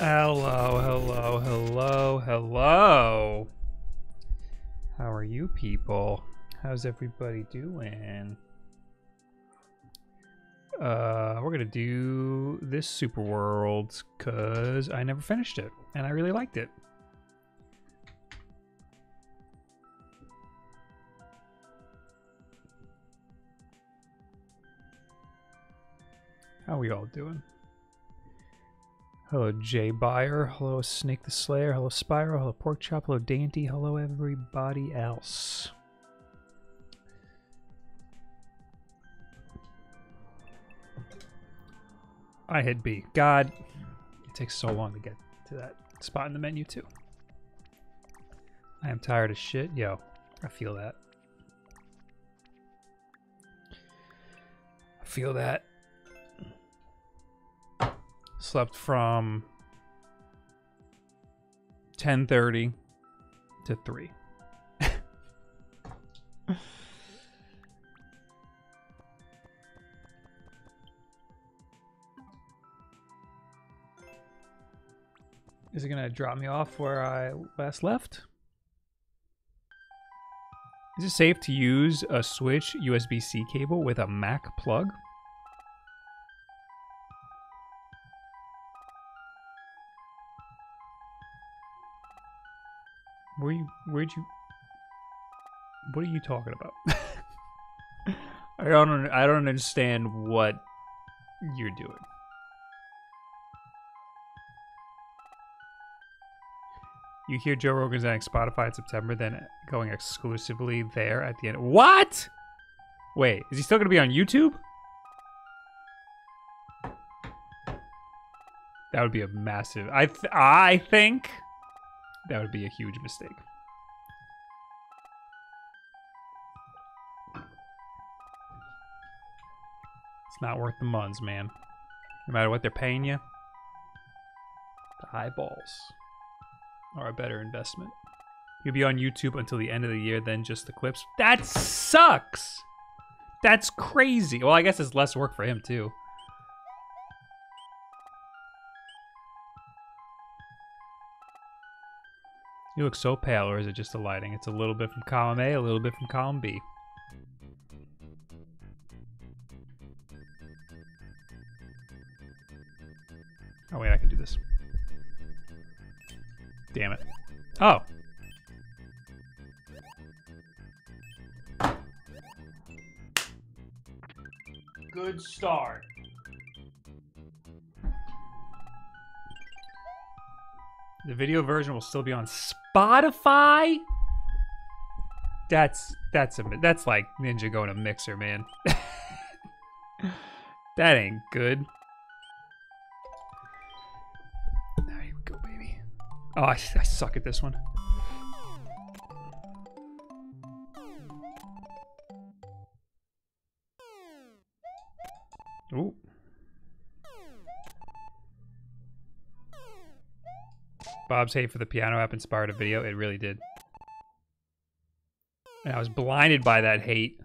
Hello, hello, hello, hello. How are you people? How's everybody doing? We're gonna do this Super World because I never finished it and I really liked it. How are we all doing? Hello, Jay Buyer. Hello, Snake the Slayer. Hello, Spyro. Hello, Porkchop. Hello, Dainty. Hello, everybody else. I hit B. God, it takes so long to get to that spot in the menu, too. I am tired as shit. Yo, I feel that. I feel that. Slept from 10:30 to 3. Is it going to drop me off where I last left? Is it safe to use a Switch USB-C cable with a Mac plug? What are you talking about? I don't understand what you're doing. You hear Joe Rogan's on Spotify in September, then going exclusively there at the end. What? Wait, is he still gonna be on YouTube? That would be a massive. I think. That would be a huge mistake. It's not worth the muns, man. No matter what they're paying you, the eyeballs are a better investment. You'll be on YouTube until the end of the year, then just the clips. That sucks! That's crazy. Well, I guess it's less work for him, too. You look so pale, or is it just the lighting? It's a little bit from column A, a little bit from column B. Oh wait, I can do this. Damn it. Oh! Good start. The video version will still be on Spotify. That's like Ninja going to Mixer, man. That ain't good. There you go, baby. Oh, I suck at this one. Ooh. Bob's hate for the piano app inspired a video. It really did. And I was blinded by that hate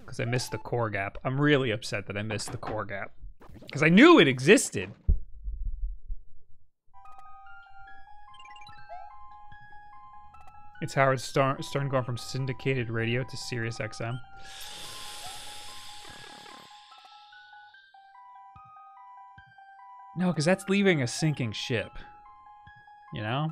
because I missed the core gap. I'm really upset that I missed the core gap because I knew it existed. It's Howard Stern going from syndicated radio to Sirius XM. No, because that's leaving a sinking ship. You know?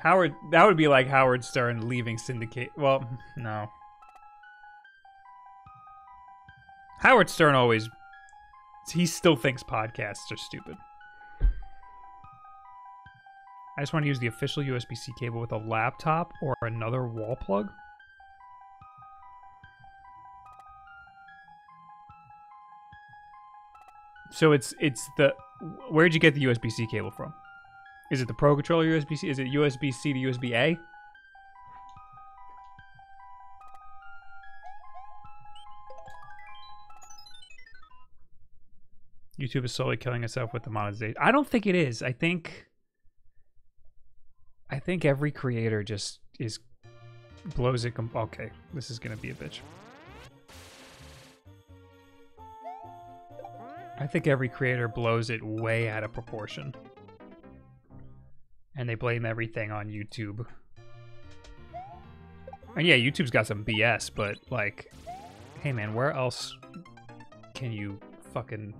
Howard, that would be like Howard Stern leaving Syndicate. Well, no. Howard Stern always, he still thinks podcasts are stupid. I just want to use the official USB-C cable with a laptop or another wall plug. So it's the, where'd you get the USB-C cable from? Is it the Pro Controller USB-C? Is it USB-C to USB-A? YouTube is slowly killing itself with the monetization. I don't think it is. I think every creator just is blows it. Okay, this is gonna be a bitch. I think every creator blows it way out of proportion. And they blame everything on YouTube. And yeah, YouTube's got some BS, but like, hey man, where else can you fucking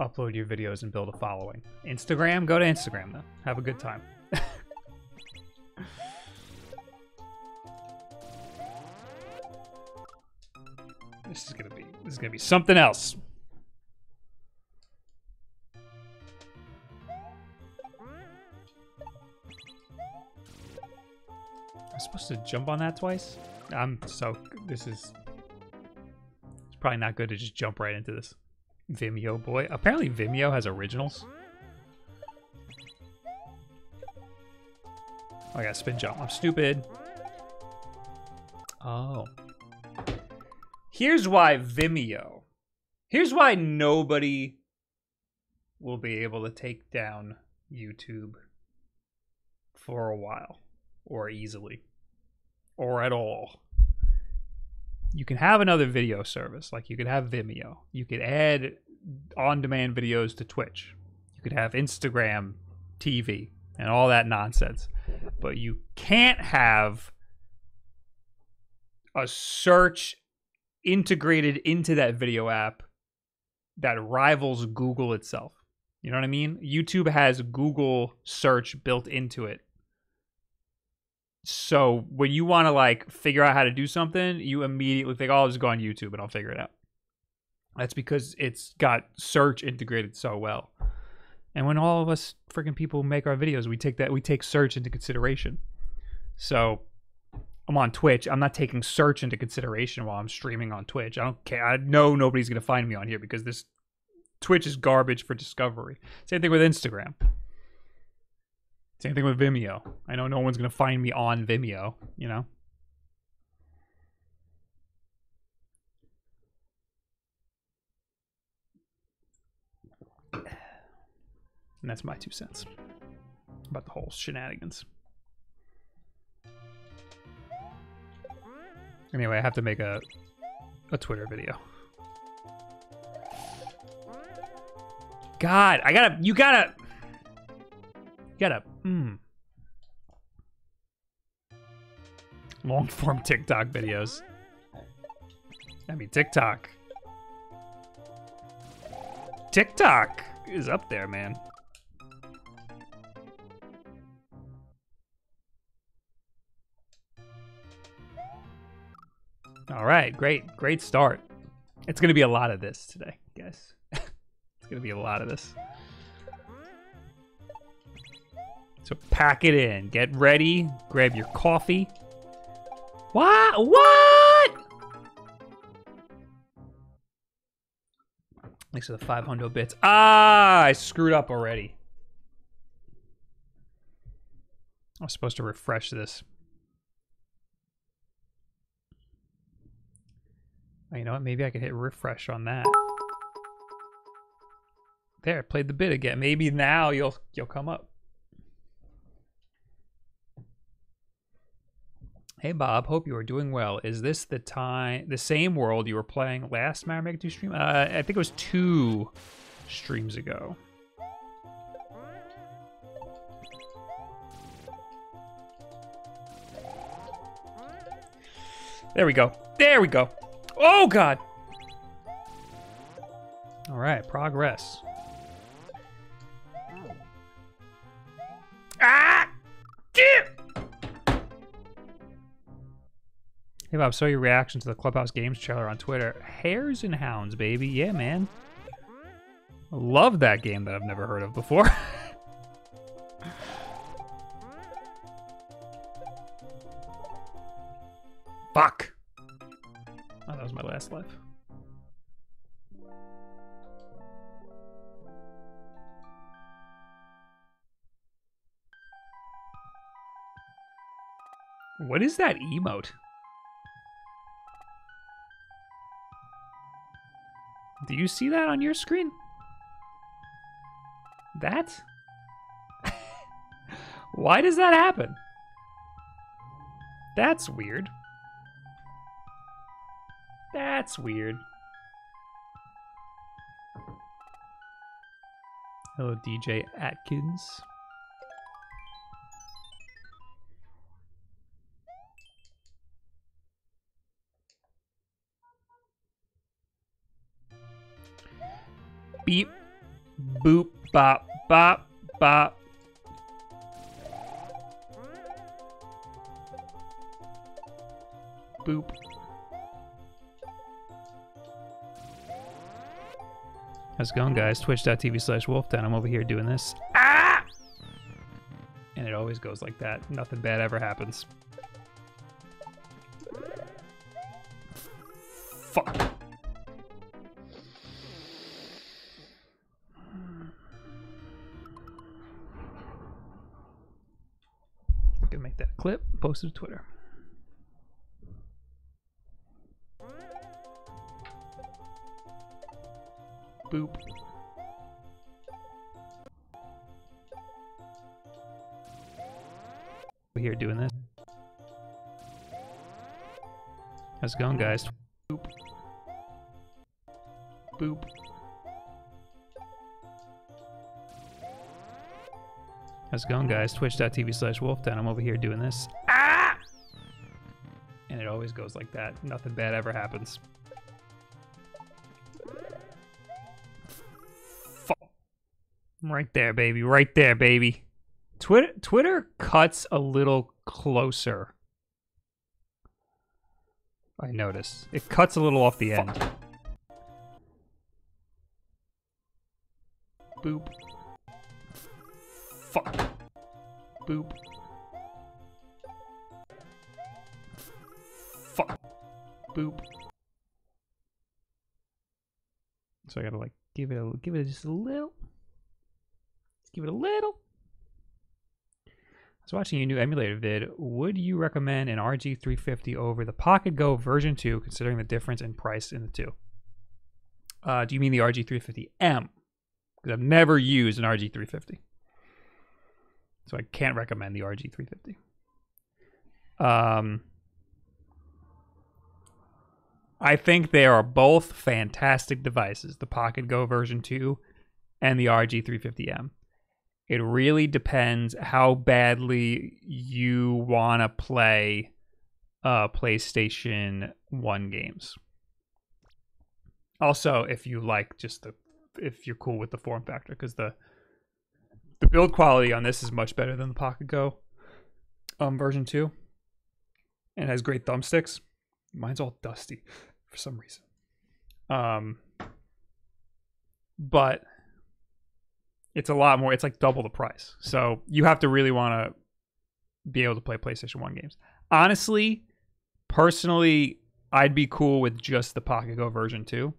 upload your videos and build a following? Instagram? Go to Instagram though. Have a good time. This is gonna be something else. I'm supposed to jump on that twice? It's probably not good to just jump right into this. Vimeo boy. Apparently Vimeo has originals. Oh, I gotta spin jump. I'm stupid. Oh. Here's why Vimeo. Here's why nobody will be able to take down YouTube for a while. Or easily. Or at all. You can have another video service. Like, you could have Vimeo. You could add on-demand videos to Twitch. You could have Instagram TV and all that nonsense. But you can't have a search integrated into that video app that rivals Google itself. You know what I mean? YouTube has Google search built into it. So when you want to like figure out how to do something, you immediately think, oh, I'll just go on YouTube and I'll figure it out. That's because it's got search integrated so well. And when all of us freaking people make our videos, we take search into consideration. So I'm on Twitch. I'm not taking search into consideration while I'm streaming on Twitch. I don't care. I know nobody's going to find me on here because this Twitch is garbage for discovery. Same thing with Instagram. Same thing with Vimeo. I know no one's going to find me on Vimeo, you know? And that's my 2 cents about the whole shenanigans. Anyway, I have to make a Twitter video. God, long form TikTok videos. I mean, TikTok. TikTok is up there, man. All right, great start. It's gonna be a lot of this today, I guess. It's gonna be a lot of this. So pack it in. Get ready. Grab your coffee. What? What? Thanks for the 500 bits. Ah, I screwed up already. I was supposed to refresh this. Oh, you know what? Maybe I could hit refresh on that. There, I played the bit again. Maybe now you'll come up. Hey Bob, hope you are doing well. Is this the same world you were playing last Mario Maker 2 stream? I think it was 2 streams ago. There we go. There we go. Oh God. All right, progress. Ah! Damn! Hey Bob, saw your reaction to the Clubhouse Games trailer on Twitter. Hares and Hounds, baby. Yeah, man. I love that game that I've never heard of before. Fuck. Oh, that was my last life. What is that emote? Do you see that on your screen? That? Why does that happen? That's weird. That's weird. Hello, DJ Atkins. Beep, boop, bop, bop, bop. Boop. How's it going, guys? Twitch.tv/wolfdown. I'm over here doing this. Ah! And it always goes like that. Nothing bad ever happens. Fuck. Gonna make that clip, post it to Twitter. Boop. We're here doing this. How's it going, guys? Boop. Boop. How's it going, guys? Twitch.tv/wolfdown. I'm over here doing this. Ah! And it always goes like that. Nothing bad ever happens. Right there, baby. Right there, baby. Twitter cuts a little closer. I noticed. It cuts a little off the end. Boop. Fuck. Boop. Fuck. Boop. So I gotta like give it just a little. Give it a little. I was watching your new emulator vid. Would you recommend an RG 350 over the Pocket Go version 2, considering the difference in price in the two? Do you mean the RG 350M? Because I've never used an RG 350, so I can't recommend the RG 350. I think they are both fantastic devices. The Pocket Go version 2 and the RG 350M. It really depends how badly you want to play PlayStation 1 games. Also, if you like just if you're cool with the form factor, because the build quality on this is much better than the Pocket Go version 2, and has great thumbsticks. Mine's all dusty for some reason. But it's a lot more. It's like double the price. So you have to really want to be able to play PlayStation 1 games. Honestly, personally, I'd be cool with just the Pocket Go version 2.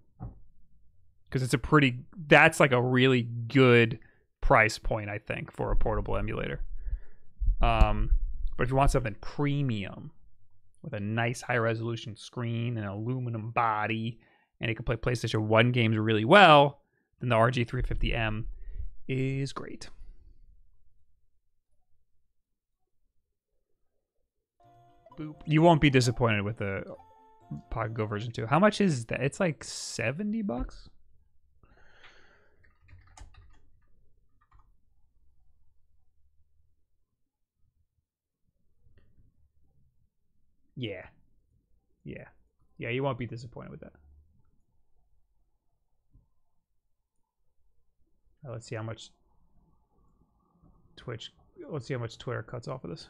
Because it's a pretty... That's like a really good price point, I think, for a portable emulator. But if you want something premium, with a nice high-resolution screen, an aluminum body, and it can play PlayStation 1 games really well, then the RG 350M... is great. Boop. You won't be disappointed with the Pocket Go version 2. How much is that? It's like $70. Yeah, you won't be disappointed with that. Let's see how much Twitch. Let's see how much Twitter cuts off of this.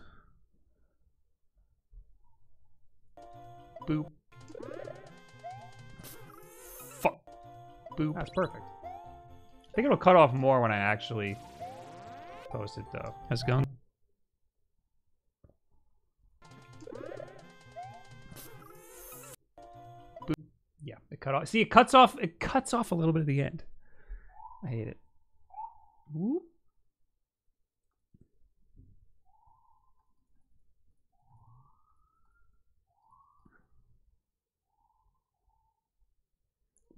Boop. Fuck. Boop. That's perfect. I think it'll cut off more when I actually post it, though. How's it going? Boop. Yeah, it cut off. See, it cuts off. It cuts off a little bit at the end. I hate it. Whoop.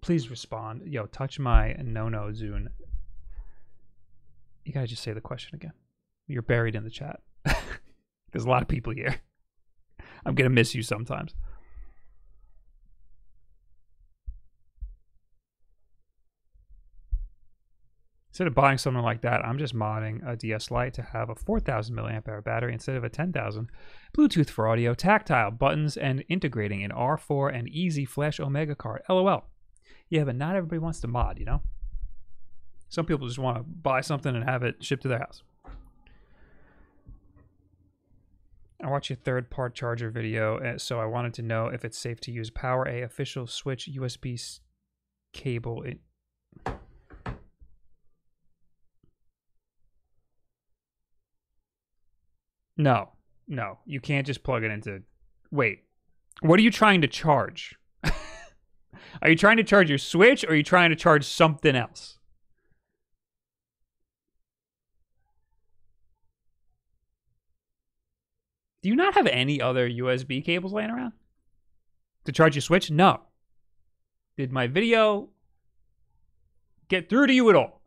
Please respond. Yo, touch my no-no, Zune. You gotta just say the question again. You're buried in the chat. There's a lot of people here. I'm going to miss you sometimes. Instead of buying something like that, I'm just modding a DS Lite to have a 4,000 milliamp hour battery instead of a 10,000. Bluetooth for audio, tactile buttons, and integrating an R4 and easy flash Omega card. LOL. Yeah, but not everybody wants to mod, you know? Some people just want to buy something and have it shipped to their house. I watched your third-part charger video, so I wanted to know if it's safe to use Power A official switch USB cable. No, you can't just plug it into... Wait, what are you trying to charge? Are you trying to charge your Switch, or are you trying to charge something else? Do you not have any other USB cables laying around? To charge your Switch? No. Did my video get through to you at all?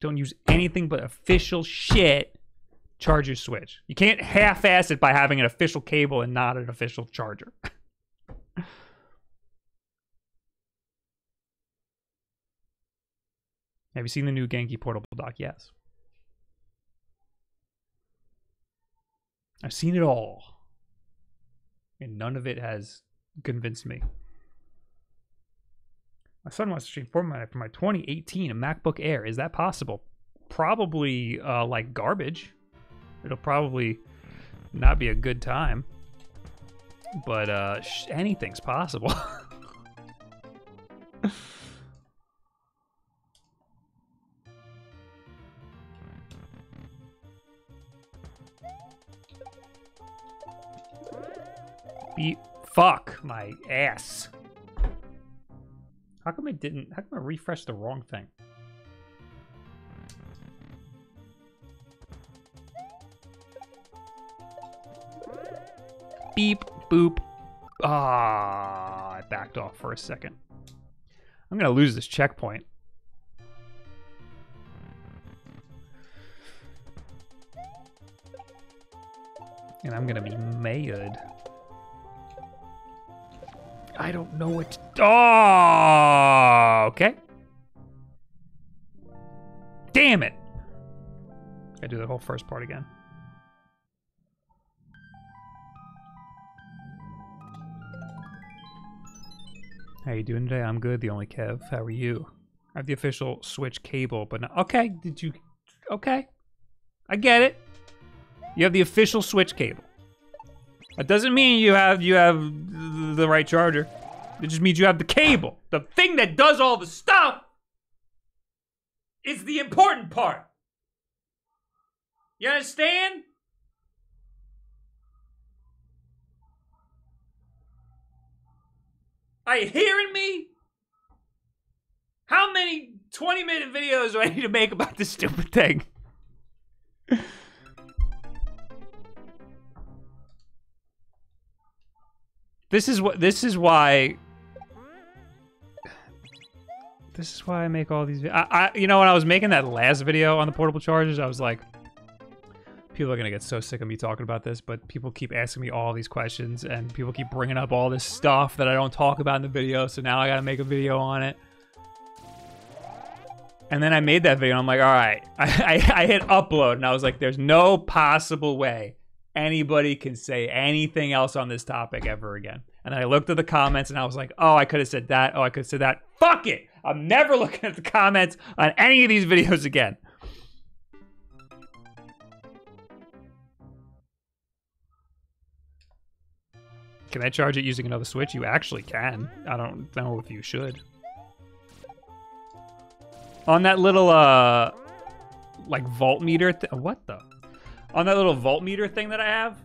Don't use anything but official shit. Charge your Switch. You can't half-ass it by having an official cable and not an official charger. Have you seen the new Genki portable dock? Yes. I've seen it all. And none of it has convinced me. My son wants to stream Fortnite for my 2018 MacBook Air. Is that possible? Probably like garbage. It'll probably not be a good time. But anything's possible. Fuck my ass. How come I refreshed the wrong thing? Beep, boop. Ah, I backed off for a second. I'm gonna lose this checkpoint. And I'm gonna be mad. I don't know what to... Oh, okay. Damn it. I do the whole first part again. How you doing today? I'm good, the only Kev. How are you? I have the official Switch cable, but not... Okay, did you... Okay. I get it. You have the official Switch cable. That doesn't mean you have the right charger. It just means you have the cable. The thing that does all the stuff is the important part. You understand? Are you hearing me? How many 20-minute videos do I need to make about this stupid thing? This is why I make all these videos. You know, when I was making that last video on the portable chargers, I was like, people are gonna get so sick of me talking about this, but people keep asking me all these questions, and people keep bringing up all this stuff that I don't talk about in the video, so now I gotta make a video on it. And then I made that video, and I'm like, all right. I hit upload, and I was like, there's no possible way anybody can say anything else on this topic ever again. And I looked at the comments and I was like, oh, I could have said that. Oh, I could have said that. Fuck it. I'm never looking at the comments on any of these videos again. Can I charge it using another Switch? You actually can. I don't know if you should. On that little, like voltmeter thing. What the? On that little voltmeter thing that I have,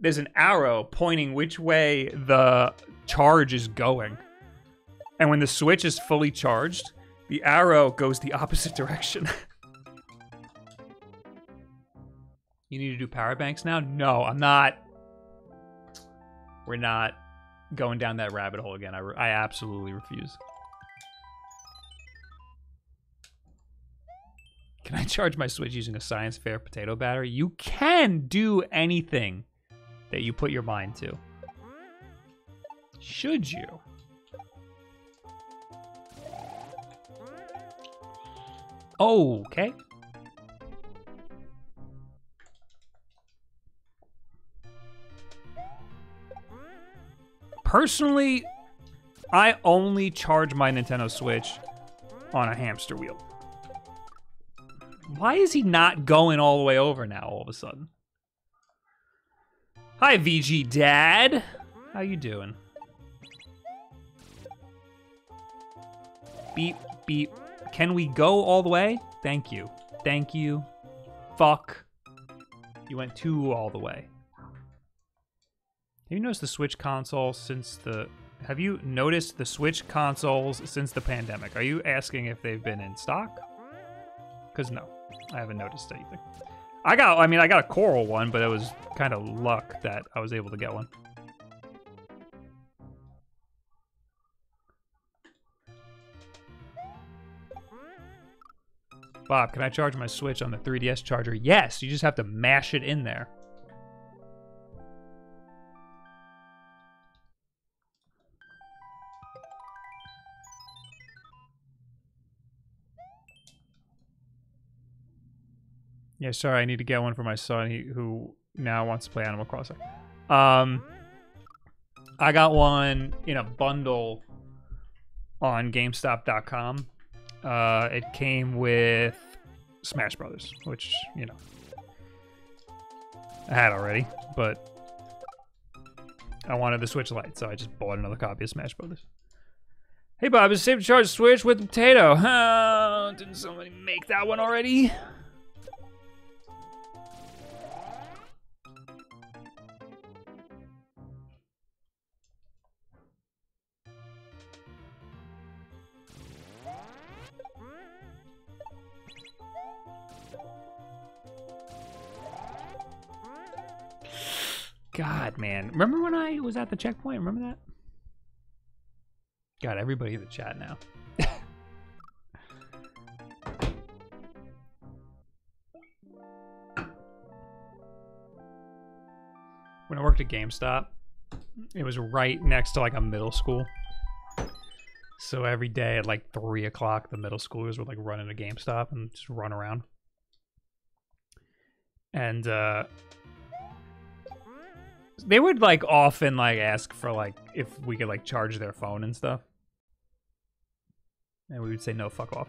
there's an arrow pointing which way the charge is going. And when the Switch is fully charged, the arrow goes the opposite direction. You need to do power banks now? No, I'm not. We're not going down that rabbit hole again. I absolutely refuse. Can I charge my Switch using a science fair potato battery? You can do anything that you put your mind to. Should you? Okay. Personally, I only charge my Nintendo Switch on a hamster wheel. Why is he not going all the way over now all of a sudden? Hi, VG Dad. How you doing? Beep, beep. Can we go all the way? Thank you. Thank you. Fuck. You went two all the way. Have you noticed the Switch console since the... Have you noticed the Switch consoles since the pandemic? Are you asking if they've been in stock? Because no, I haven't noticed anything. I got a coral one, but it was kind of luck that I was able to get one. Bob, can I charge my Switch on the 3DS charger? Yes, you just have to mash it in there. Yeah, sorry, I need to get one for my son who now wants to play Animal Crossing. I got one in a bundle on GameStop.com. It came with Smash Brothers, which, you know, I had already, but I wanted the Switch Lite, so I just bought another copy of Smash Brothers. Hey, Bob, is it safe to charge Switch with potato? Oh, didn't somebody make that one already? God, man. Remember when I was at the checkpoint? Remember that? God, everybody in the chat now. When I worked at GameStop, it was right next to like a middle school. So every day at like 3 o'clock, the middle schoolers would like run into GameStop and just run around. And, they would like often like ask for like if we could like charge their phone and stuff, and we would say no, fuck off.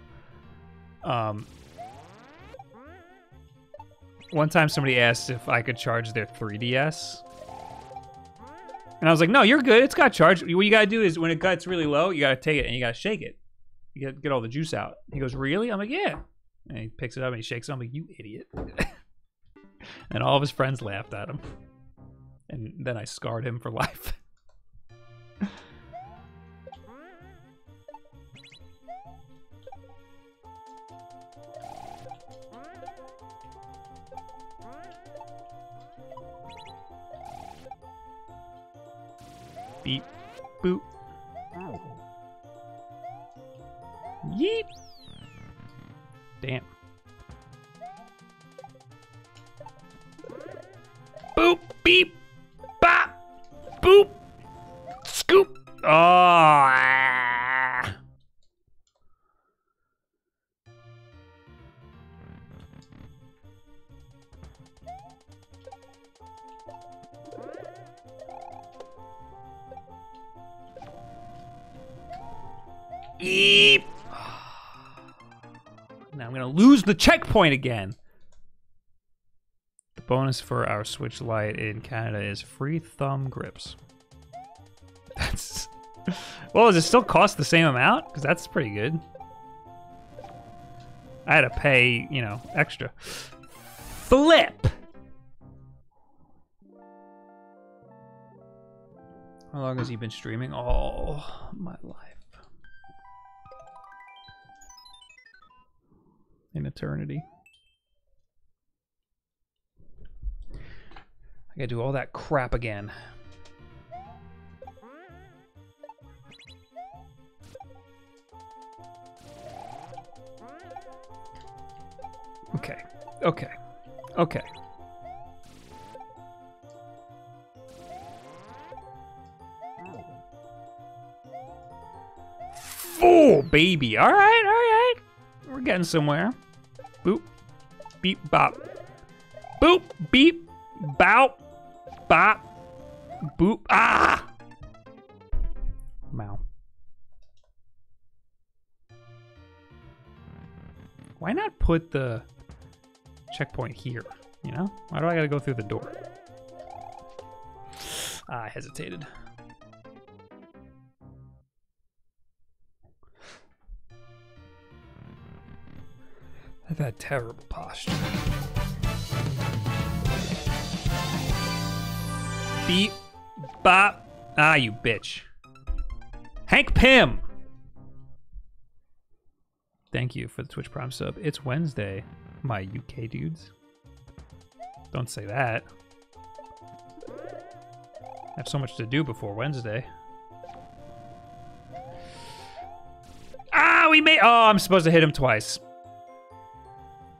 One time somebody asked if I could charge their 3DS, and I was like, no, you're good, it's got charged. What you gotta do is when it gets really low, you gotta take it and you gotta shake it, you gotta get all the juice out. He goes, really? I'm like, yeah. And he picks it up and he shakes it. I'm like, you idiot. And all of his friends laughed at him. And then I scarred him for life. Beep. Boop. Ow. Yeet. Damn. Boop. Beep. Boop! Scoop! Oh! Ah. Eep! Now I'm gonna lose the checkpoint again. Bonus for our Switch Lite in Canada is free thumb grips. That's... Well, does it still cost the same amount? Because that's pretty good. I had to pay, you know, extra. Flip! How long has he been streaming? Oh, my life. An eternity. I gotta do all that crap again. Okay. Okay. Oh, baby. All right, all right. We're getting somewhere. Boop. Beep, bop. Boop, beep, bow, bop, boop. Ah! Mow. Why not put the checkpoint here, you know? Why do I gotta go through the door? I hesitated. I've had terrible posture. Beep, bop. Ah, you bitch. Hank Pym! Thank you for the Twitch Prime sub. It's Wednesday, my UK dudes. Don't say that. I have so much to do before Wednesday. Ah, we made... Oh, I'm supposed to hit him twice.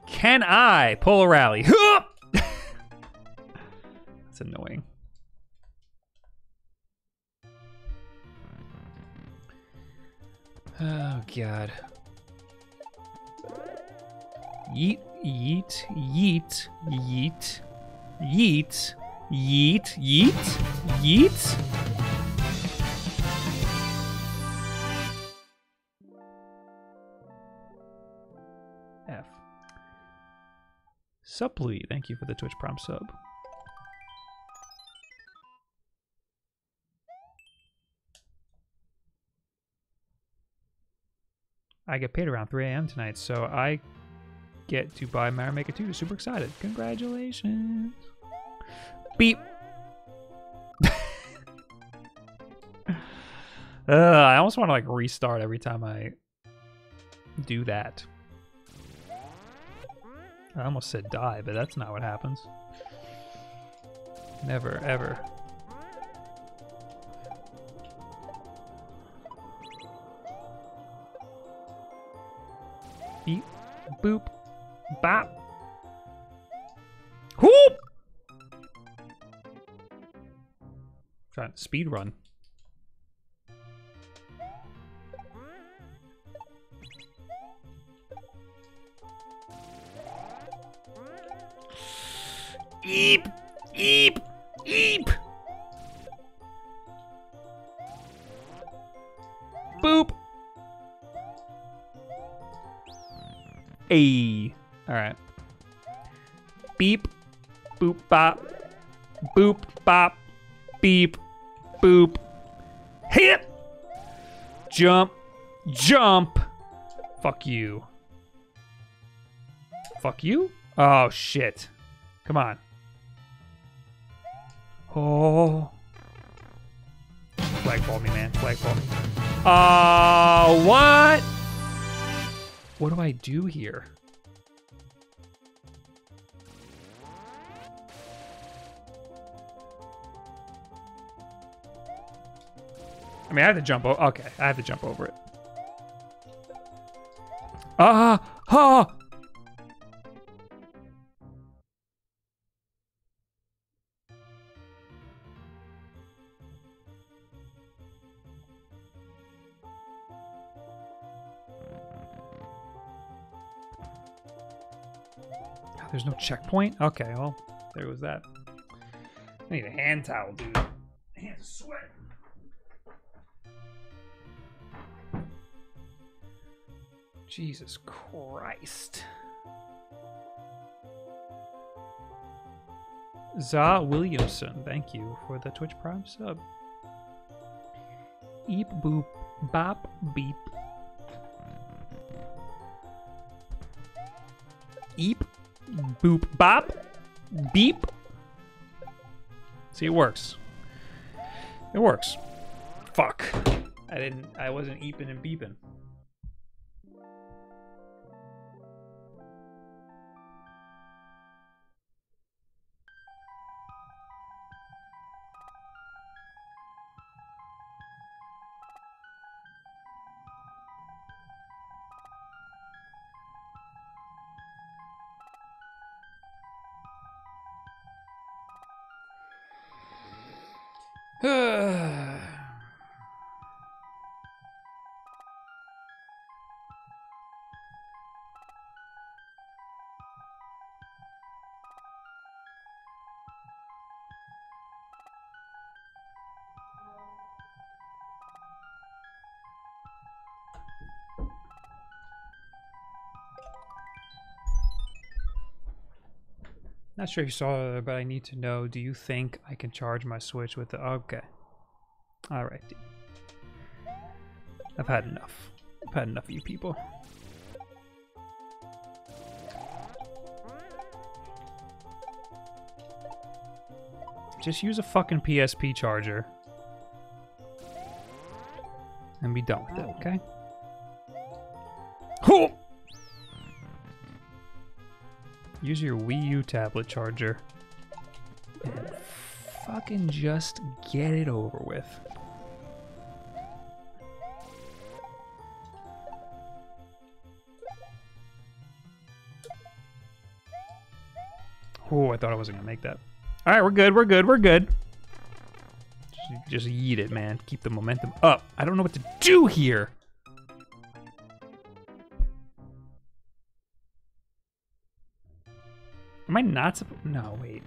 Can I pull a rally? That's annoying. Oh, God. Yeet, yeet, yeet, yeet, yeet, yeet, yeet, yeet. F. Supply, thank you for the Twitch Prime sub. I get paid around 3 a.m. tonight, so I get to buy Mario Maker 2. Super excited. Congratulations. Beep. I almost want to like restart every time I do that. I almost said die, but that's not what happens. Never, ever. Beep. Boop. Bop. Whoop! Trying to speed run. Eep! Eep! Eep! Boop! Ayy. All right. Beep, boop, bop, boop, bop, beep, boop, hit, jump, jump. Fuck you. Fuck you? Oh, shit. Come on. Oh. Flagpole me, man. Flagpole me. What? What do I do here? I mean, I have to jump over. Okay, I have to jump over it. Ah! Ha! There's no checkpoint? Okay, well, there was that. I need a hand towel, dude. My hands are sweating. Jesus Christ. Za Williamson, thank you for the Twitch Prime sub. Eep boop, bop beep. Eep boop bop beep. See, it works. It works. Fuck. I wasn't eeping and beeping. Not sure if you saw it, but I need to know, do you think I can charge my Switch with the... Okay. Alright. I've had enough. I've had enough of you people. Just use a fucking PSP charger. And be done with it, okay? Oh! Use your Wii U tablet charger. And fucking just get it over with. Oh, I thought I wasn't gonna make that. Alright, we're good, we're good, we're good. Just yeet it, man. Keep the momentum up. I don't know what to do here. Am I not supposed? No, wait.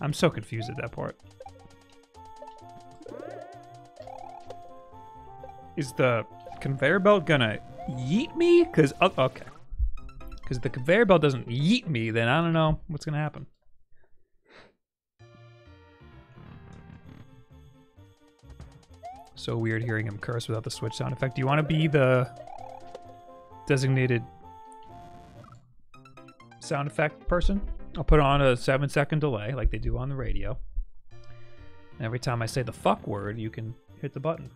I'm so confused at that part. Is the conveyor belt gonna yeet me? Cause okay. Cause if the conveyor belt doesn't yeet me, then I don't know what's gonna happen. So weird hearing him curse without the Switch sound effect. Do you want to be the designated sound effect person? I'll put on a 7-second delay like they do on the radio. And every time I say the fuck word, you can hit the button.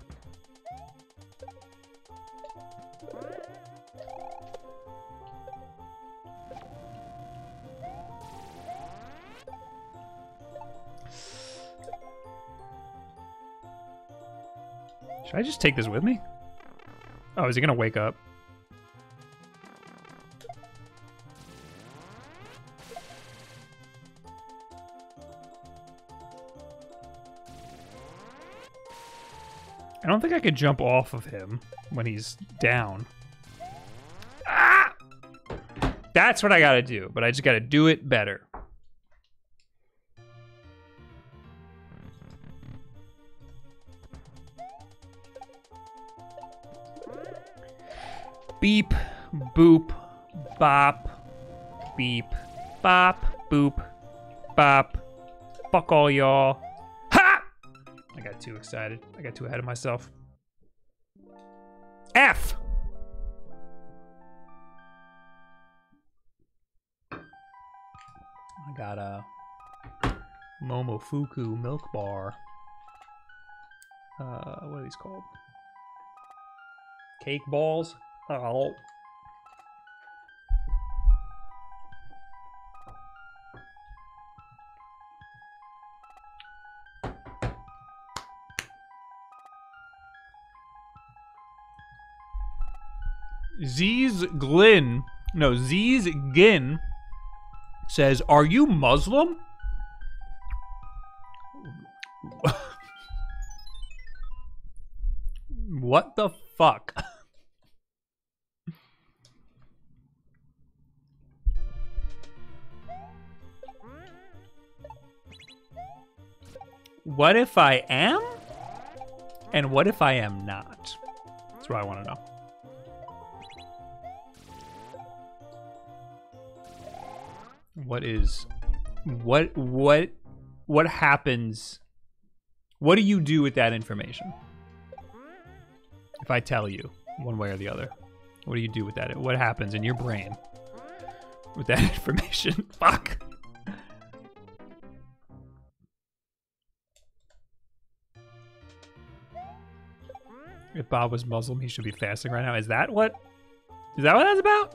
Should I just take this with me? Oh, is he gonna wake up? I don't think I could jump off of him when he's down. Ah! That's what I gotta do, but I just gotta do it better. Beep, boop, bop, beep, bop, boop, bop. Fuck all y'all. Ha! I got too excited. I got too ahead of myself. F! I got a Momofuku milk bar. What are these called? Cake balls? Oh. Z's Gin says, "Are you Muslim?" What the fuck? What if I am? And what if I am not? That's what I want to know. What happens? What do you do with that information? If I tell you one way or the other, what do you do with that? What happens in your brain with that information? Fuck. If Bob was Muslim, he should be fasting right now. Is that what that's about?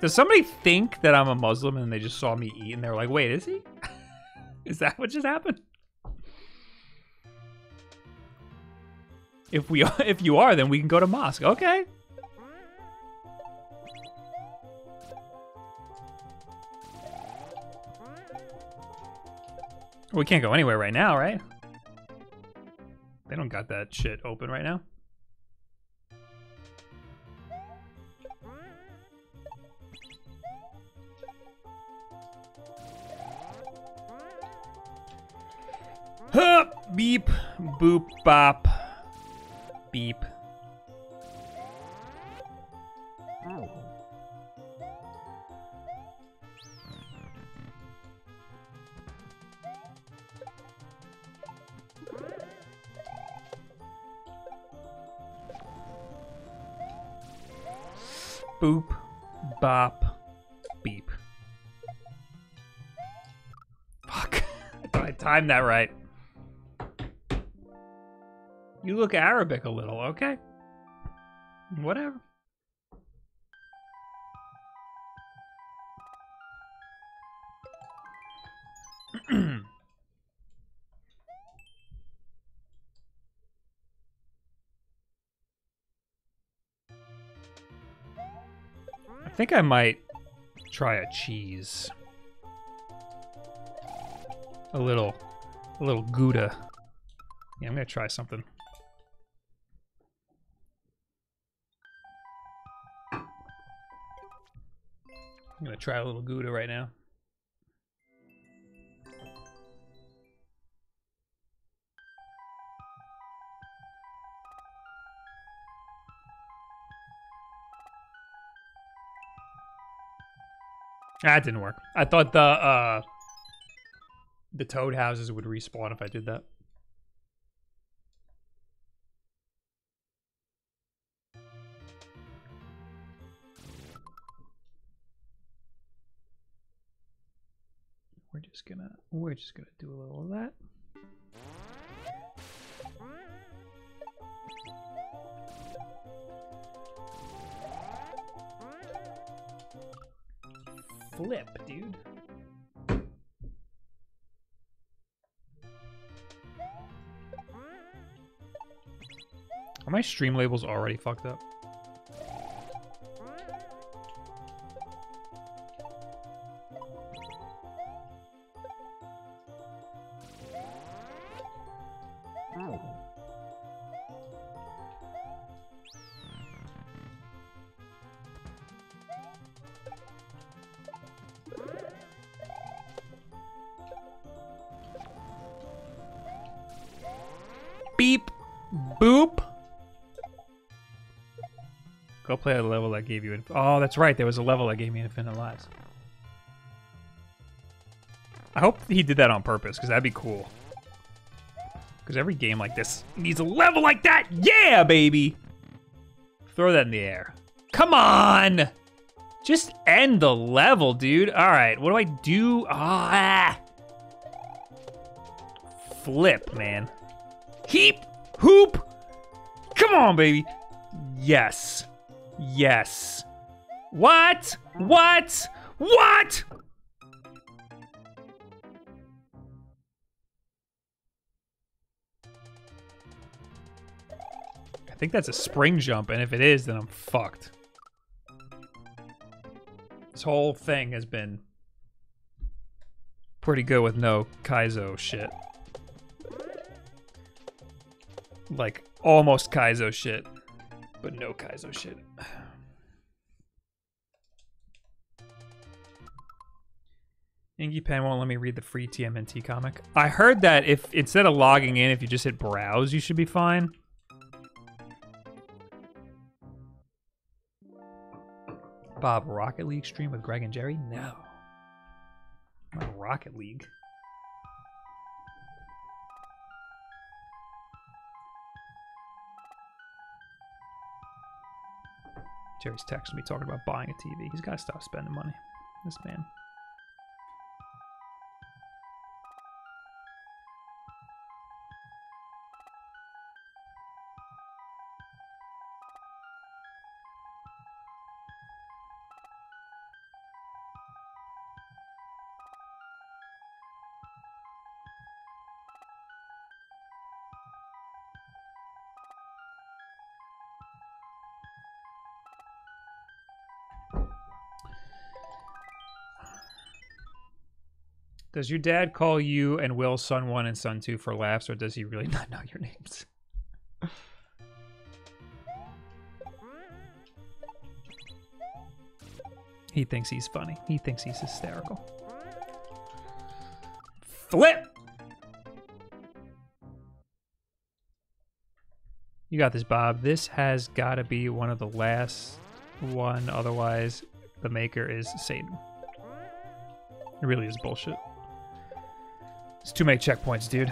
Does somebody think that I'm a Muslim and they just saw me eat and they're like, wait, is he? Is that what just happened? If you are, then we can go to mosque. Okay. We can't go anywhere right now, right? They don't got that shit open right now. Huh! Beep, boop, bop, beep. Boop, bop, beep. Fuck. I timed that right. You look Arabic a little, okay? Whatever. I think I might try a cheese. A little Gouda. Yeah, I'm gonna try something. I'm gonna try a little Gouda right now. That didn't work. I thought the toad houses would respawn if I did that. We're just gonna do a little of that. Flip, dude. Are my stream labels already fucked up? Play a level that gave you. Oh, that's right. There was a level that gave me infinite lives. I hope he did that on purpose, because that'd be cool. Because every game like this needs a level like that. Yeah, baby. Throw that in the air. Come on. Just end the level, dude. All right. What do I do? Ah. Flip, man. Heap. Hoop. Come on, baby. Yes. Yes. What? What? What? I think that's a spring jump, and if it is, then I'm fucked. This whole thing has been pretty good with no Kaizo shit. Like, almost Kaizo shit. But no Kaizo shit. IngiePen won't let me read the free TMNT comic. I heard that if instead of logging in, if you just hit browse, you should be fine. Bob, Rocket League stream with Greg and Jerry? No. Not Rocket League. Jerry's texting me talking about buying a TV. He's got to stop spending money. This man. Does your dad call you and Will Son 1 and Son 2 for laughs, or does he really not know your names? He thinks he's funny. He thinks he's hysterical. Flip! You got this, Bob. This has got to be one of the last one, otherwise the maker is Satan. It really is bullshit. It's too many checkpoints, dude.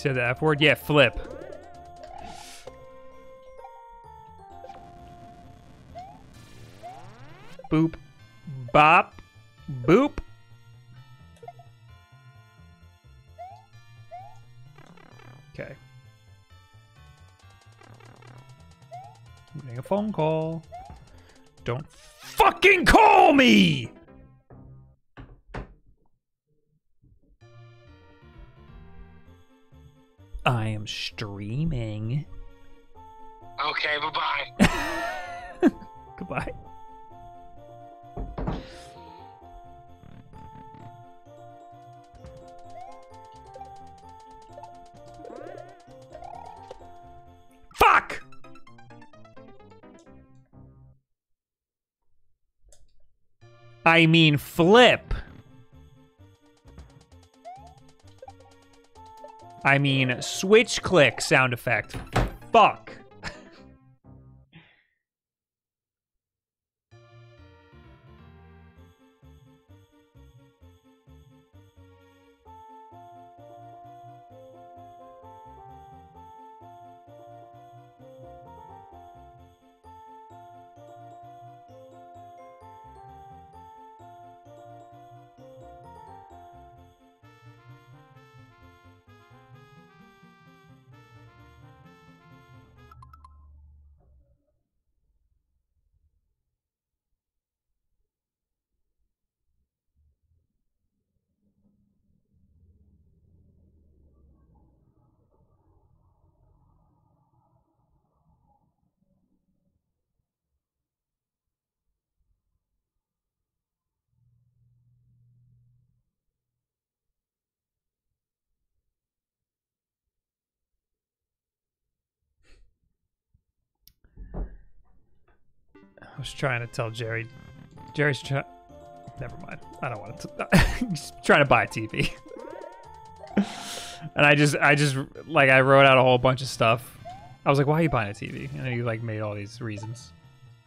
said the F word? Yeah, flip. Boop. Bop. Boop. Okay. I'm getting a phone call. Don't fucking call me! I am streaming. Okay, bye-bye. Goodbye. Fuck! I mean flip. I mean, switch click sound effect. Fuck. I was trying to tell Jerry. Jerry's trying. Never mind. I don't want to. He's trying to buy a TV. And I just like I wrote out a whole bunch of stuff. I was like, "Why are you buying a TV?" And he like made all these reasons.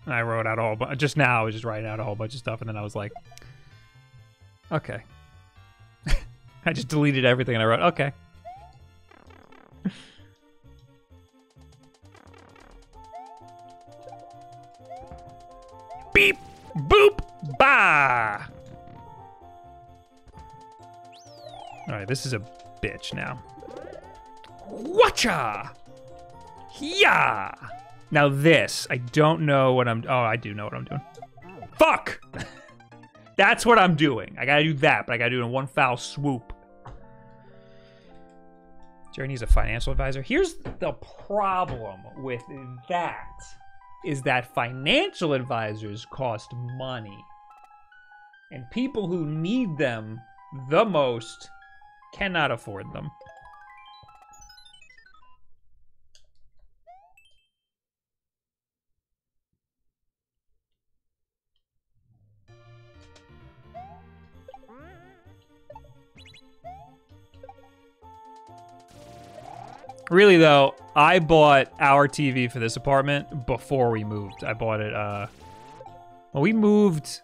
And I wrote out a whole bunch. Just now, I was just writing out a whole bunch of stuff, and then I was like, "Okay." I just deleted everything, and I wrote, "Okay." Beep, boop, bah! Alright, this is a bitch now. Watcha! Yeah! Now this, I don't know what I'm... Oh, I do know what I'm doing. Fuck! That's what I'm doing. I gotta do that, but I gotta do it in one foul swoop. Jerry needs a financial advisor. Here's the problem with that. Is that financial advisors cost money. And people who need them the most cannot afford them. Really though, I bought our TV for this apartment before we moved. I bought it, well, we moved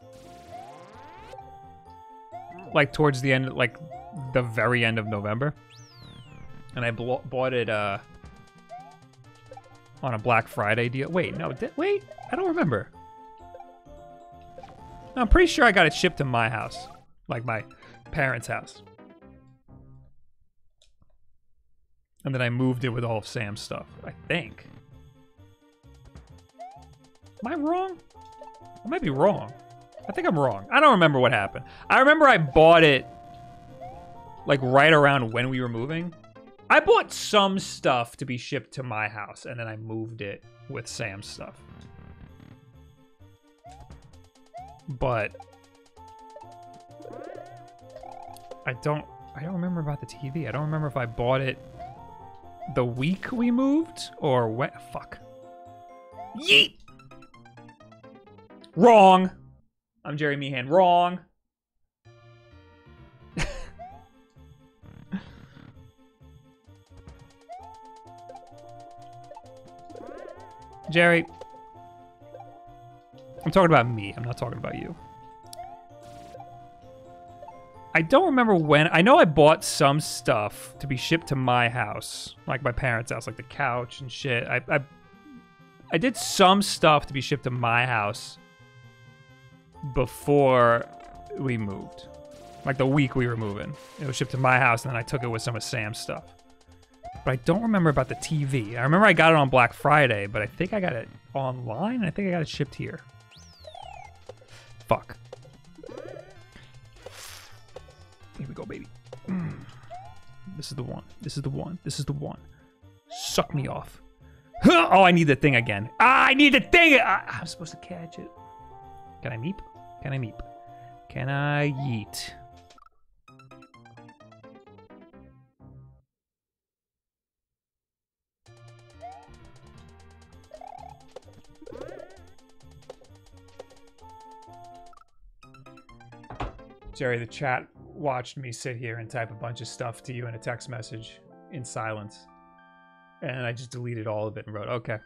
like towards the end, like the very end of November. And I bought it, on a Black Friday deal. Wait, no, wait, I don't remember. I'm pretty sure I got it shipped to my house, like my parents' house. And then I moved it with all of Sam's stuff, I think. Am I wrong? I might be wrong. I think I'm wrong. I don't remember what happened. I remember I bought it, like, right around when we were moving. I bought some stuff to be shipped to my house, and then I moved it with Sam's stuff. But... I don't remember about the TV. I don't remember if I bought it the week we moved, or what? Fuck. Yeet! Wrong! I'm Jerry Meehan. Wrong! Jerry. I'm talking about me. I'm not talking about you. I don't remember when. I know I bought some stuff to be shipped to my house, like my parents' house, like the couch and shit. I did some stuff to be shipped to my house before we moved. Like the week we were moving, it was shipped to my house, and then I took it with some of Sam's stuff. But I don't remember about the TV. I remember I got it on Black Friday, but I think I got it online, and I think I got it shipped here. Fuck. Here we go, baby. Mm. This is the one. This is the one. This is the one. Suck me off. Huh! Oh, I need the thing again. Ah, I need the thing! I'm supposed to catch it. Can I meep? Can I meep? Can I yeet? Jerry, the chat watched me sit here and type a bunch of stuff to you in a text message in silence. And I just deleted all of it and wrote, okay.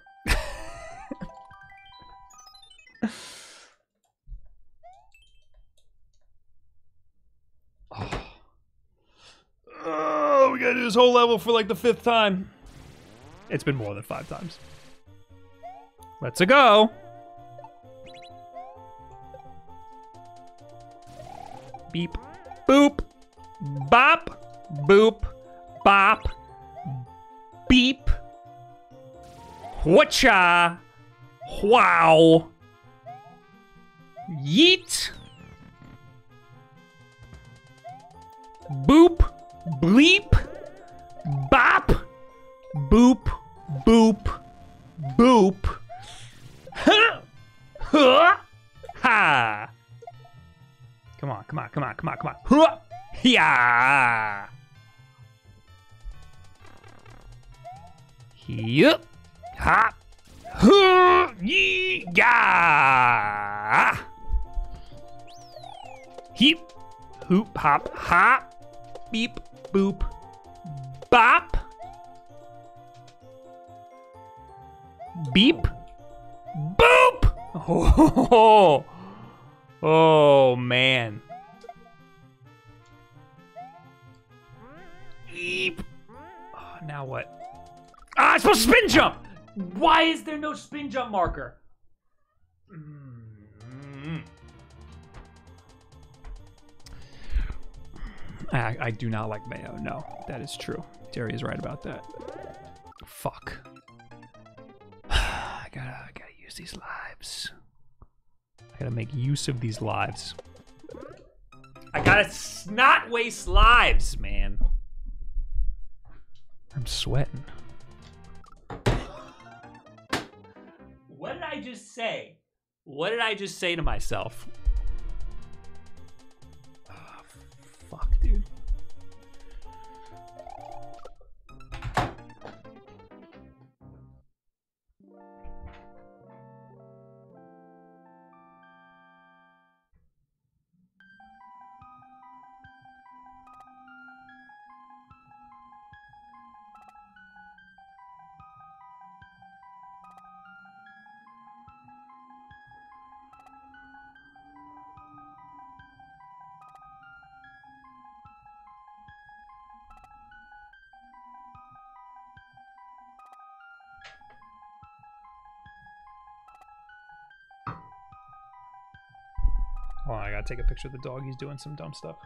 Oh, we gotta do this whole level for like the 5th time. It's been more than 5 times. Let's-a go. Beep, boop, bop, boop, bop, beep, whatcha, wow, yeet, boop, bleep, bop, boop, boop, boop, huh, huh, ha. Come on, come on, come on, come on, come on. Yeah. Yup. Ha. Yeah. Heep. Hoop, hop, hop. Beep, boop, bop. Beep. Boop. Oh. Oh, man. Eep. Oh, now what? Ah, it's supposed to spin jump! Why is there no spin jump marker? Mm-hmm. I do not like mayo. No, that is true. Jerry is right about that. Fuck. I gotta use these lives. I gotta make use of these lives. I gotta not waste lives, man. I'm sweating. What did I just say? What did I just say to myself? Oh, fuck, dude. Hold on, I gotta take a picture of the dog. He's doing some dumb stuff.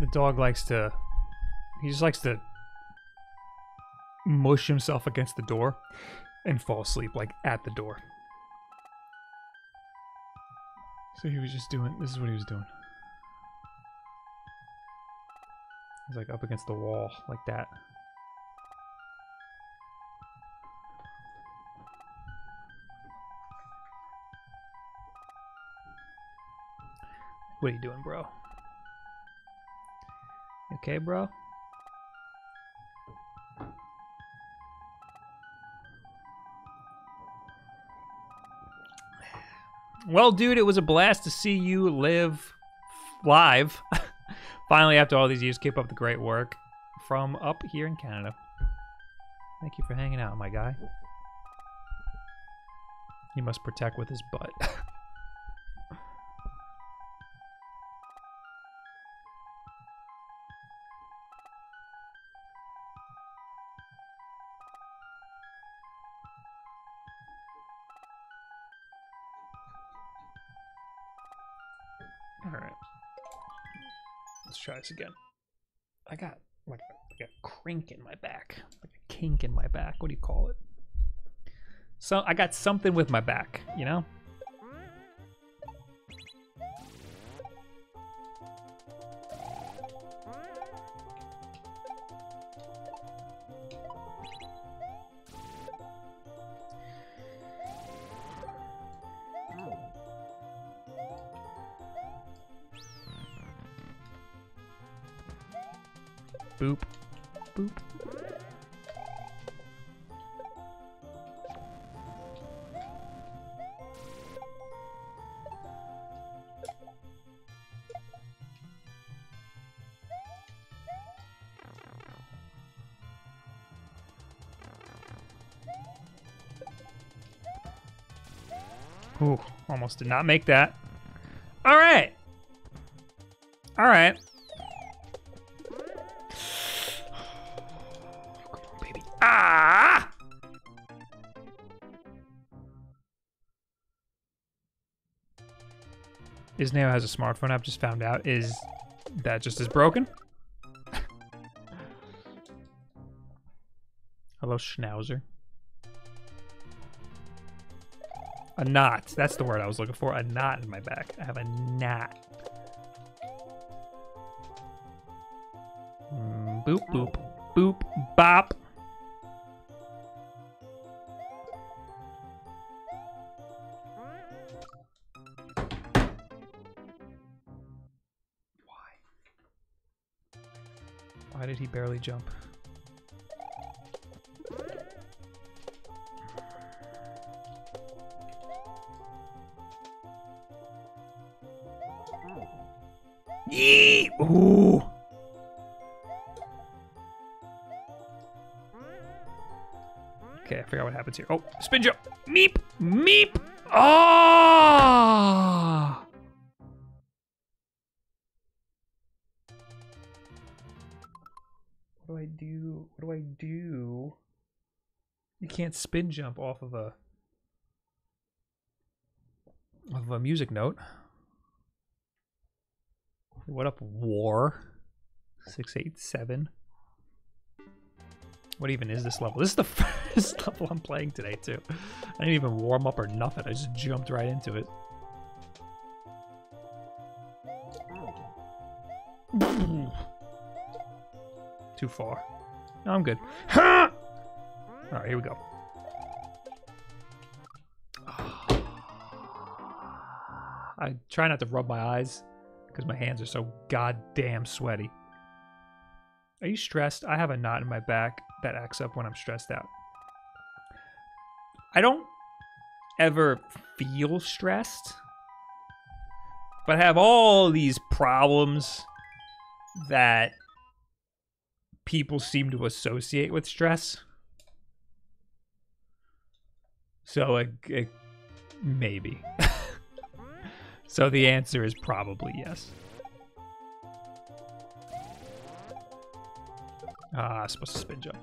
The dog likes to, he just likes to mush himself against the door and fall asleep, like, at the door. So he was just doing, this is what he was doing. He's like up against the wall, like that. What are you doing, bro? Okay, bro? Well, dude, it was a blast to see you live. Finally, after all these years, keep up the great work. From up here in Canada. Thank you for hanging out, my guy. He must protect with his butt. Try this again. I got like a crink in my back, like a kink in my back. What do you call it? So I got something with my back, you know? Boop. Boop. Ooh, almost did not make that. All right. All right. Isneo has a smartphone. I've just found out. Is that just as broken? Hello, Schnauzer. A knot. That's the word I was looking for. A knot in my back. I have a knot. Boop, boop. Boop, bop. Why did he barely jump? Yee! Ooh! Okay, I forgot what happens here. Oh, spin jump! Meep! Meep! Ah! Oh! What do I do? You can't spin jump off of a music note. What up, War? 687. What even is this level? This is the first level I'm playing today too. I didn't even warm up or nothing. I just jumped right into it. Too far. No, I'm good. All right, here we go. I try not to rub my eyes because my hands are so goddamn sweaty. Are you stressed? I have a knot in my back that acts up when I'm stressed out. I don't ever feel stressed, but I have all these problems that people seem to associate with stress. So maybe. So the answer is probably yes. Ah, I'm supposed to spin jump.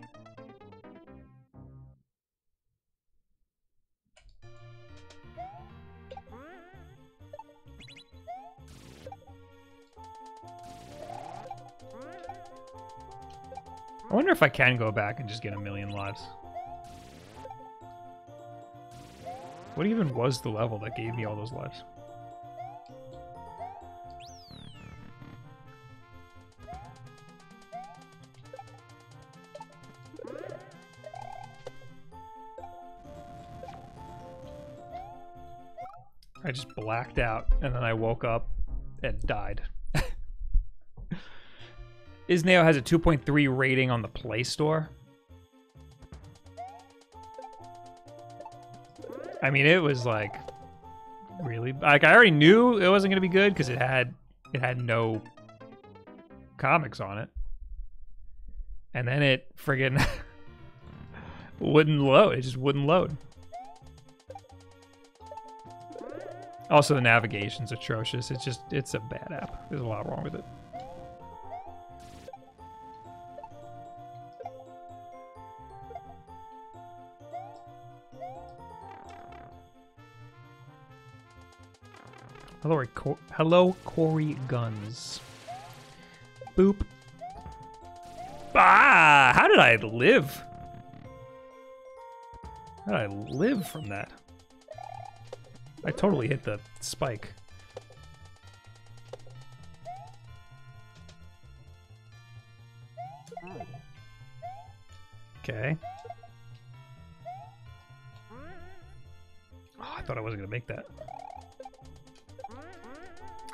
I wonder if I can go back and just get 1,000,000 lives. What even was the level that gave me all those lives? I just blacked out and then I woke up and died. Isneo has a 2.3 rating on the Play Store. I mean, it was like really like I already knew it wasn't gonna be good because it had no comics on it, and then it friggin' wouldn't load. It just wouldn't load. Also, the navigation's atrocious. It's a bad app. There's a lot wrong with it. Hello, Corey Guns. Boop. Ah, how did I live? How did I live from that? I totally hit the spike. Okay. Oh, I thought I wasn't gonna make that.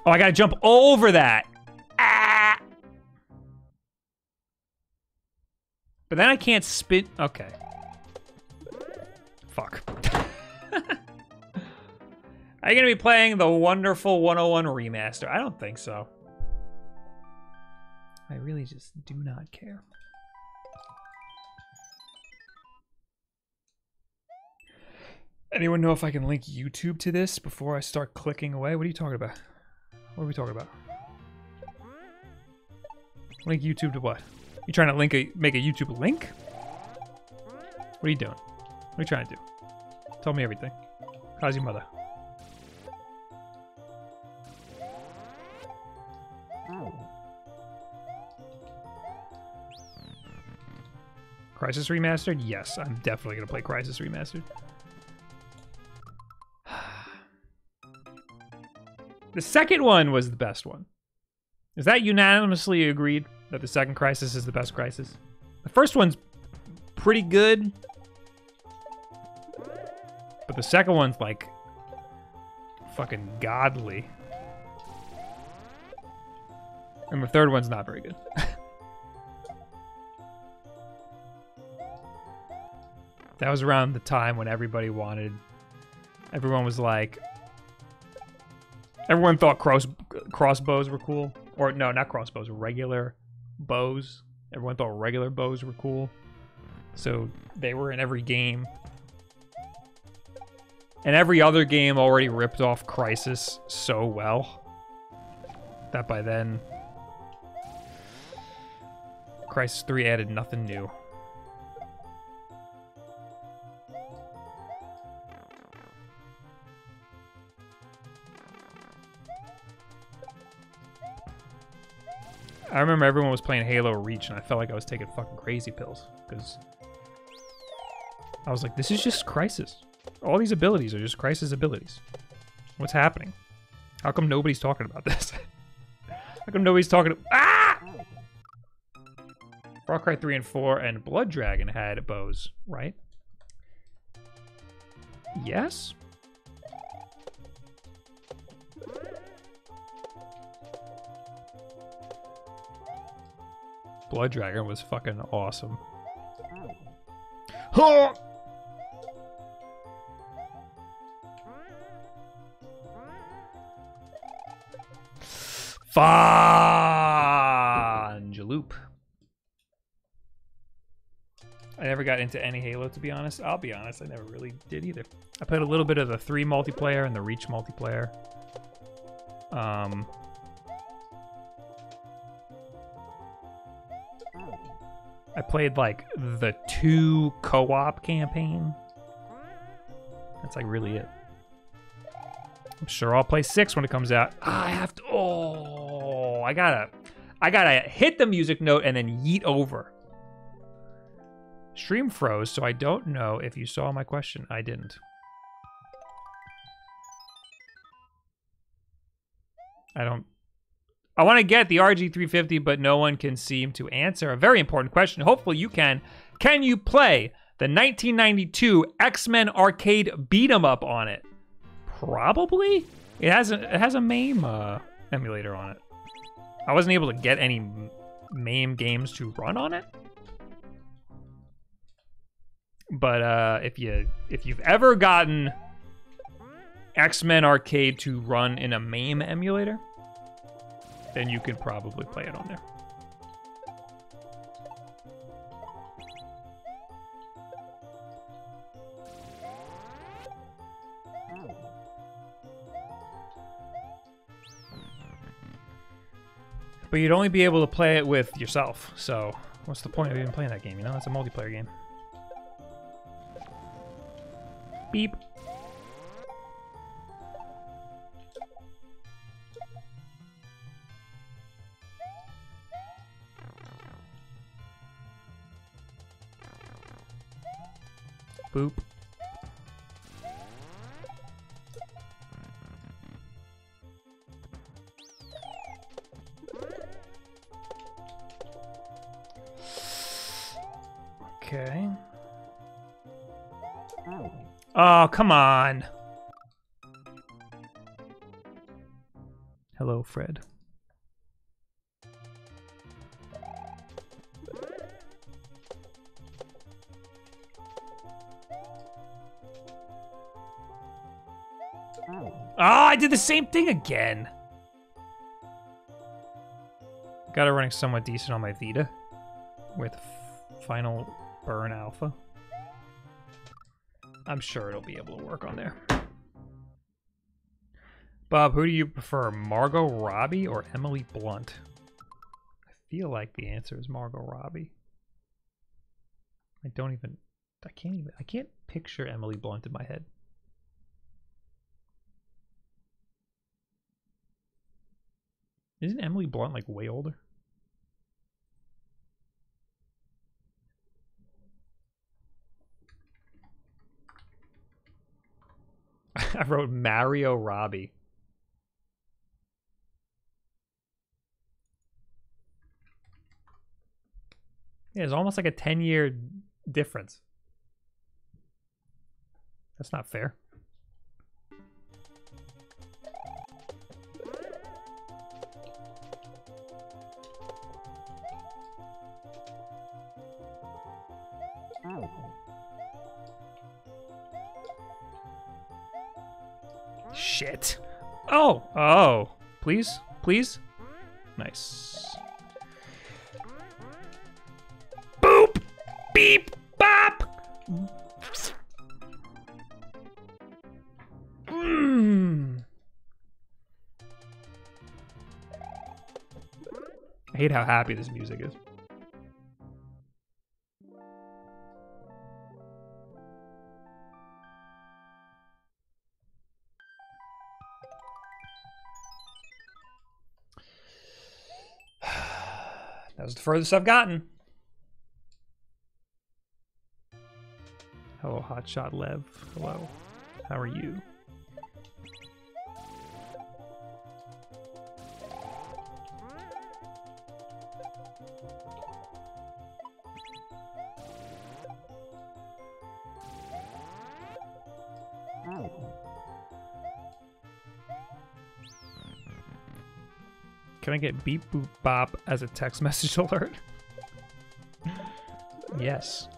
Oh, I gotta jump over that. Ah! But then I can't spin. Okay. Fuck. Are you gonna be playing the wonderful 101 remaster? I don't think so. I really just do not care. Anyone know if I can link YouTube to this before I start clicking away? What are you talking about? What are we talking about? Link YouTube to what? You trying to make a YouTube link? What are you doing? What are you trying to do? Tell me everything. How's your mother? Crysis Remastered? Yes, I'm definitely gonna play Crysis Remastered. The second one was the best one. Is that unanimously agreed that the second Crysis is the best Crysis? The first one's pretty good, but the second one's like fucking godly. And the third one's not very good. That was around the time when everyone was like, everyone thought crossbows were cool. Or no, not crossbows, regular bows. Everyone thought regular bows were cool. So they were in every game. And every other game already ripped off Crysis so well that by then Crysis 3 added nothing new. I remember everyone was playing Halo Reach, and I felt like I was taking fucking crazy pills, because I was like, this is just Crysis. All these abilities are just Crysis abilities. What's happening? How come nobody's talking about this? How come nobody's talking about... Ah! Far Cry 3 and 4 and Blood Dragon had bows, right? Yes? Blood Dragon was fucking awesome. Huh! Fangaloop. I never got into any Halo, to be honest. I'll be honest, I never really did either. I played a little bit of the 3 multiplayer and the Reach multiplayer. I played, like, the 2 co-op campaign. That's, like, really it. I'm sure I'll play 6 when it comes out. I have to... Oh, I gotta hit the music note and then yeet over. Stream froze, so I don't know if you saw my question. I didn't. I want to get the RG350, but no one can seem to answer a very important question. Hopefully you can. Can you play the 1992 X-Men arcade beat-em-up on it? Probably? It has a MAME emulator on it. I wasn't able to get any MAME games to run on it. But if you've ever gotten X-Men arcade to run in a MAME emulator, then you could probably play it on there. But you'd only be able to play it with yourself, so what's the point of even playing that game, you know? It's a multiplayer game. Beep. Boop. Okay. Oh, come on. Hello, Fred. Oh, I did the same thing again. Got it running somewhat decent on my Vita with Final Burn Alpha. I'm sure it'll be able to work on there. Bob, who do you prefer, Margot Robbie or Emily Blunt? I feel like the answer is Margot Robbie. I can't picture Emily Blunt in my head. Isn't Emily Blunt like way older? I wrote Mario Robbie. Yeah, it's almost like a 10-year difference. That's not fair. Shit. Oh, oh. Please, please. Nice. Boop, beep, bop. I hate how happy this music is. That was the furthest I've gotten. Hello, Hotshot Lev. Hello. How are you? Can I get beep boop bop as a text message alert? Yes.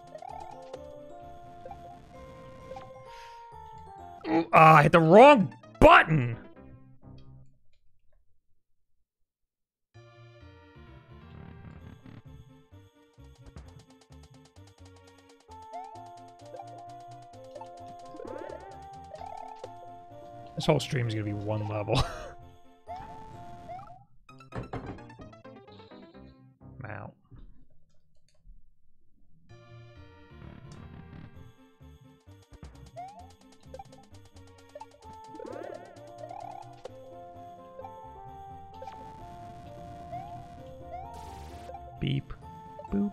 I hit the wrong button! This whole stream is gonna be one level. Beep. Boop.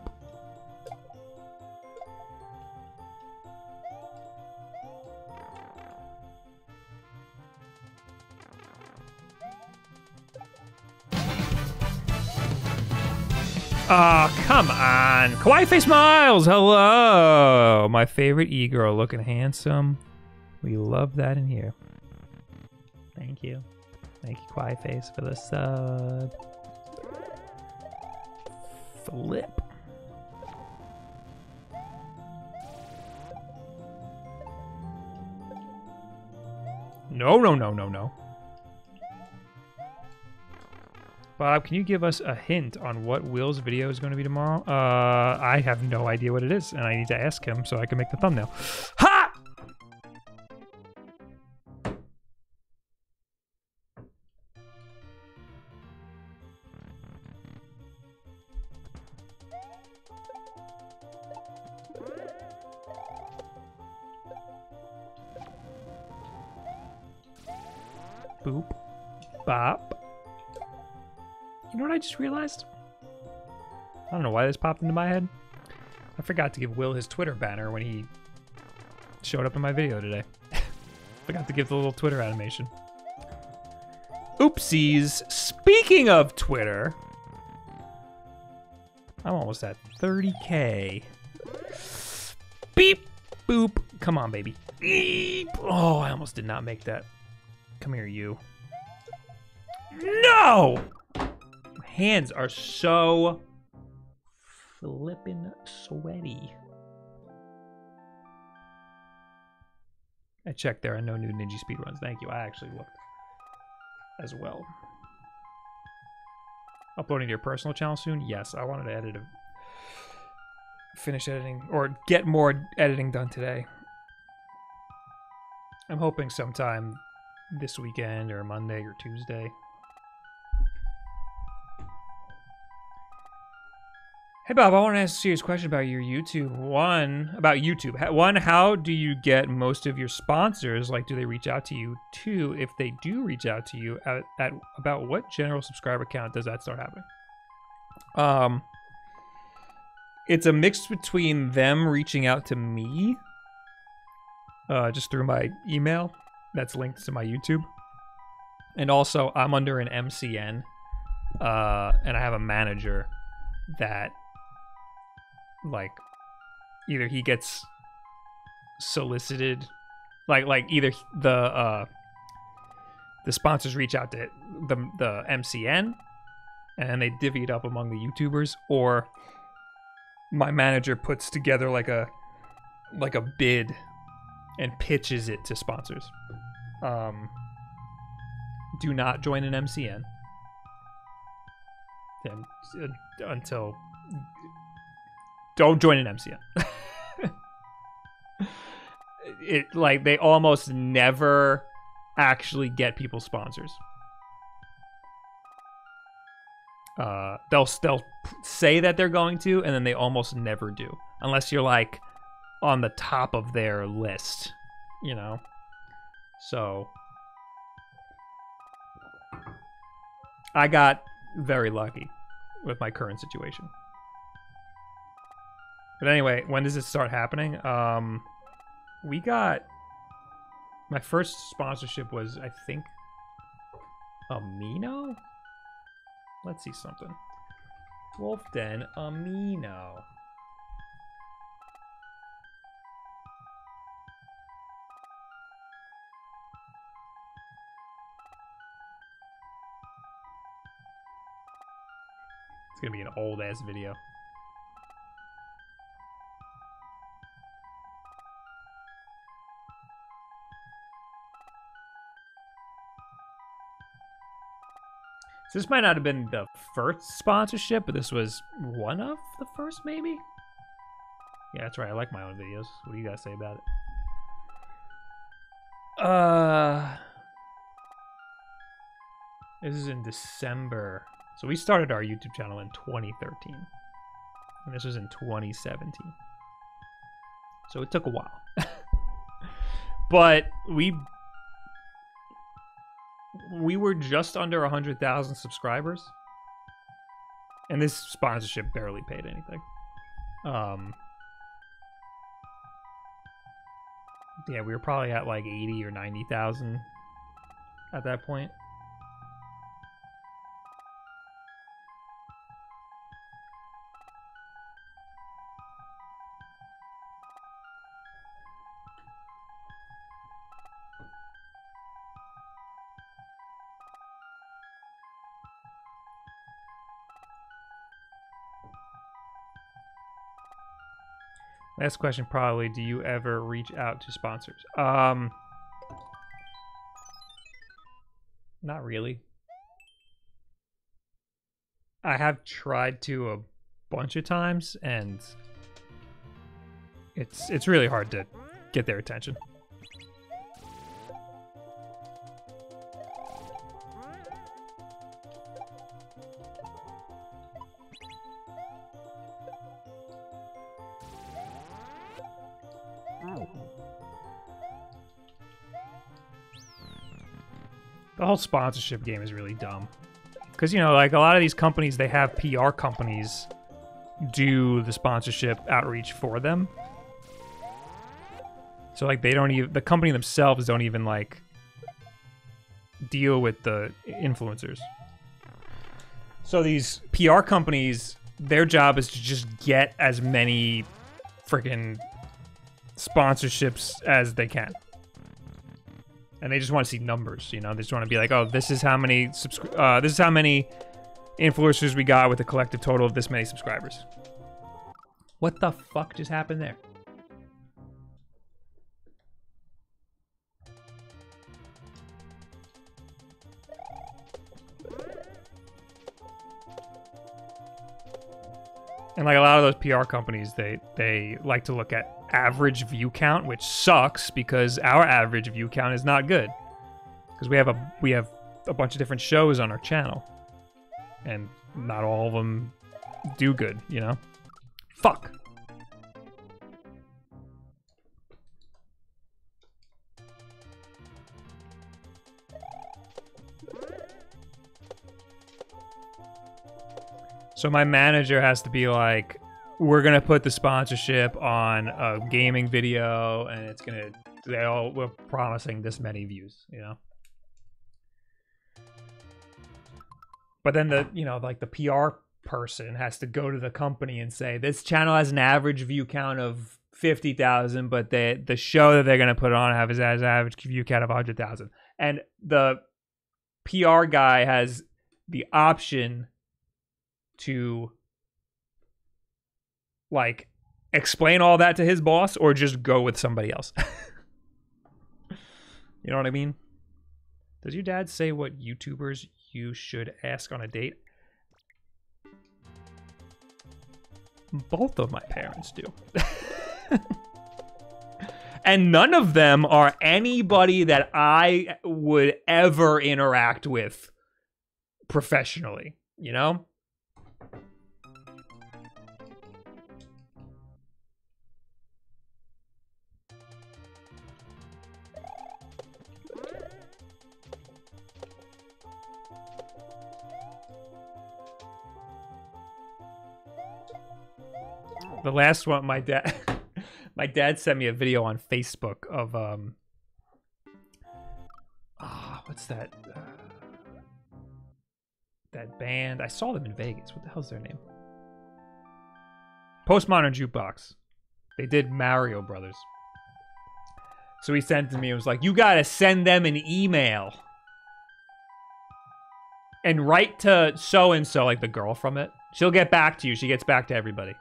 Oh, come on. Kawaii Face Miles, hello. My favorite e-girl, looking handsome. We love that in here. Thank you. Thank you, Kawaii Face, for the sub. Flip. No, no, no, no, no. Bob, can you give us a hint on what Will's video is going to be tomorrow? I have no idea what it is, and I need to ask him so I can make the thumbnail. Ha! Boop. Bop. You know what I just realized? I don't know why this popped into my head. I forgot to give Will his Twitter banner when he showed up in my video today. Forgot to give the little Twitter animation. Oopsies. Speaking of Twitter, I'm almost at 30K. Beep. Boop. Come on, baby. Beep. Oh, I almost did not make that. Come here, you. No! Hands are so flippin' sweaty. I checked, there are no new ninja speedruns. Thank you. I actually looked as well. Uploading to your personal channel soon? Yes, I wanted to edit finish editing, or get more editing done today. I'm hoping sometime this weekend or Monday or Tuesday. Hey Bob, I want to ask a serious question about your YouTube. One, how do you get most of your sponsors? Like, do they reach out to you? Two, if they do reach out to you, at about what general subscriber count does that start happening? It's a mix between them reaching out to me, just through my email that's linked to my YouTube, and also I'm under an MCN, and I have a manager that, like, either he gets solicited, like either the sponsors reach out to the MCN and they divvy it up among the YouTubers, or my manager puts together like a bid and pitches it to sponsors. Do not join an MCN until... Don't join an MCN. Like, they almost never actually get people sponsors. They'll say that they're going to, and then they almost never do, unless you're like on the top of their list, you know. So I got very lucky with my current situation. But anyway, when does it start happening? We got... My first sponsorship was, I think, Amino? Let's see something. Wolf Den Amino. It's gonna be an old-ass video. So this might not have been the first sponsorship, but this was one of the first, maybe? Yeah, that's right. I like my own videos. What do you guys say about it? This is in December. So we started our YouTube channel in 2013, and this was in 2017. So it took a while, but we were just under 100,000 subscribers, and this sponsorship barely paid anything. Yeah, we were probably at like 80 or 90,000 at that point. Last question, probably. Do you ever reach out to sponsors? Not really. I have tried to a bunch of times, and it's really hard to get their attention. The whole sponsorship game is really dumb. Because, you know, like a lot of these companies, they have PR companies do the sponsorship outreach for them. So, like, they don't even, the company themselves don't even, like, deal with the influencers. So these PR companies, their job is to just get as many freaking sponsorships as they can. And they just want to see numbers, you know. They just want to be like, "Oh, this is how many this is how many influencers we got with a collective total of this many subscribers." What the fuck just happened there? And like a lot of those PR companies, they like to look at average view count, which sucks because our average view count is not good, because we have a bunch of different shows on our channel, and not all of them do good, you know. Fuck. So my manager has to be like, we're gonna put the sponsorship on a gaming video, and it's gonna, we're promising this many views, you know? But then the, you know, like the PR person has to go to the company and say, this channel has an average view count of 50,000, but the show that they're gonna put on has an average view count of 100,000. And the PR guy has the option to like explain all that to his boss or just go with somebody else. You know what I mean? Does your dad say what YouTubers you should ask on a date? Both of my parents do. And none of them are anybody that I would ever interact with professionally, you know? The last one, my dad sent me a video on Facebook of what's that? That band. I saw them in Vegas. What the hell's their name? Postmodern Jukebox. They did Mario Brothers. So he sent it to me. It was like, you gotta send them an email and write to so and so, like the girl from it. She'll get back to you. She gets back to everybody.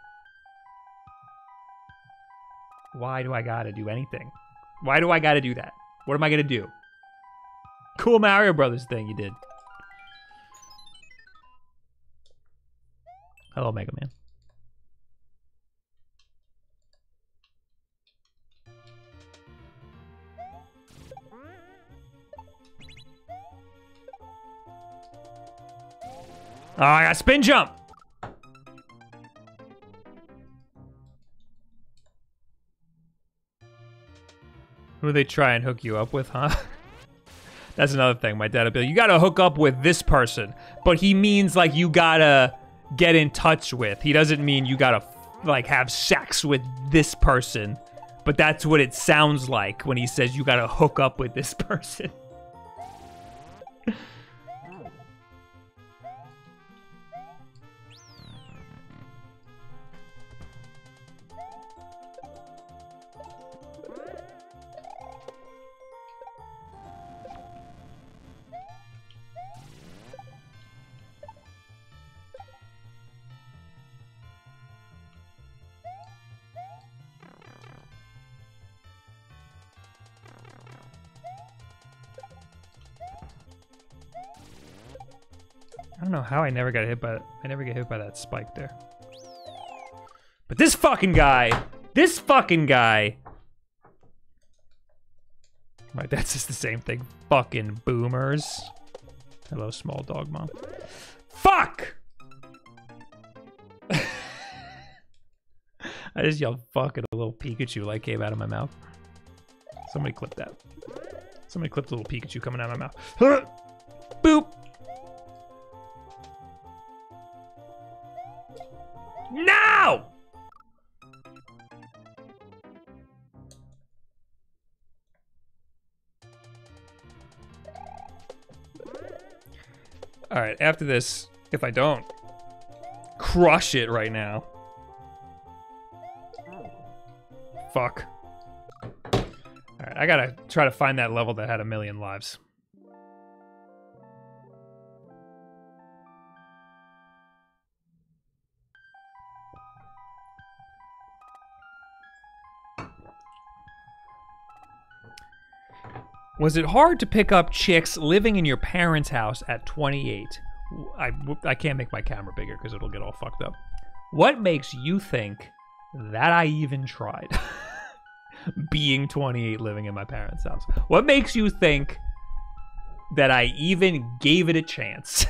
Why do I gotta do anything? Why do I gotta do that? What am I gonna do? Cool Mario Brothers thing you did. Hello, Mega Man. Oh, I got spin jump. Who they try and hook you up with, huh? That's another thing. My dad would be like, you gotta hook up with this person. But he means like you gotta get in touch with. He doesn't mean you gotta like have sex with this person. But that's what it sounds like when he says you gotta hook up with this person. don't know how I never got hit by that. I never get hit by that spike there. But this fucking guy! This fucking guy! Right, that's just the same thing. Fucking boomers. Hello, small dog mom. Fuck! I just yelled fuck at a little Pikachu like came out of my mouth. Somebody clip that. Somebody clipped a little Pikachu coming out of my mouth. Boop! No! Alright, after this, if I don't crush it right now. Fuck. Alright, I gotta try to find that level that had 1,000,000 lives. Was it hard to pick up chicks living in your parents' house at 28? I can't make my camera bigger because it'll get all fucked up. What makes you think that I even tried? Being 28, living in my parents' house. What makes you think that I even gave it a chance?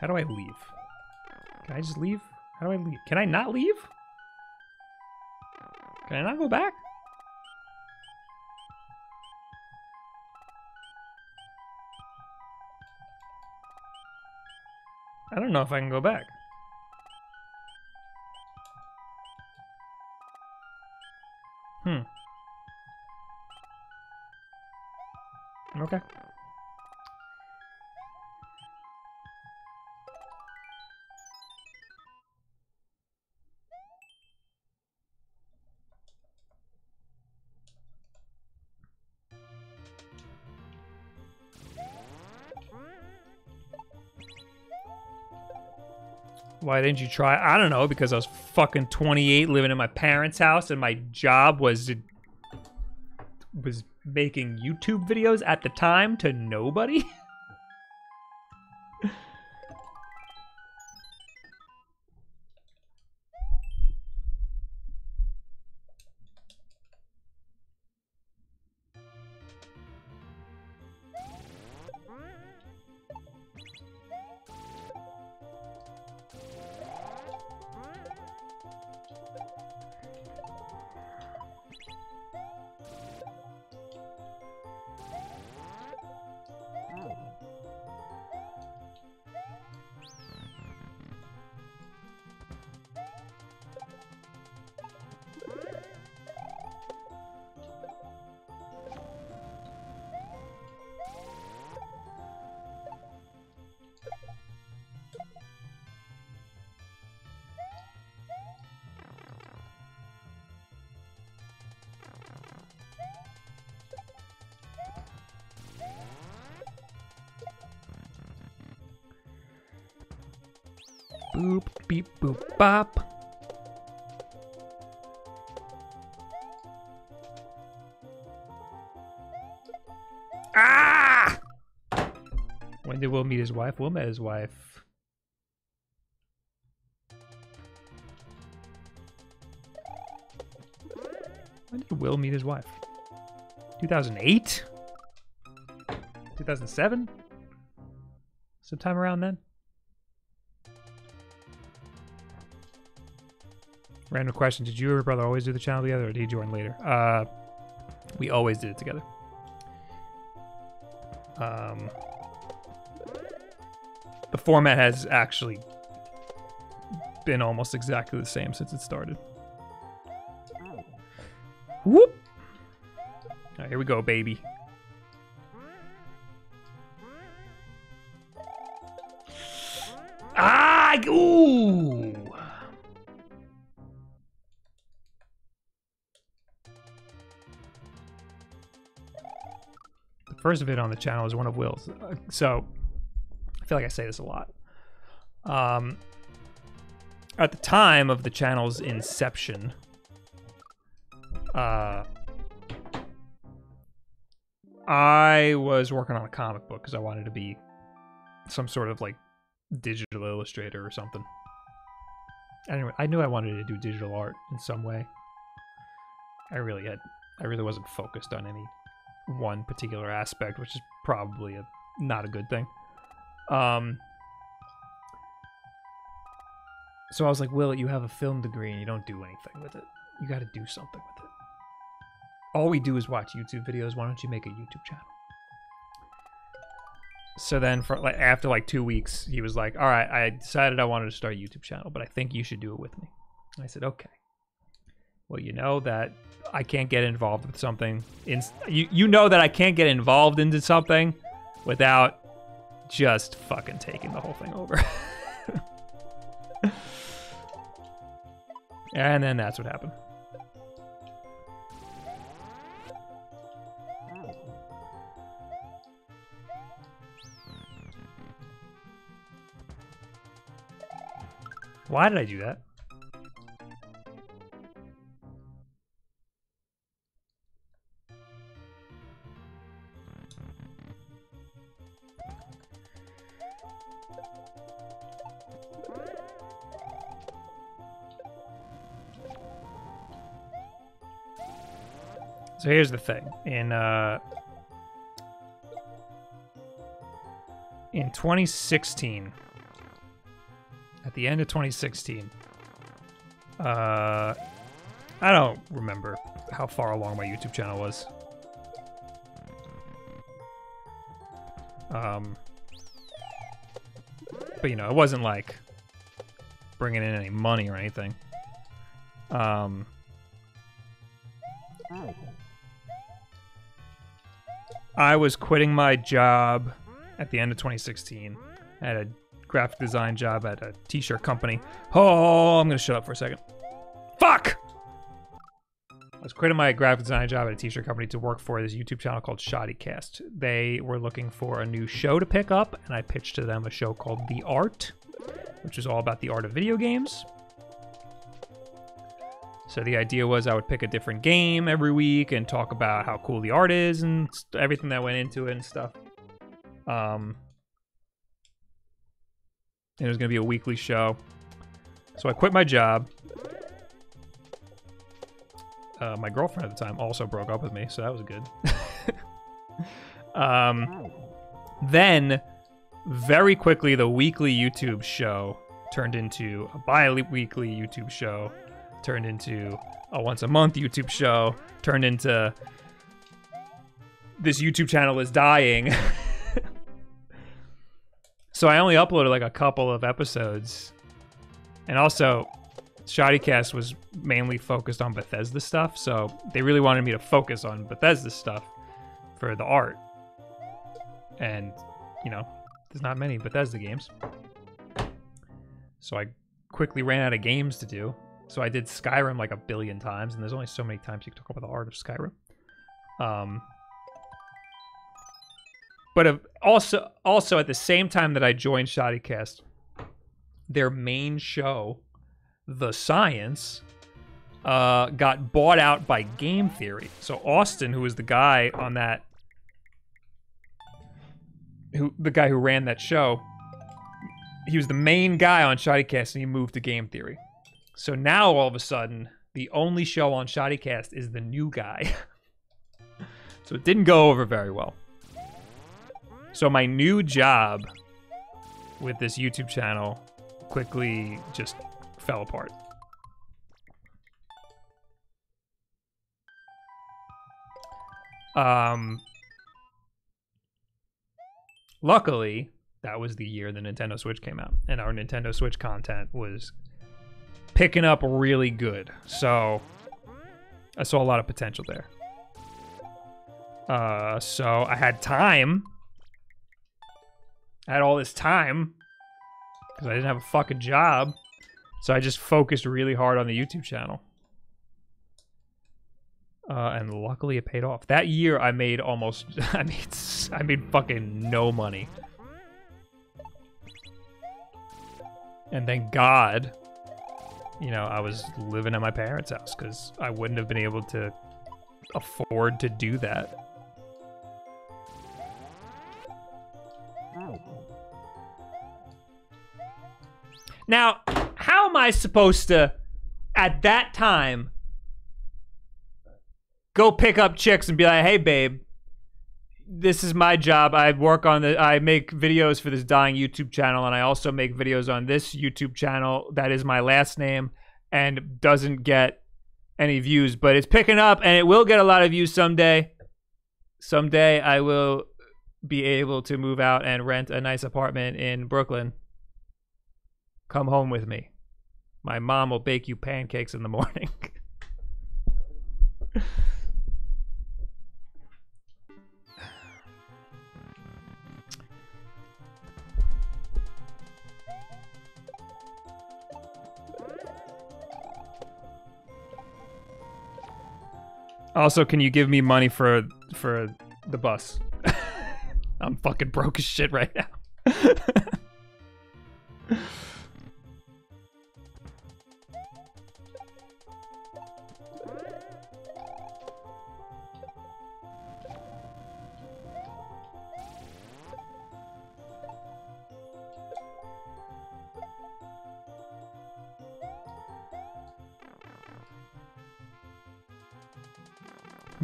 How do I leave? Can I just leave? How do I leave? Can I not leave? Can I not go back? I don't know if I can go back. Okay. Why didn't you try? I don't know, because I was fucking 28 living in my parents' house and my job was making YouTube videos at the time to nobody. Boop, beep, boop, bop. Ah! When did Will meet his wife? Will met his wife. When did Will meet his wife? 2008? 2007? Sometime around then? Random question, did you or your brother always do the channel together, or did he join later? We always did it together. The format has actually been almost exactly the same since it started. Whoop! Alright, here we go, baby. Ah! Ooh! First vid on the channel is one of Will's, so I feel like I say this a lot. At the time of the channel's inception, I was working on a comic book because I wanted to be some sort of, like, digital illustrator or something. Anyway, I knew I wanted to do digital art in some way. I really wasn't focused on any one particular aspect, which is probably not a good thing. So I was like, Will, you have a film degree and you don't do anything with it. You got to do something with it. All we do is watch YouTube videos. Why don't you make a YouTube channel? So then for, like, after like 2 weeks, he was like, all right, I decided I wanted to start a YouTube channel, but I think you should do it with me. And I said, okay. Well, you know that I can't get involved with something. You know that I can't get involved into something without just fucking taking the whole thing over. And then that's what happened. Why did I do that? So here's the thing. In 2016, at the end of 2016, I don't remember how far along my YouTube channel was. But, you know, it wasn't like bringing in any money or anything. I was quitting my job at the end of 2016 at a graphic design job at a t-shirt company. Oh, I'm gonna shut up for a second. Fuck! I was quitting my graphic design job at a t-shirt company to work for this YouTube channel called Shoddycast. They were looking for a new show to pick up, and I pitched to them a show called The Art, which is all about the art of video games. So the idea was I would pick a different game every week and talk about how cool the art is and everything that went into it and stuff. And it was going to be a weekly show. So I quit my job. My girlfriend at the time also broke up with me, so that was good. Then, very quickly, the weekly YouTube show turned into a bi-weekly YouTube show, turned into a once-a-month YouTube show, turned into this YouTube channel is dying. So I only uploaded like a couple of episodes. And also, Shoddycast was mainly focused on Bethesda stuff, so they really wanted me to focus on Bethesda stuff for the art. And, you know, there's not many Bethesda games. So I quickly ran out of games to do. So I did Skyrim like 1 billion times, and there's only so many times you can talk about the art of Skyrim. But also at the same time that I joined Shoddycast, their main show, The Science, got bought out by Game Theory. So Austin, who was the guy on that, the guy who ran that show, he was the main guy on Shoddycast, and he moved to Game Theory. So now all of a sudden, the only show on Shoddycast is the new guy. So it didn't go over very well. So my new job with this YouTube channel quickly just fell apart. Luckily, that was the year the Nintendo Switch came out, and our Nintendo Switch content was picking up really good. So I saw a lot of potential there. So I had time. I had all this time because I didn't have a fucking job. So I just focused really hard on the YouTube channel. And luckily it paid off. That year I made almost, I made fucking no money. And thank God, you know, I was living at my parents' house because I wouldn't have been able to afford to do that. Now, how am I supposed to, at that time, go pick up chicks and be like, hey, babe, this is my job. I work on the, I make videos for this dying YouTube channel, and I also make videos on this YouTube channel that is my last name and doesn't get any views, but it's picking up and it will get a lot of views someday. Someday I will be able to move out and rent a nice apartment in Brooklyn. Come home with me. My mom will bake you pancakes in the morning. Also, can you give me money for the bus? I'm fucking broke as shit right now.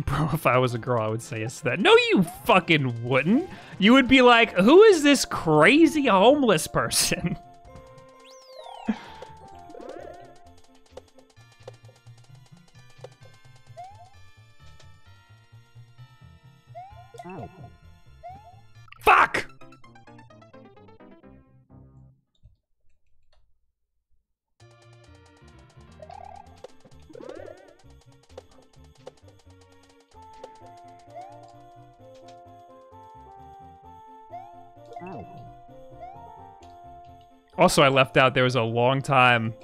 Bro, if I was a girl, I would say yes to that. No, you fucking wouldn't. You would be like, who is this crazy homeless person? Oh. Fuck! Also, I left out there was a long time.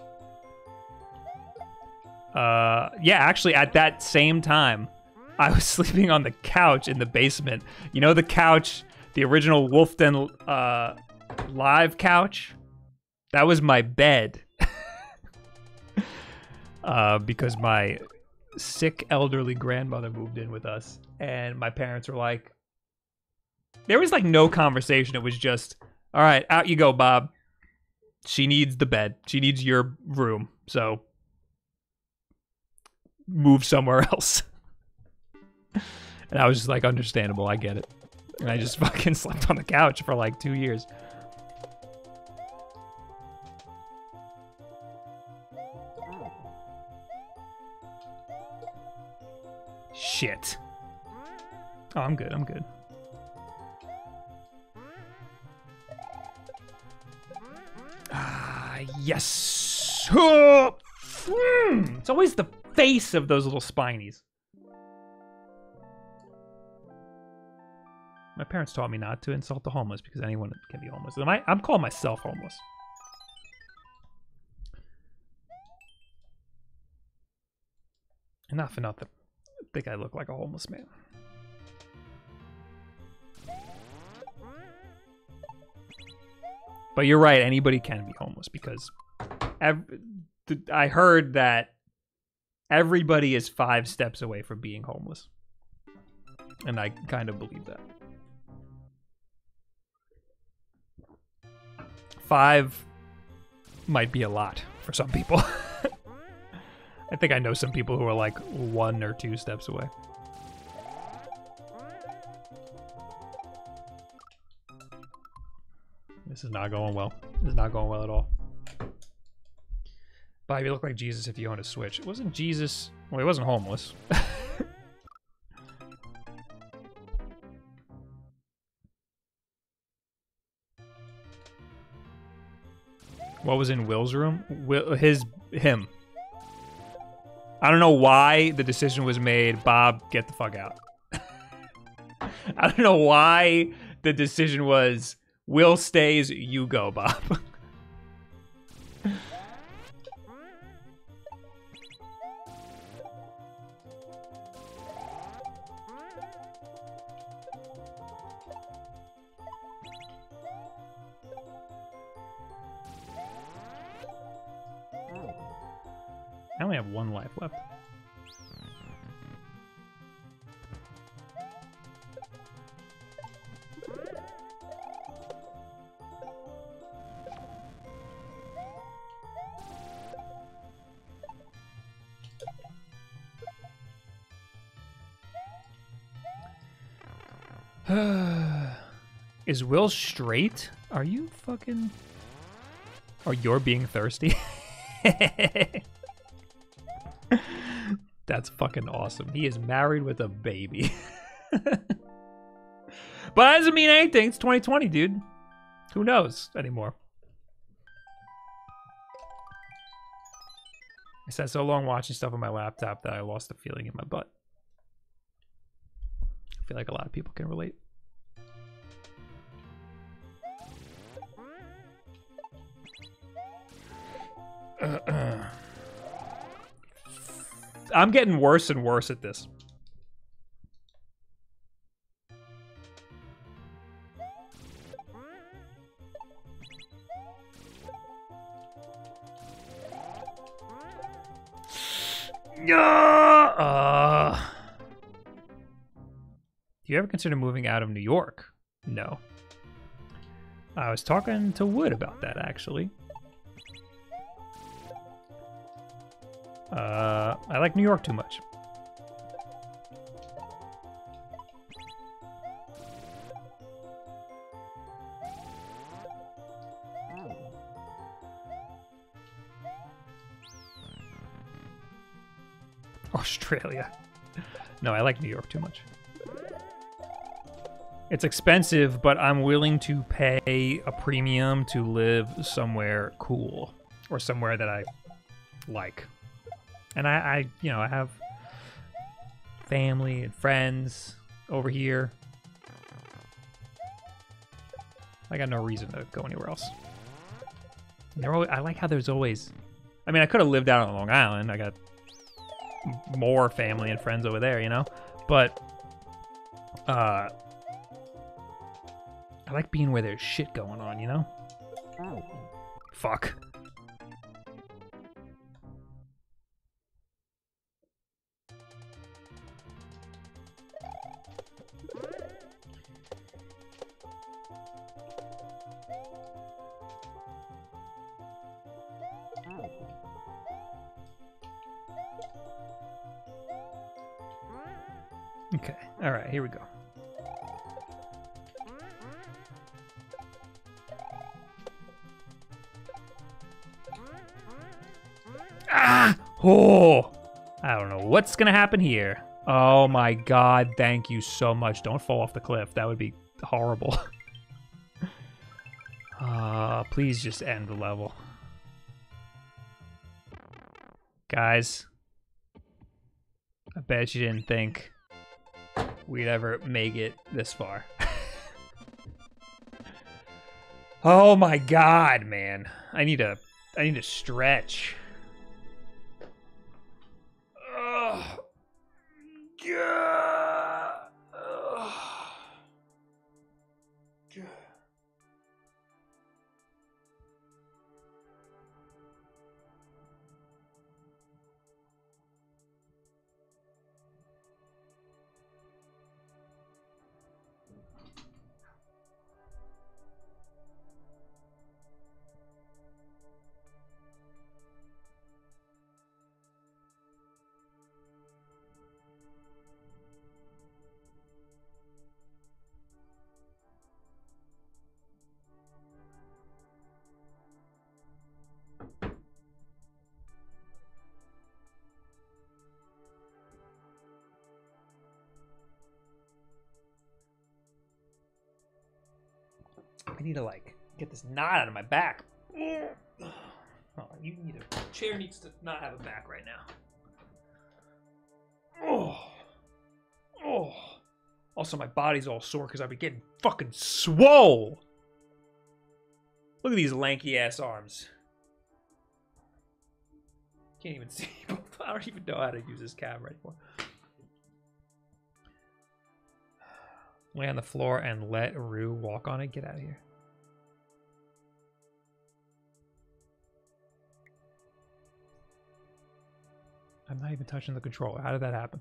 Yeah, actually, at that same time, I was sleeping on the couch in the basement. You know the couch, the original Wolf Den live couch? That was my bed. Because my sick elderly grandmother moved in with us, and my parents were like, there was like no conversation. It was just, all right, out you go, Bob. She needs the bed. She needs your room. So move somewhere else. And I was just like, understandable. I get it. And I just fucking slept on the couch for like 2 years. Shit. Oh, I'm good. I'm good. Yes. Oh. It's always the face of those little spinies. My parents taught me not to insult the homeless because anyone can be homeless. I'm calling myself homeless. Enough for nothing. I think I look like a homeless man. But you're right, anybody can be homeless because I heard that everybody is 5 steps away from being homeless. And I kind of believe that. 5 might be a lot for some people. I think I know some people who are like 1 or 2 steps away. This is not going well. This is not going well at all. Bob, you look like Jesus if you own a Switch. It wasn't Jesus. Well, he wasn't homeless. What was in Will's room? Will, him. I don't know why the decision was made. Bob, get the fuck out. I don't know why the decision was... Will stays, you go, Bob. I only have 1 life left. Is Will straight? Are you fucking... Or you're being thirsty? That's fucking awesome. He is married with a baby. But that doesn't mean anything. It's 2020, dude. Who knows anymore? I sat so long watching stuff on my laptop that I lost the feeling in my butt. I feel like a lot of people can relate. I'm getting worse and worse at this. Do you ever consider moving out of New York? No. I was talking to Wood about that, actually. I like New York too much. Australia. No, I like New York too much. It's expensive, but I'm willing to pay a premium to live somewhere cool or somewhere that I like. And you know, I have family and friends over here. I got no reason to go anywhere else. I like how there's always... I mean, I could have lived out on Long Island. I got more family and friends over there, you know? But, I like being where there's shit going on, you know? Oh. Fuck. Okay, alright, here we go. Oh, I don't know what's gonna happen here. Oh my god, thank you so much. Don't fall off the cliff. That would be horrible. Please just end the level. Guys, I bet you didn't think we'd ever make it this far. Oh my god, man. I need to stretch. I need to, like, get this knot out of my back. Oh, you need a chair needs to not have a back right now. Oh. Oh. Also, my body's all sore because I've been getting fucking swole. Look at these lanky-ass arms. Can't even see. I don't even know how to use this camera anymore. Lay on the floor and let Rue walk on it. Get out of here. I'm not even touching the controller. How did that happen?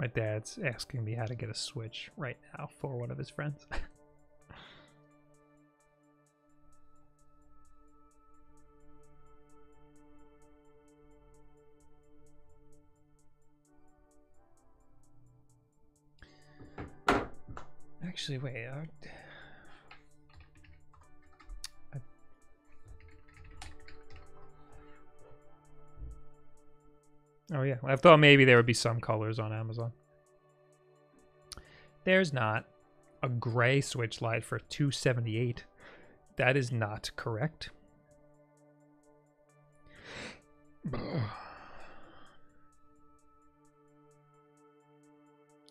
My dad's asking me how to get a Switch right now for one of his friends. Actually, wait. Oh yeah, I thought maybe there would be some colors on Amazon. There's not. A gray Switch Lite for $278. That is not correct.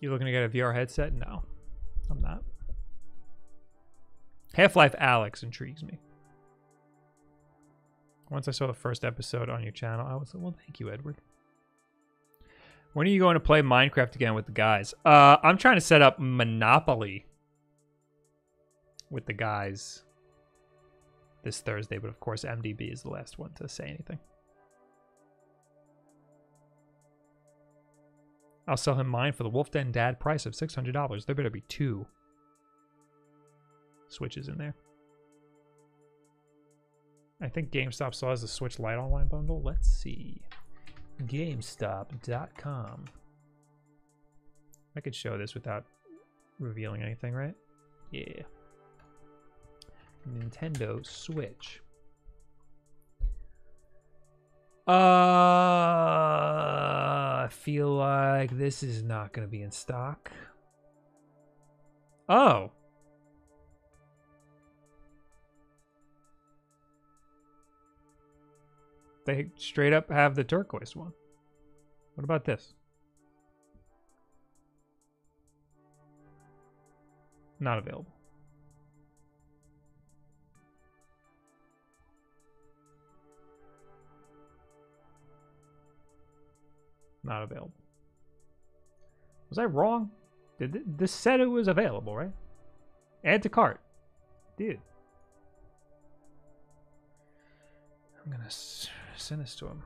You looking to get a VR headset? No, I'm not. Half-Life Alyx intrigues me. Once I saw the first episode on your channel, I was like, well, thank you, Edward. When are you going to play Minecraft again with the guys? I'm trying to set up Monopoly with the guys this Thursday, but of course MDB is the last one to say anything. I'll sell him mine for the Wolf Den Dad price of $600. There better be 2 Switches in there. I think GameStop still has the Switch Lite online bundle. Let's see. GameStop.com. I could show this without revealing anything, right? Yeah. Nintendo Switch. I feel like this is not going to be in stock. Oh. They straight up have the turquoise one. What about this? Not available. Not available. Was I wrong? This said it was available, right? Add to cart. Dude. I'm going to send this to him.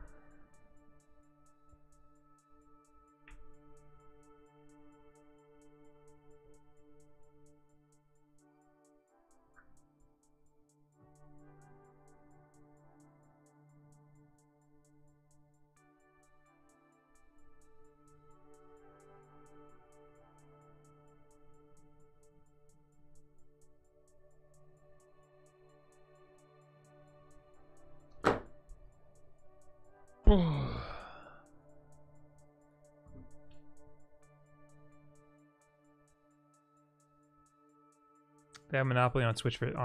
They have Monopoly on Switch for $10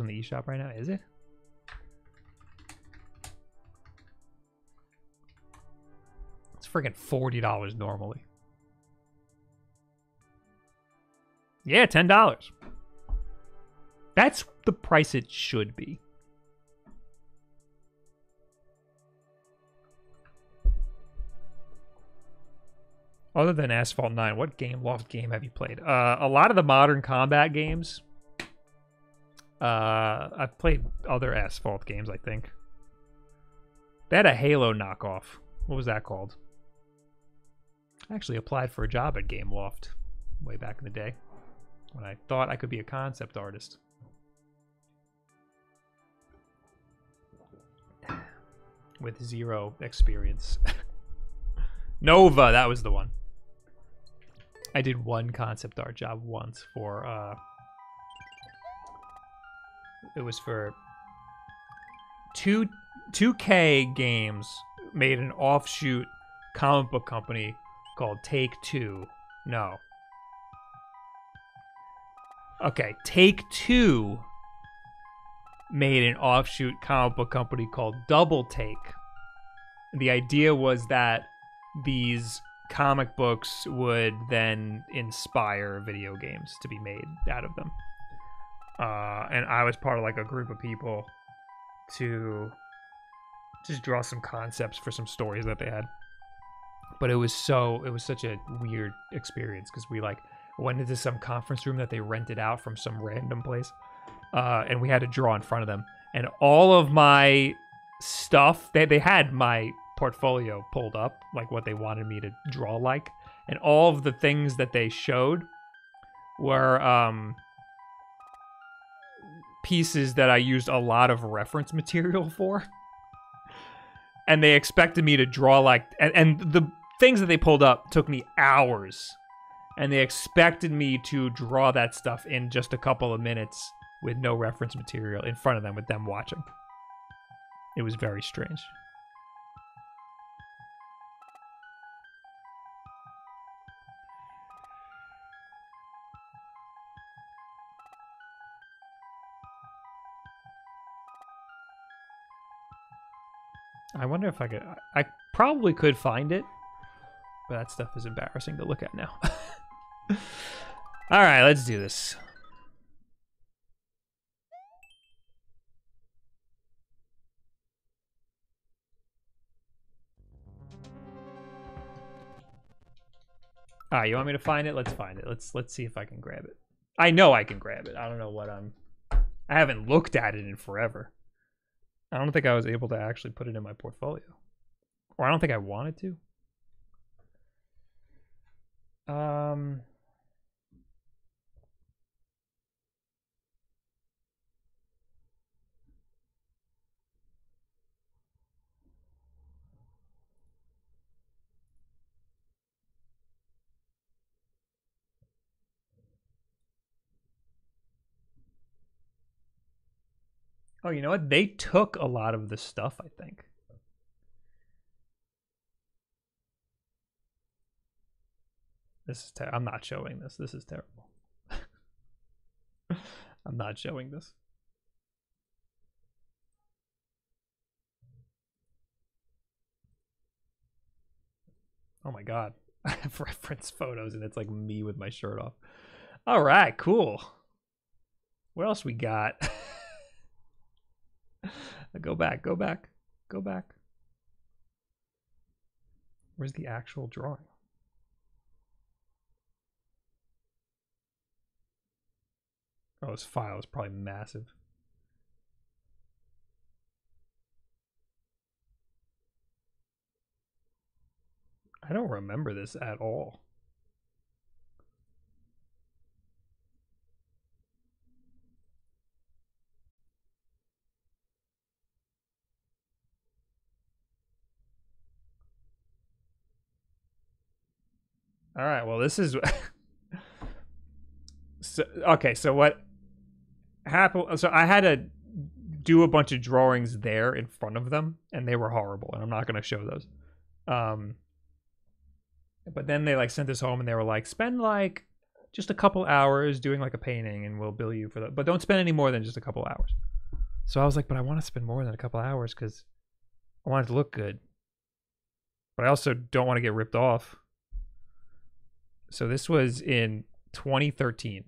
on the eShop right now, is it? It's freaking $40 normally. Yeah, $10. That's the price it should be. Other than Asphalt 9, what Gameloft game have you played? A lot of the modern combat games. I've played other Asphalt games, I think. They had a Halo knockoff. What was that called? I actually applied for a job at Gameloft way back in the day when I thought I could be a concept artist. With 0 experience. Nova, that was the one. I did one concept art job once for, it was for 2K Games made an offshoot comic book company called Take-Two. No. Okay, Take-Two made an offshoot comic book company called Double Take. The idea was that these comic books would then inspire video games to be made out of them. And I was part of like a group of people to just draw some concepts for some stories that they had. But it was such a weird experience because we like went into some conference room that they rented out from some random place. And we had to draw in front of them. And all of my stuff, they had my portfolio pulled up, like what they wanted me to draw like, and all of the things that they showed were pieces that I used a lot of reference material for. And they expected me to draw like... And the things that they pulled up took me hours. And they expected me to draw that stuff in just a couple of minutes with no reference material in front of them with them watching. It was very strange. I wonder if I could... I probably could find it, but that stuff is embarrassing to look at now. All right, let's do this. All right, you want me to find it? Let's find it. Let's see if I can grab it. I know I can grab it. I don't know what I'm... I haven't looked at it in forever. I don't think I was able to actually put it in my portfolio. Or I don't think I wanted to. Oh, you know what? They took a lot of the stuff, I think. This is I'm not showing this. This is terrible. I'm not showing this. Oh my God. I have reference photos and it's like me with my shirt off. All right, cool. What else we got? Go back, go back, go back. Where's the actual drawing? Oh, this file is probably massive. I don't remember this at all. All right, well, this is... so, okay, so what happened... So I had to do a bunch of drawings there in front of them, and they were horrible, and I'm not going to show those. But then they, like, sent us home, and they were like, spend, like, just a couple hours doing, like, a painting, and we'll bill you for that. But don't spend any more than just a couple hours. So I was like, but I want to spend more than a couple hours because I want it to look good. But I also don't want to get ripped off. So this was in 2013.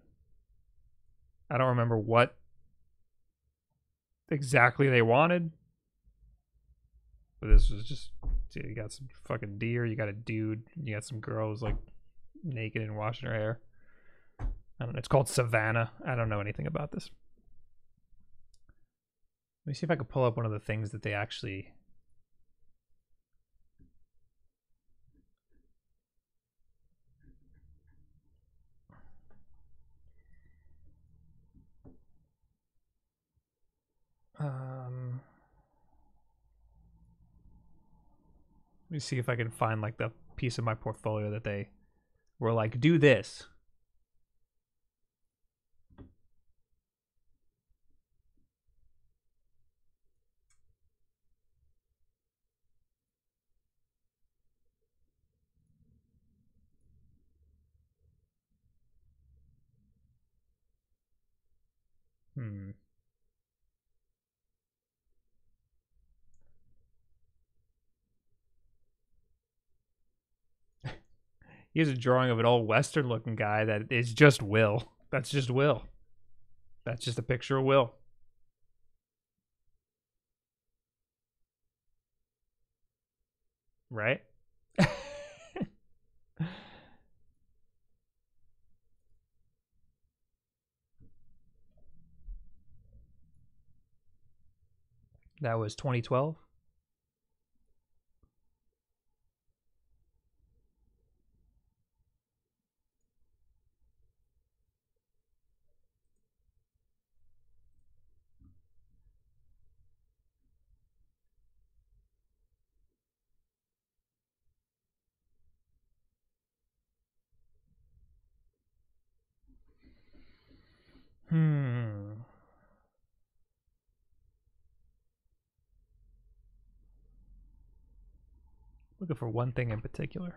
I don't remember what exactly they wanted. But this was just, dude, you got some fucking deer, you got a dude, you got some girls like naked and washing her hair. I don't know, it's called Savannah. I don't know anything about this. Let me see if I could pull up one of the things that they actually... Let me see if I can find like the piece of my portfolio that they were like, do this. Here's a drawing of an old Western-looking guy that is just Will. That's just Will. That's just a picture of Will. Right? That was 2012. Hmm. Looking for one thing in particular.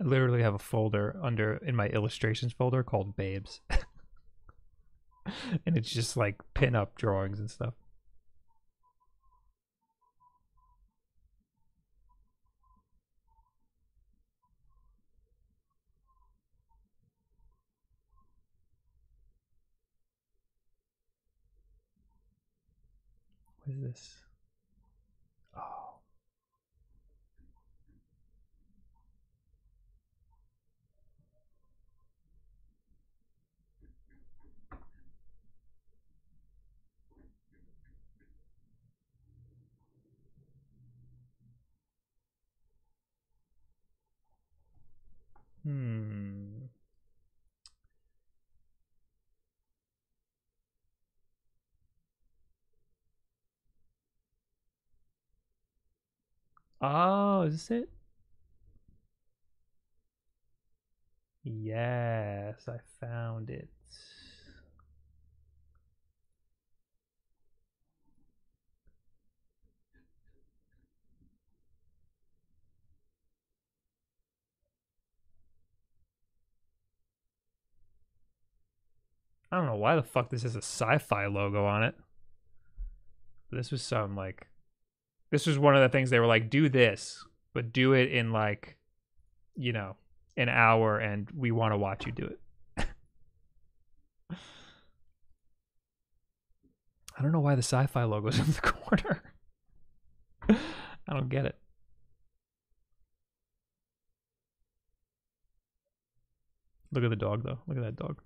I literally have a folder in my illustrations folder called Babes. And it's just like pin-up drawings and stuff. What is this? Oh. Oh, is this it? Yes, I found it. I don't know why the fuck this has a sci-fi logo on it. But this was some like... This was one of the things they were like, do this, but do it in like, you know, an hour, and we want to watch you do it. I don't know why the sci-fi logo's in the corner. I don't get it. Look at the dog though. Look at that dog.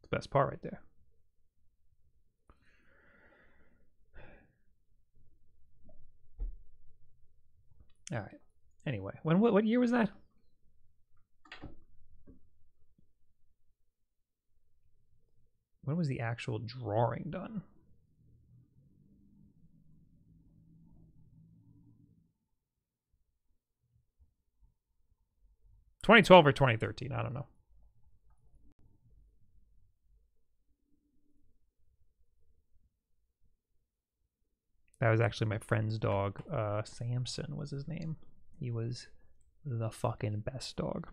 It's the best part right there. All right. Anyway, what year was that? When was the actual drawing done? (2012) or 2013? I don't know. That was actually my friend's dog. Samson was his name. He was the fucking best dog.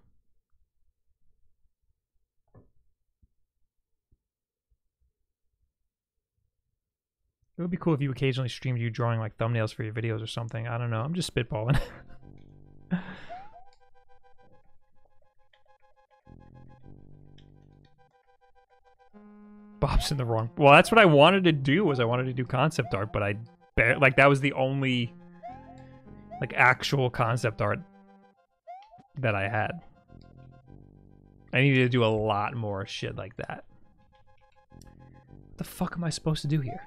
It would be cool if you occasionally streamed you drawing like thumbnails for your videos or something. I don't know. I'm just spitballing. Bob's in the wrong. Well, that's what I wanted to do. Was I wanted to do concept art, but I. Like, that was the only, like, actual concept art that I had. I needed to do a lot more shit like that. What the fuck am I supposed to do here?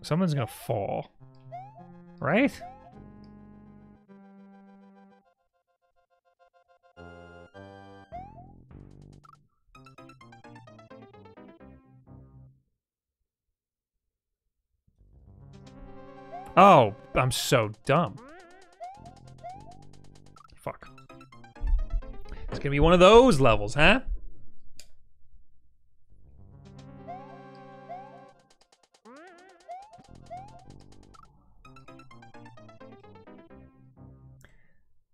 Someone's gonna fall. Right? Oh, I'm so dumb. Fuck. It's gonna be one of those levels, huh?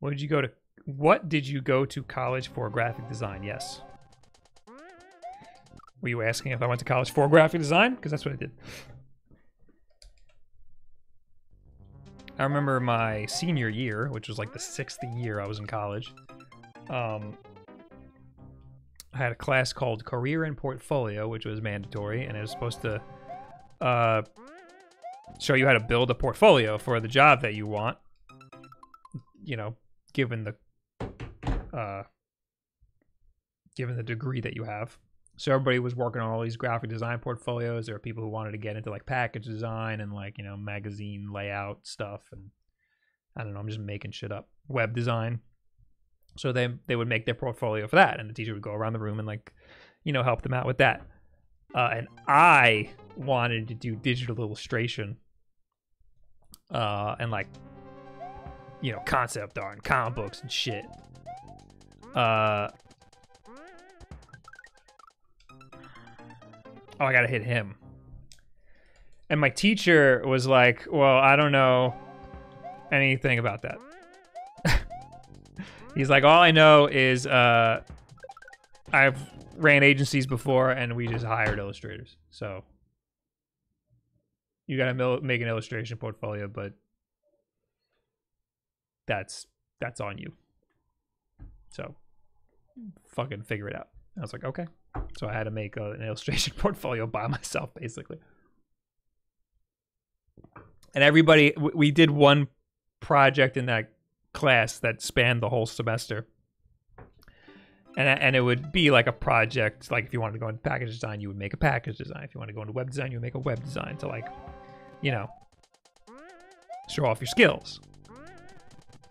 What did you go to college for graphic design? Yes. Were you asking if I went to college for graphic design? Because that's what I did. I remember my senior year, which was like the 6th year I was in college, I had a class called Career and Portfolio, which was mandatory, and it was supposed to show you how to build a portfolio for the job that you want, you know, given the degree that you have. So everybody was working on all these graphic design portfolios. There were people who wanted to get into like package design and like, you know, magazine layout stuff. And I don't know, I'm just making shit up. Web design. So they would make their portfolio for that, and the teacher would go around the room and, like, you know, help them out with that. And I wanted to do digital illustration and, like, you know, concept art and comic books and shit. Oh, I gotta hit him. And my teacher was like, well, I don't know anything about that. He's like, all I know is I've ran agencies before and we just hired illustrators. So you gotta make an illustration portfolio, but that's on you. So fucking figure it out. I was like, okay. So I had to make an illustration portfolio by myself, basically. And everybody, we did one project in that class that spanned the whole semester. And it would be like a project, like if you wanted to go into package design, you would make a package design. If you wanted to go into web design, you would make a web design to, like, you know, show off your skills.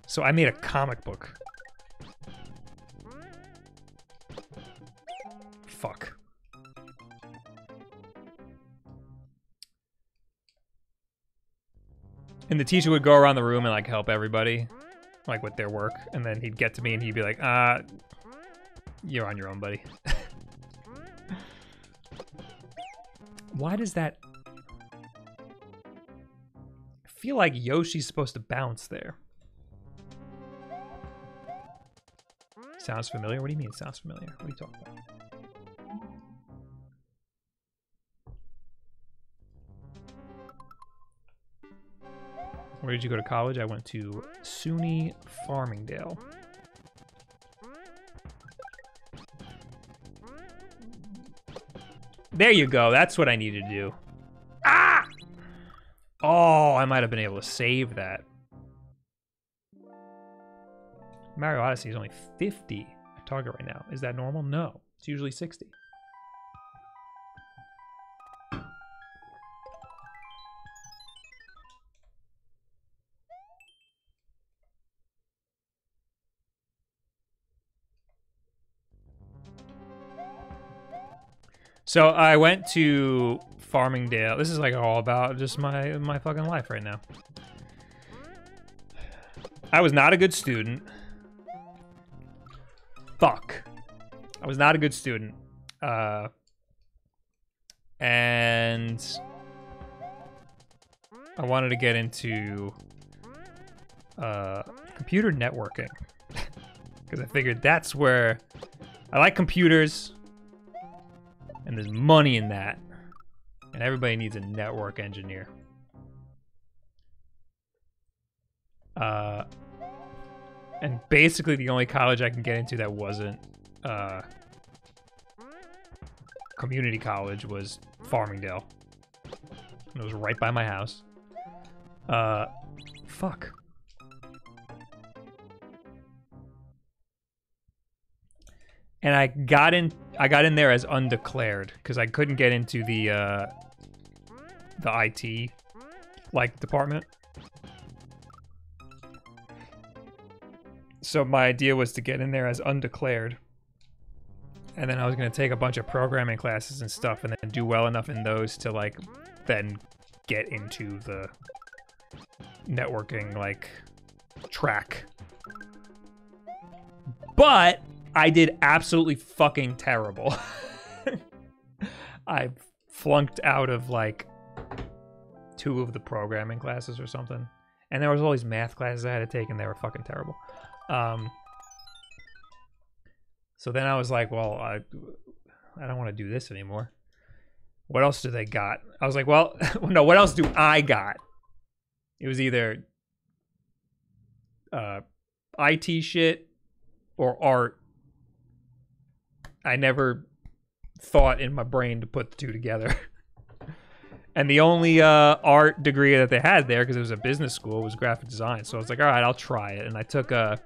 So I made a comic book. Fuck. And the teacher would go around the room and, like, help everybody, like, with their work. And then he'd get to me and he'd be like, you're on your own, buddy. Why does that... I feel like Yoshi's supposed to bounce there. Sounds familiar? What do you mean it sounds familiar? What are you talking about? Where did you go to college? I went to SUNY Farmingdale. There you go. That's what I needed to do. Ah! Oh, I might have been able to save that. Mario Odyssey is only 50 at Target right now. Is that normal? No. It's usually 60. So I went to Farmingdale. This is, like, all about just my fucking life right now. I was not a good student. Fuck. I was not a good student. And I wanted to get into computer networking. Because I figured that's where I like computers. And there's money in that. And everybody needs a network engineer. And basically the only college I can get into that wasn't community college was Farmingdale. And it was right by my house. Fuck. And I got in there as undeclared because I couldn't get into the IT like department. So my idea was to get in there as undeclared, and then I was gonna take a bunch of programming classes and stuff, and then do well enough in those to, like, then get into the networking, like, track. But I did absolutely fucking terrible. I flunked out of, like, 2 of the programming classes or something. And there was all these math classes I had to take, and they were fucking terrible. So then I was like, well, I don't want to do this anymore. What else do they got? I was like, well, no, what else do I got? It was either IT shit or art. I never thought in my brain to put the two together. And the only art degree that they had there, because it was a business school, was graphic design. So I was like, all right, I'll try it. And I took a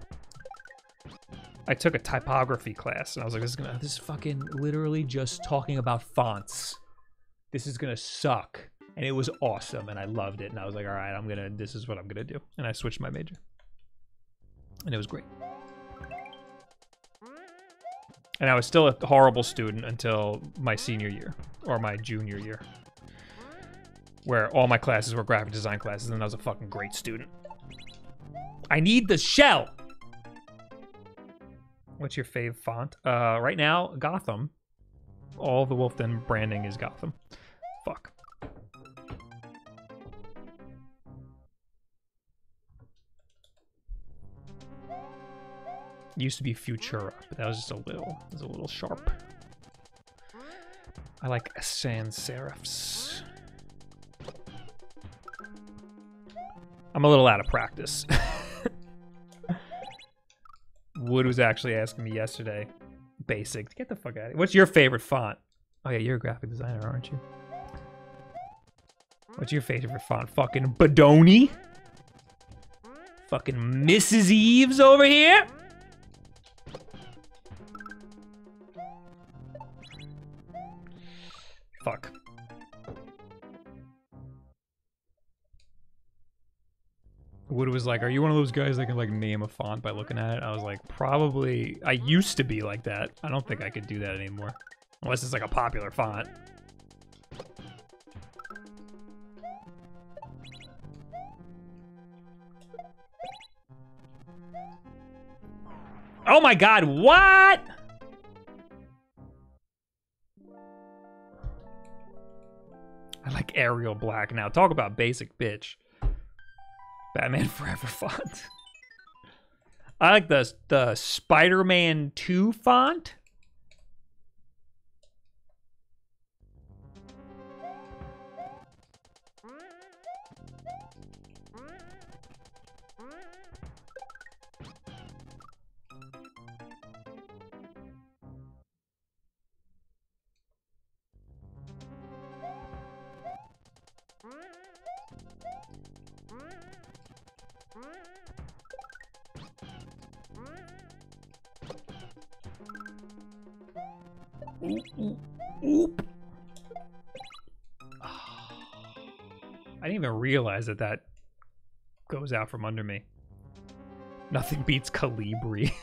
typography class, and I was like, this is fucking literally just talking about fonts. This is gonna suck. And it was awesome, and I loved it. And I was like, all right, this is what I'm gonna do. And I switched my major, and it was great. And I was still a horrible student until my senior year, or my junior year, where all my classes were graphic design classes, and I was a fucking great student. I need the shell! What's your fave font? Right now, Gotham. All the Wolf Den branding is Gotham. Fuck. It used to be Futura, but that was just a little sharp. I like sans serifs. I'm a little out of practice. Wood was actually asking me yesterday, basic, get the fuck out of here. What's your favorite font? Oh yeah, you're a graphic designer, aren't you? What's your favorite font? Fucking Bodoni? Fucking Mrs. Eves over here? Fuck. Wood was like, are you one of those guys that can like name a font by looking at it? I was like, probably. I used to be like that. I don't think I could do that anymore. Unless it's like a popular font. Oh my god, what? I like Arial Black now. Talk about basic bitch. Batman Forever font. I like the Spider-Man 2 font. Oop. Oh, I didn't even realize that that goes out from under me. Nothing beats Calibri.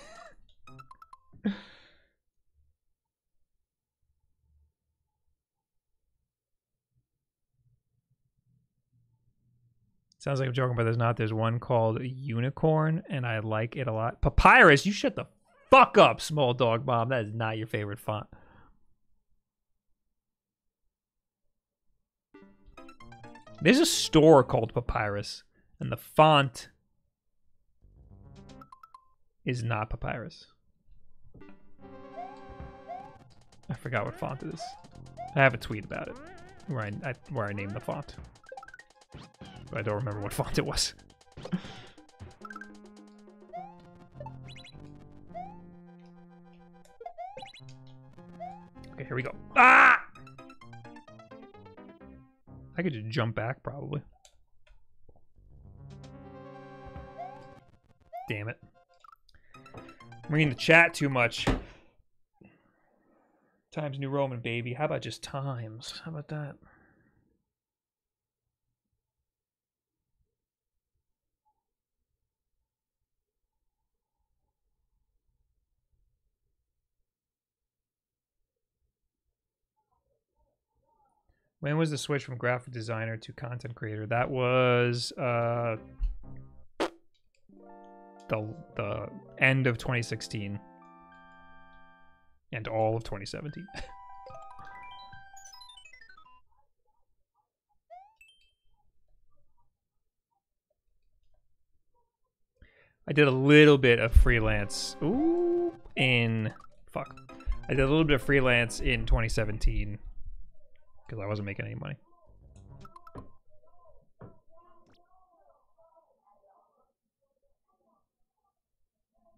Sounds like I'm joking, but there's not. There's one called Unicorn, and I like it a lot. Papyrus, you shut the fuck up, Small Dog Bob. That is not your favorite font. There's a store called Papyrus, and the font is not Papyrus. I forgot what font it is. I have a tweet about it, where I named the font. But I don't remember what font it was. Okay, here we go. Ah! I could just jump back, probably. Damn it. I'm reading the chat too much. Times New Roman, baby. How about just Times? How about that? When was the switch from graphic designer to content creator? That was the end of 2016 and all of 2017. I did a little bit of freelance. Ooh, in fuck. I did a little bit of freelance in 2017. Because I wasn't making any money.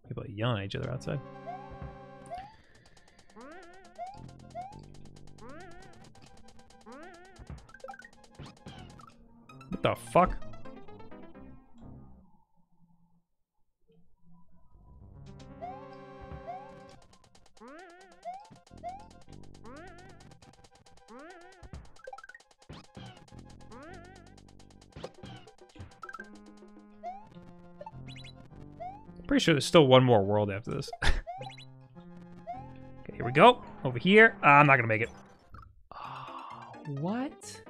People are yelling at each other outside. What the fuck? Pretty sure there's still one more world after this. Okay, here we go. Over here. I'm not gonna make it. What?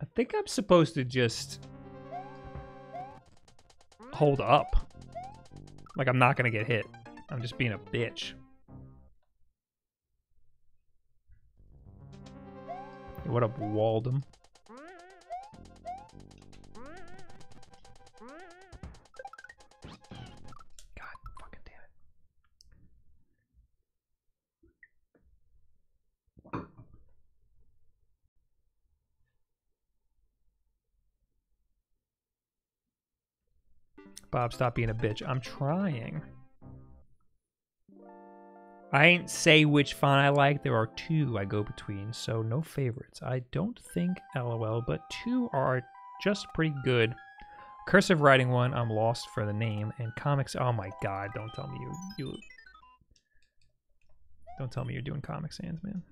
I think I'm supposed to just hold up. Like I'm not gonna get hit. I'm just being a bitch. Hey, what up, Waldem? Bob, stop being a bitch. I'm trying. I ain't say which font I like. There are two I go between, so no favorites. I don't think LOL, but two are just pretty good. Cursive writing one, I'm lost for the name, and comics. Oh my god, don't tell me you don't tell me you're doing Comic Sans, man.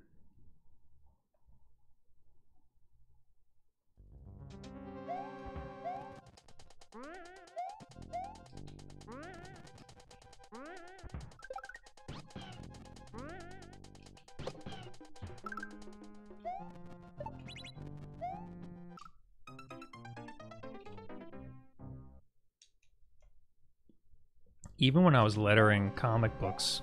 Even when I was lettering comic books,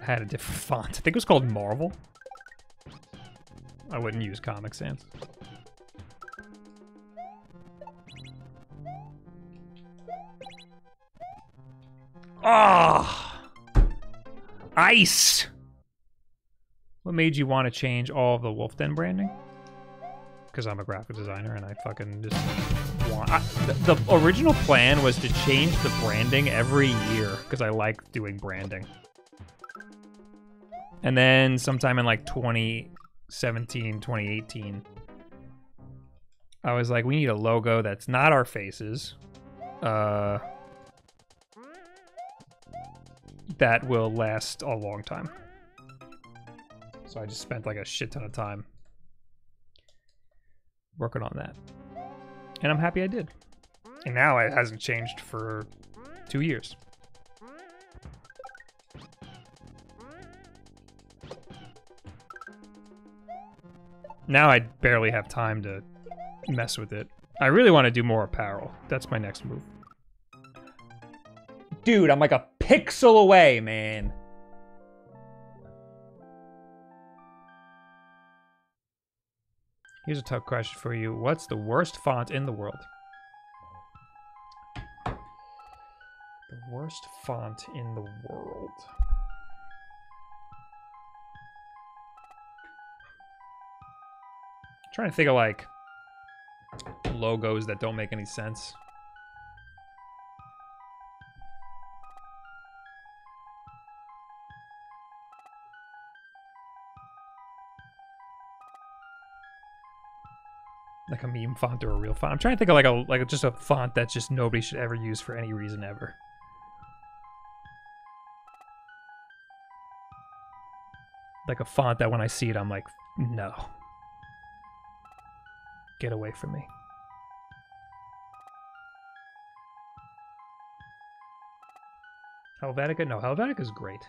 I had a different font. I think it was called Marvel. I wouldn't use Comic Sans. Ah! Oh, ice! What made you want to change all of the Wolf Den branding? Because I'm a graphic designer and I fucking just... The original plan was to change the branding every year because I like doing branding. And then sometime in like 2017, 2018, I was like, we need a logo that's not our faces, that will last a long time. So I just spent like a shit ton of time working on that. And I'm happy I did. And now it hasn't changed for 2 years. Now I barely have time to mess with it. I really want to do more apparel. That's my next move. Dude, I'm like a pixel away, man. Here's a tough question for you. What's the worst font in the world? The worst font in the world. I'm trying to think of like logos that don't make any sense. Like a meme font or a real font. I'm trying to think of like just a font that just nobody should ever use for any reason ever. Like a font that when I see it, I'm like, no. Get away from me. Helvetica? No, Helvetica's great.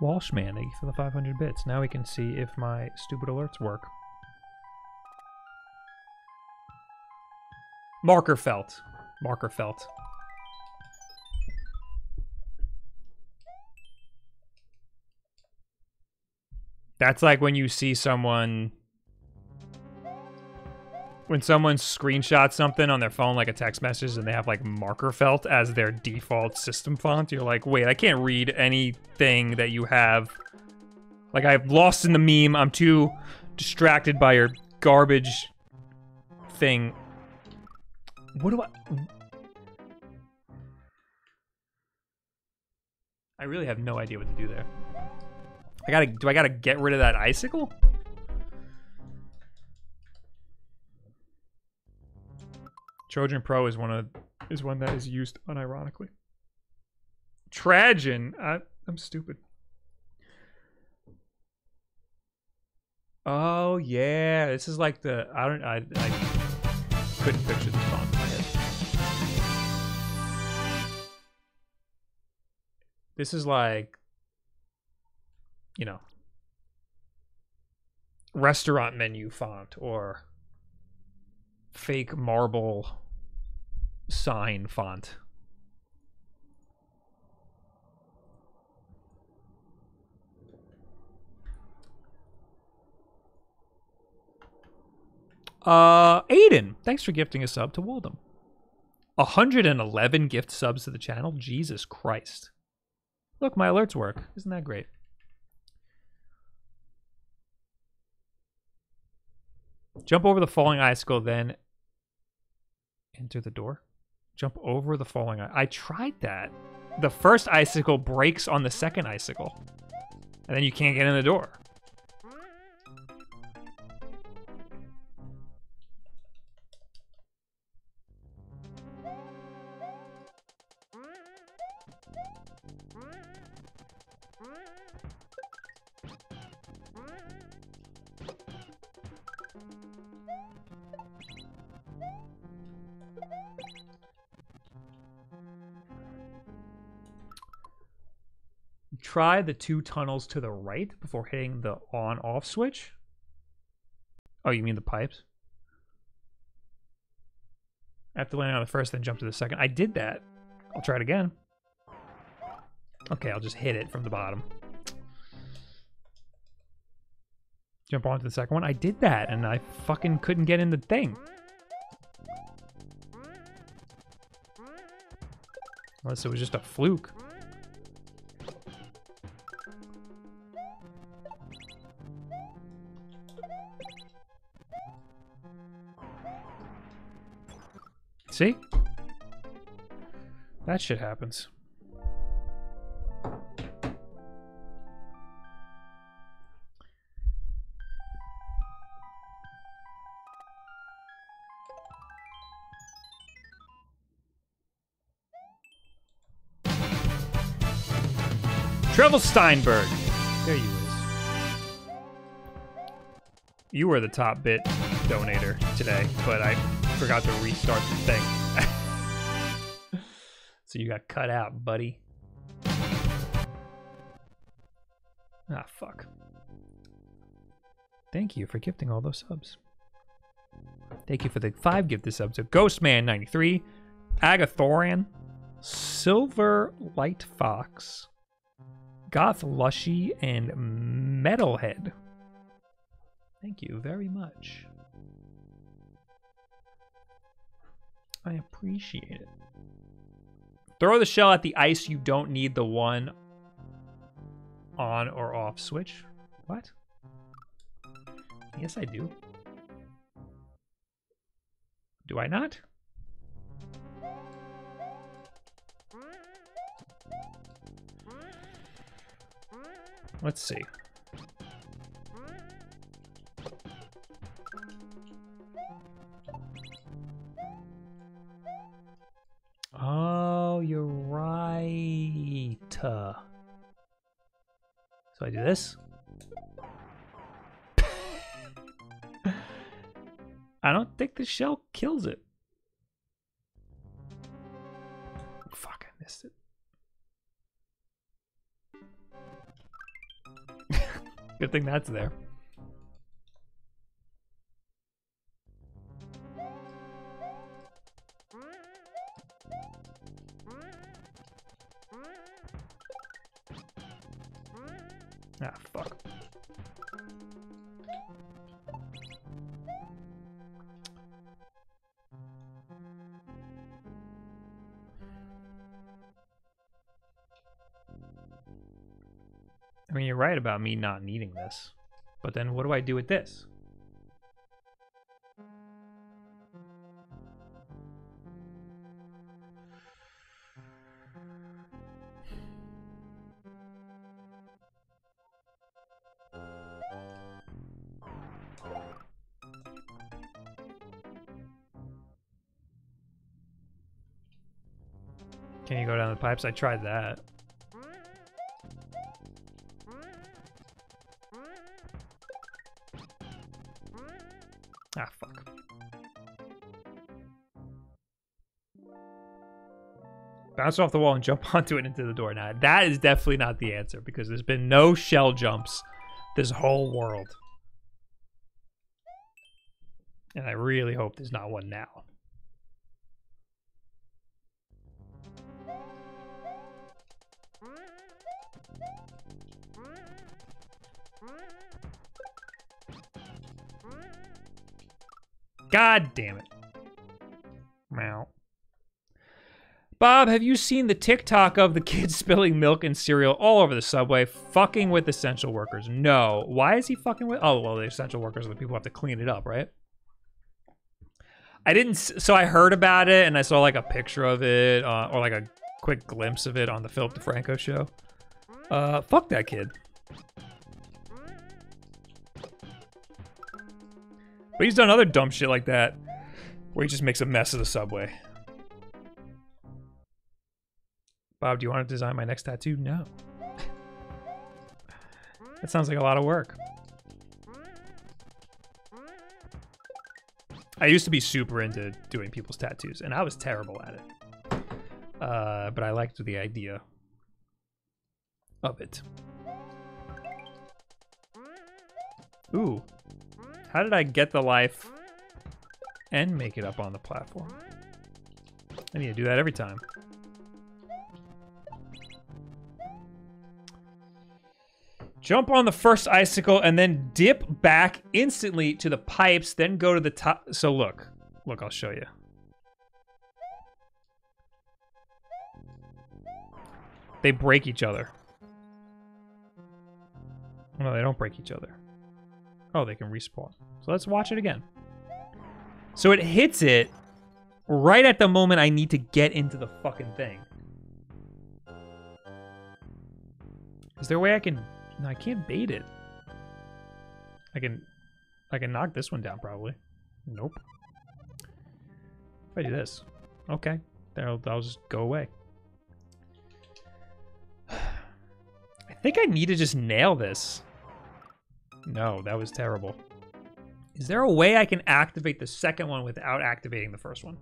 Walshman, thank you for the 500 bits. Now we can see if my stupid alerts work. Marker felt. Marker felt. That's like when you see someone... When someone screenshots something on their phone, like a text message, and they have like marker felt as their default system font, you're like, wait, I can't read anything that you have. Like, I've lost in the meme. I'm too distracted by your garbage thing. What do I really have no idea what to do there. I gotta get rid of that icicle? Trojan Pro is one that is used unironically. Trajan, I'm stupid. Oh yeah, this is like the I couldn't picture this song in my head. This is like, you know, restaurant menu font or fake marble sign font. Aiden, thanks for gifting a sub to Waldem. 111 gift subs to the channel. Jesus Christ. Look, my alerts work. Isn't that great? Jump over the falling icicle, then enter the door. Jump over the falling icicle. I tried that. The first icicle breaks on the second icicle, and then you can't get in the door. Try the two tunnels to the right before hitting the on-off switch. Oh, you mean the pipes? After landing on the first, then jump to the second. I did that. I'll try it again. Okay, I'll just hit it from the bottom. Jump onto the second one. I did that, and I fucking couldn't get in the thing. Unless it was just a fluke. See? That shit happens. Trevor Steinberg. There you is. You were the top bit donator today, but I forgot to restart the thing. So you got cut out, buddy. Ah, fuck. Thank you for gifting all those subs. Thank you for the 5 gifted subs to Ghostman93, Agathoran, Silver Light Fox, Goth Lushy, and Metalhead. Thank you very much. I appreciate it. Throw the shell at the ice. You don't need the one on or off switch. What? Yes, I do. Do I not? Let's see. Oh, you're right. So I do this. I don't think the shell kills it. Fuck, I missed it. Good thing that's there. Ah, fuck. I mean, you're right about me not needing this, but then what do I do with this? Can you go down the pipes? I tried that. Ah, fuck. Bounce off the wall and jump onto it into the door. Now, that is definitely not the answer because there's been no shell jumps this whole world. And I really hope there's not one now. God damn it. Meow. Bob, have you seen the TikTok of the kids spilling milk and cereal all over the subway, fucking with essential workers? No. Why is he fucking with? Oh, well, the essential workers are the people who have to clean it up, right? I didn't, so I heard about it and I saw like a picture of it or like a quick glimpse of it on the Philip DeFranco show. Fuck that kid. But he's done other dumb shit like that where he just makes a mess of the subway. Bob, do you want to design my next tattoo? No. That sounds like a lot of work. I used to be super into doing people's tattoos, and I was terrible at it. But I liked the idea of it. Ooh. How did I get the life and make it up on the platform? I need to do that every time. Jump on the first icicle and then dip back instantly to the pipes, then go to the top. So look, I'll show you. They break each other. No, they don't break each other. Oh, they can respawn. So let's watch it again. So it hits it right at the moment I need to get into the fucking thing. Is there a way I can... No, I can't bait it. I can knock this one down probably. Nope. If I do this, okay, that'll just go away. I think I need to just nail this. No, that was terrible. Is there a way I can activate the second one without activating the first one?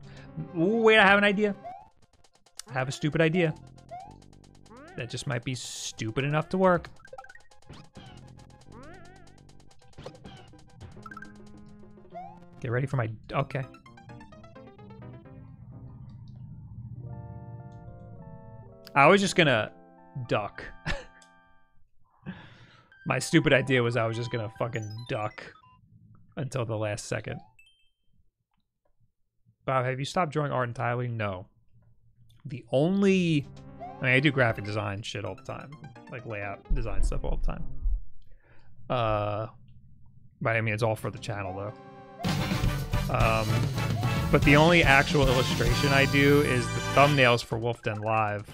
Ooh, wait, I have an idea. I have a stupid idea. That just might be stupid enough to work. Get ready for my... Okay. I was just gonna duck. My stupid idea was I was just gonna fucking duck until the last second. Bob, have you stopped drawing art entirely? No. The only... I mean, I do graphic design shit all the time. Like layout design stuff all the time. But I mean, it's all for the channel though. But the only actual illustration I do is the thumbnails for Wolf Den Live.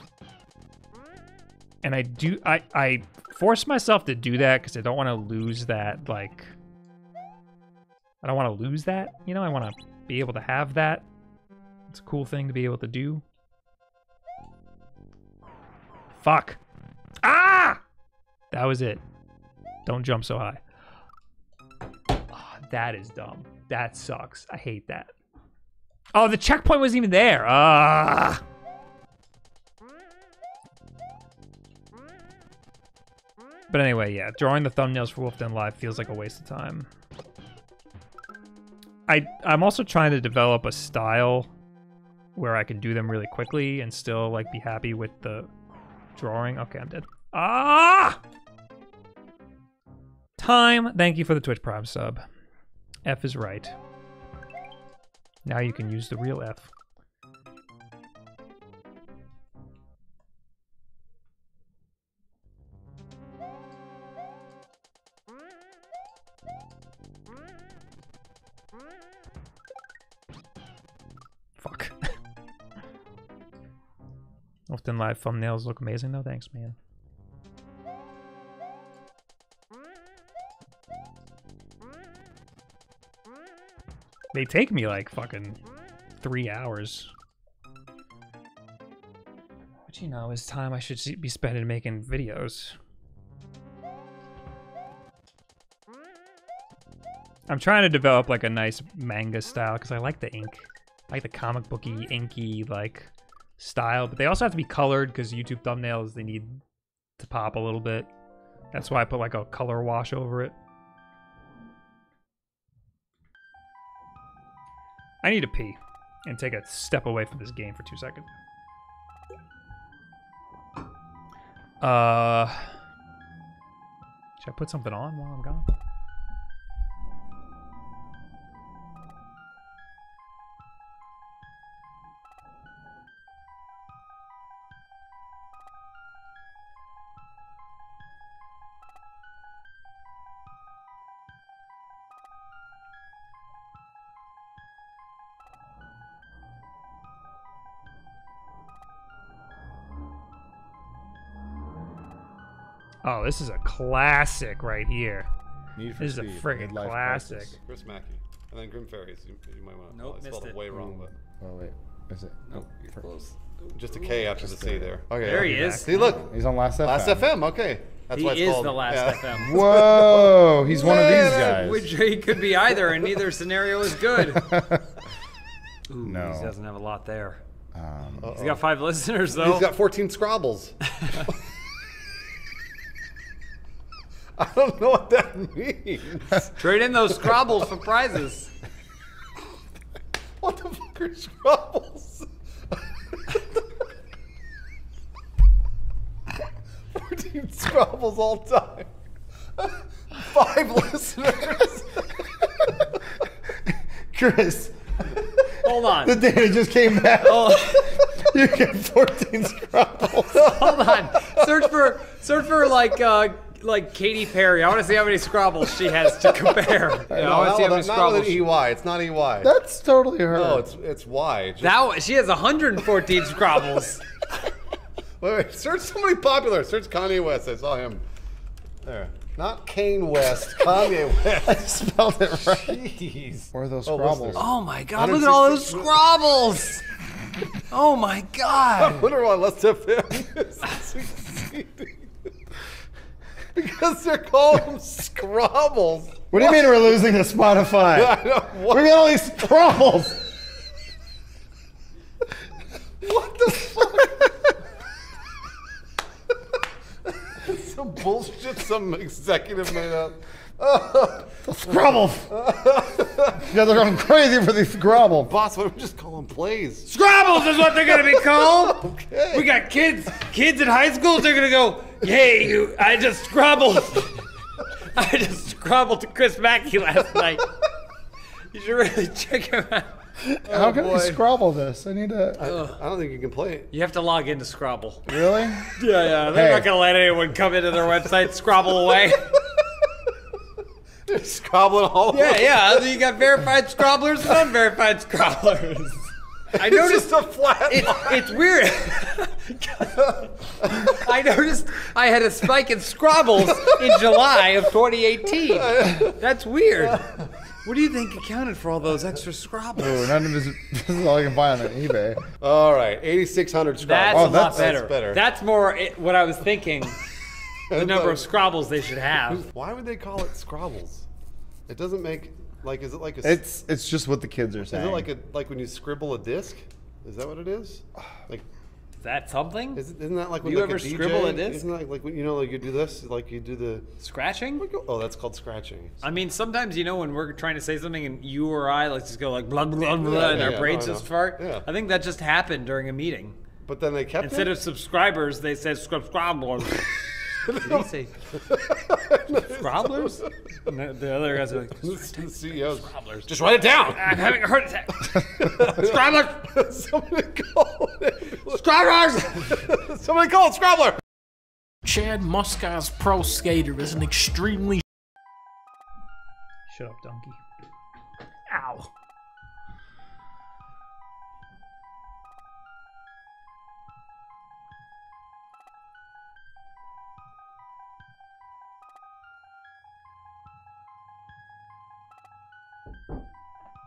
And I force myself to do that because I don't want to lose that, like... I don't want to lose that, you know? I want to be able to have that. It's a cool thing to be able to do. Fuck. Ah! That was it. Don't jump so high. Oh, that is dumb. That sucks. I hate that. Oh, the checkpoint wasn't even there. Ah. But anyway, yeah, drawing the thumbnails for Wolf Den Live feels like a waste of time. I'm also trying to develop a style where I can do them really quickly and still like be happy with the drawing. Okay, I'm dead. Ah! Time. Thank you for the Twitch Prime sub. F is right. Now you can use the real F. Fuck. Often live thumbnails look amazing though. Thanks, man. They take me like fucking 3 hours. you know, is time I should be spending making videos. I'm trying to develop like a nice manga style because I like the ink. I like the comic booky, inky like style, but they also have to be colored because YouTube thumbnails, they need to pop a little bit. That's why I put like a color wash over it. I need to pee and take a step away from this game for 2 seconds. Should I put something on while I'm gone? Oh, this is a classic right here. This is a friggin' classic. Crisis. Chris Mackey. And then Grim Fairies. You might want to. Nope, I spelled it way wrong, but. Oh, wait. Is it? Nope. You're close. Just a K after the C there. Okay, there he is. See, look. He's on Last FM. Last FM, okay. That's he why it's is called. The Last FM. Whoa, he's one of these guys. Which he could be either, and neither scenario is good. Ooh, no. He doesn't have a lot there. He's got 5 listeners, though. He's got 14 Scrabbles. I don't know what that means. Trade in those Scrabbles for prizes. What the fuck are Scrabbles? 14 Scrabbles all time. 5 listeners. Chris. Hold on. The data just came back. Oh. You get 14 Scrabbles. Hold on. Search for like Katy Perry. I want to see how many Scrabbles she has to compare. Yeah, I want to see how many Scrabbles. Not EY. It's not EY. That's totally her. No, it's Y. Now she has 114 Scrabbles. Wait. Search somebody popular. Search Kanye West. I saw him. There. Not Kane West. Kanye West. I spelled it right. Jeez. Or those Scrabbles. Oh my God! Look at all those Scrabbles. Oh my God. I wonder why Let's FM. Because they're calling them Scrabbles. What do you mean we're losing to Spotify? Yeah, I know. What? We got all these Scrabbles. What the fuck? That's some bullshit some executive made up. Scrabbles. You guys are going crazy for these Scrabbles. Boss, why don't we just call them plays? Scrabbles is what they're going to be called. Okay. We got kids in high school, they're going to go, "Hey, you, I just Scrabbled. I just Scrabbled to Chris Mackey last night. You should really check him out." How can we Scrabble this? I need to. I don't think you can play it. You have to log into Scrabble. Really? Yeah. They're not going to let anyone come into their website, Scrabble away. They're Scrabbling all over. Yeah. You got verified Scrabblers and unverified Scrabblers. I noticed just a flat line. It's weird. I noticed I had a spike in Scrabbles in July of 2018. That's weird. What do you think accounted for all those extra Scrabbles? Ooh, none of this is all you can buy on eBay. All right, 8,600 Scrabbles. That's a lot better. That's better. That's more what I was thinking. The number of Scrabbles they should have. Why would they call it Scrabbles? It doesn't make. Like, is it like a? It's just what the kids are saying. Is it like when you scribble a disc? Is that what it is? Like, is that something? Isn't that like when you ever scribble a disc? Isn't that like when, you know, like you do this, like you do the scratching? Oh, that's called scratching. I mean, sometimes, you know, when we're trying to say something and you or I like just go like blah blah blah, and our brains just fart. Yeah. I think that just happened during a meeting. But then they kept instead of subscribers, they said Scrabblers. Did he say Scrabblers? And the other guys are like, Scrabblers. Just write it down. I'm having a heart attack. Scrabblers. Somebody call it. Scrabblers. Somebody call it Scrabbler. Chad Muskai's pro skater is an extremely. Shut up, donkey. Ow.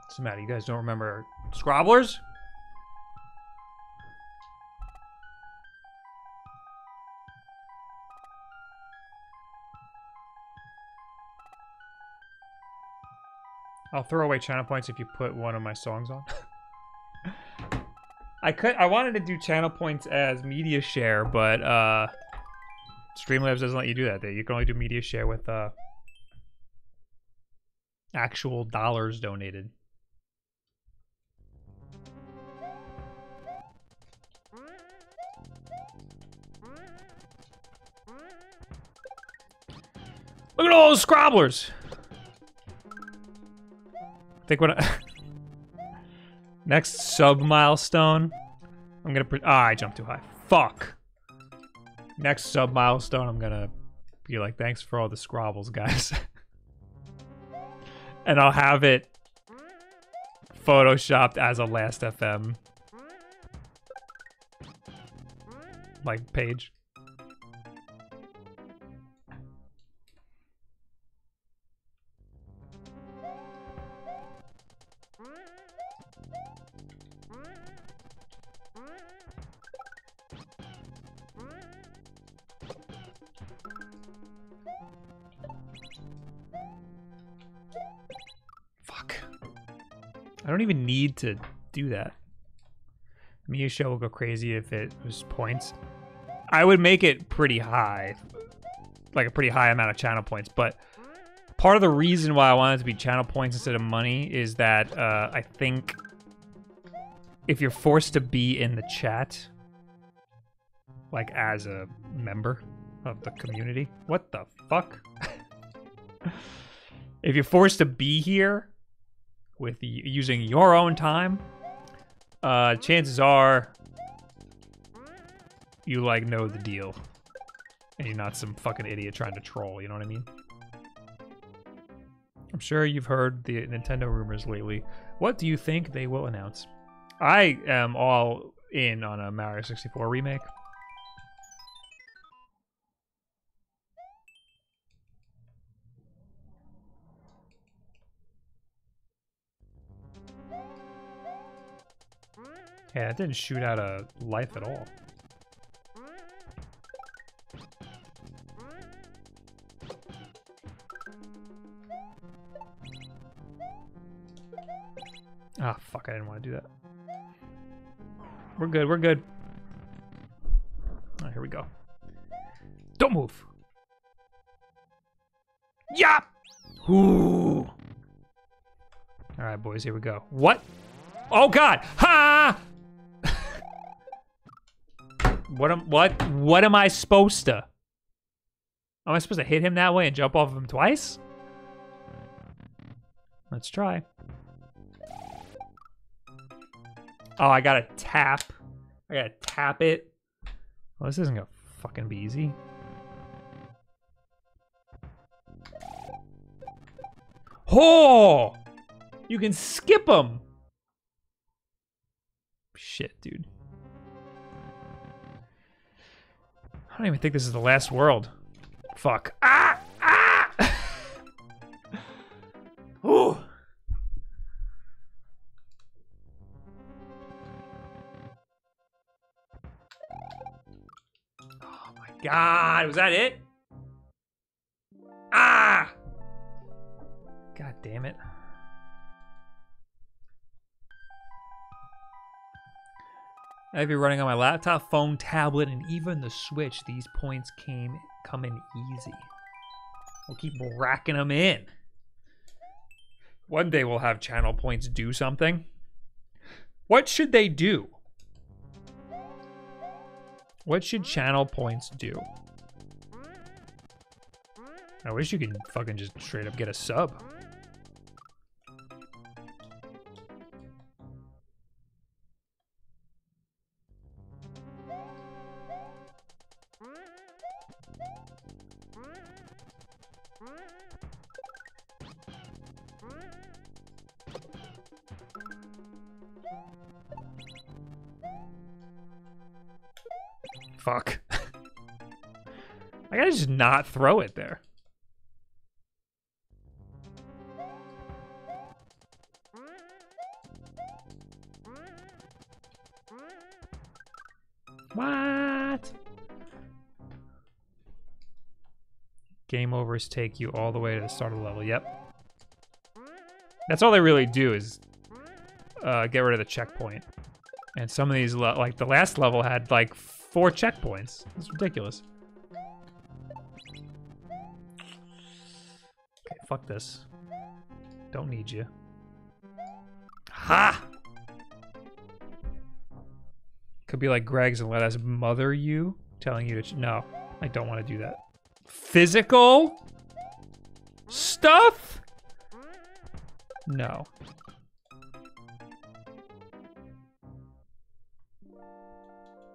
What's the matter? You guys don't remember Scrabblers? I'll throw away channel points if you put one of my songs on. I wanted to do channel points as media share, but Streamlabs doesn't let you do that. You can only do media share with actual dollars donated. Look at all those Scrabblers! I think when I... Next sub milestone, I'm gonna... I jumped too high. Fuck! Next sub milestone, I'm gonna be like, thanks for all the Scrabbles, guys. And I'll have it photoshopped as a Last FM like page. I don't even need to do that. Media show will go crazy if it was points. I would make it pretty high, like a pretty high amount of channel points, but part of the reason why I wanted it to be channel points instead of money is that I think if you're forced to be in the chat, like as a member of the community, what the fuck? If you're forced to be here, with using your own time, chances are you like know the deal and you're not some fucking idiot trying to troll, you know what I mean? I'm sure you've heard the Nintendo rumors lately. What do you think they will announce? I am all in on a Mario 64 remake. Yeah, it didn't shoot out a life at all. Ah, fuck, I didn't want to do that. We're good, we're good. Alright, here we go. Don't move! Yeah! Ooh! Alright, boys, here we go. What? Oh, God! Ha! What am I supposed to? Am I supposed to hit him that way and jump off of him twice? Let's try. Oh, I gotta tap. I gotta tap it. Well, this isn't gonna fucking be easy. Oh! You can skip him! Shit, dude. I don't even think this is the last world. Fuck. Ah! Ah! Ooh! Oh my god, was that it? Ah! God damn it. I'd be running on my laptop, phone, tablet, and even the Switch. These points come in easy. We'll keep racking them in. One day we'll have channel points do something. What should they do? What should channel points do? I wish you could fucking just straight up get a sub. Fuck. I gotta just not throw it there. What? Game overs take you all the way to the start of the level. Yep. That's all they really do is get rid of the checkpoint. And some of these, like the last level had like 4 checkpoints. It's ridiculous. Okay, fuck this. Don't need you. Ha! Could be like Greg's and let us mother you, telling you to no, I don't want to do that. Physical stuff? No.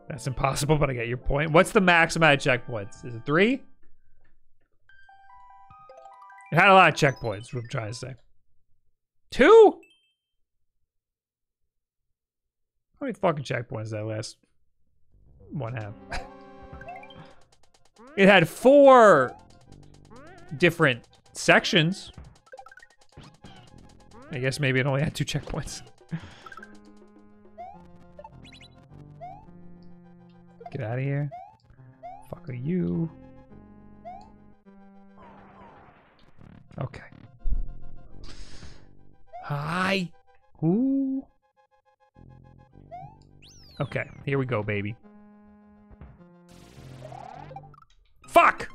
That's impossible, but I get your point. What's the max amount of checkpoints? Is it 3? It had a lot of checkpoints, what I'm trying to say. 2? How many fucking checkpoints did that last one have? It had 4 different sections. I guess maybe it only had 2 checkpoints. Get out of here. Fuck are you. Okay. Hi. Ooh. Okay, here we go, baby. Fuck!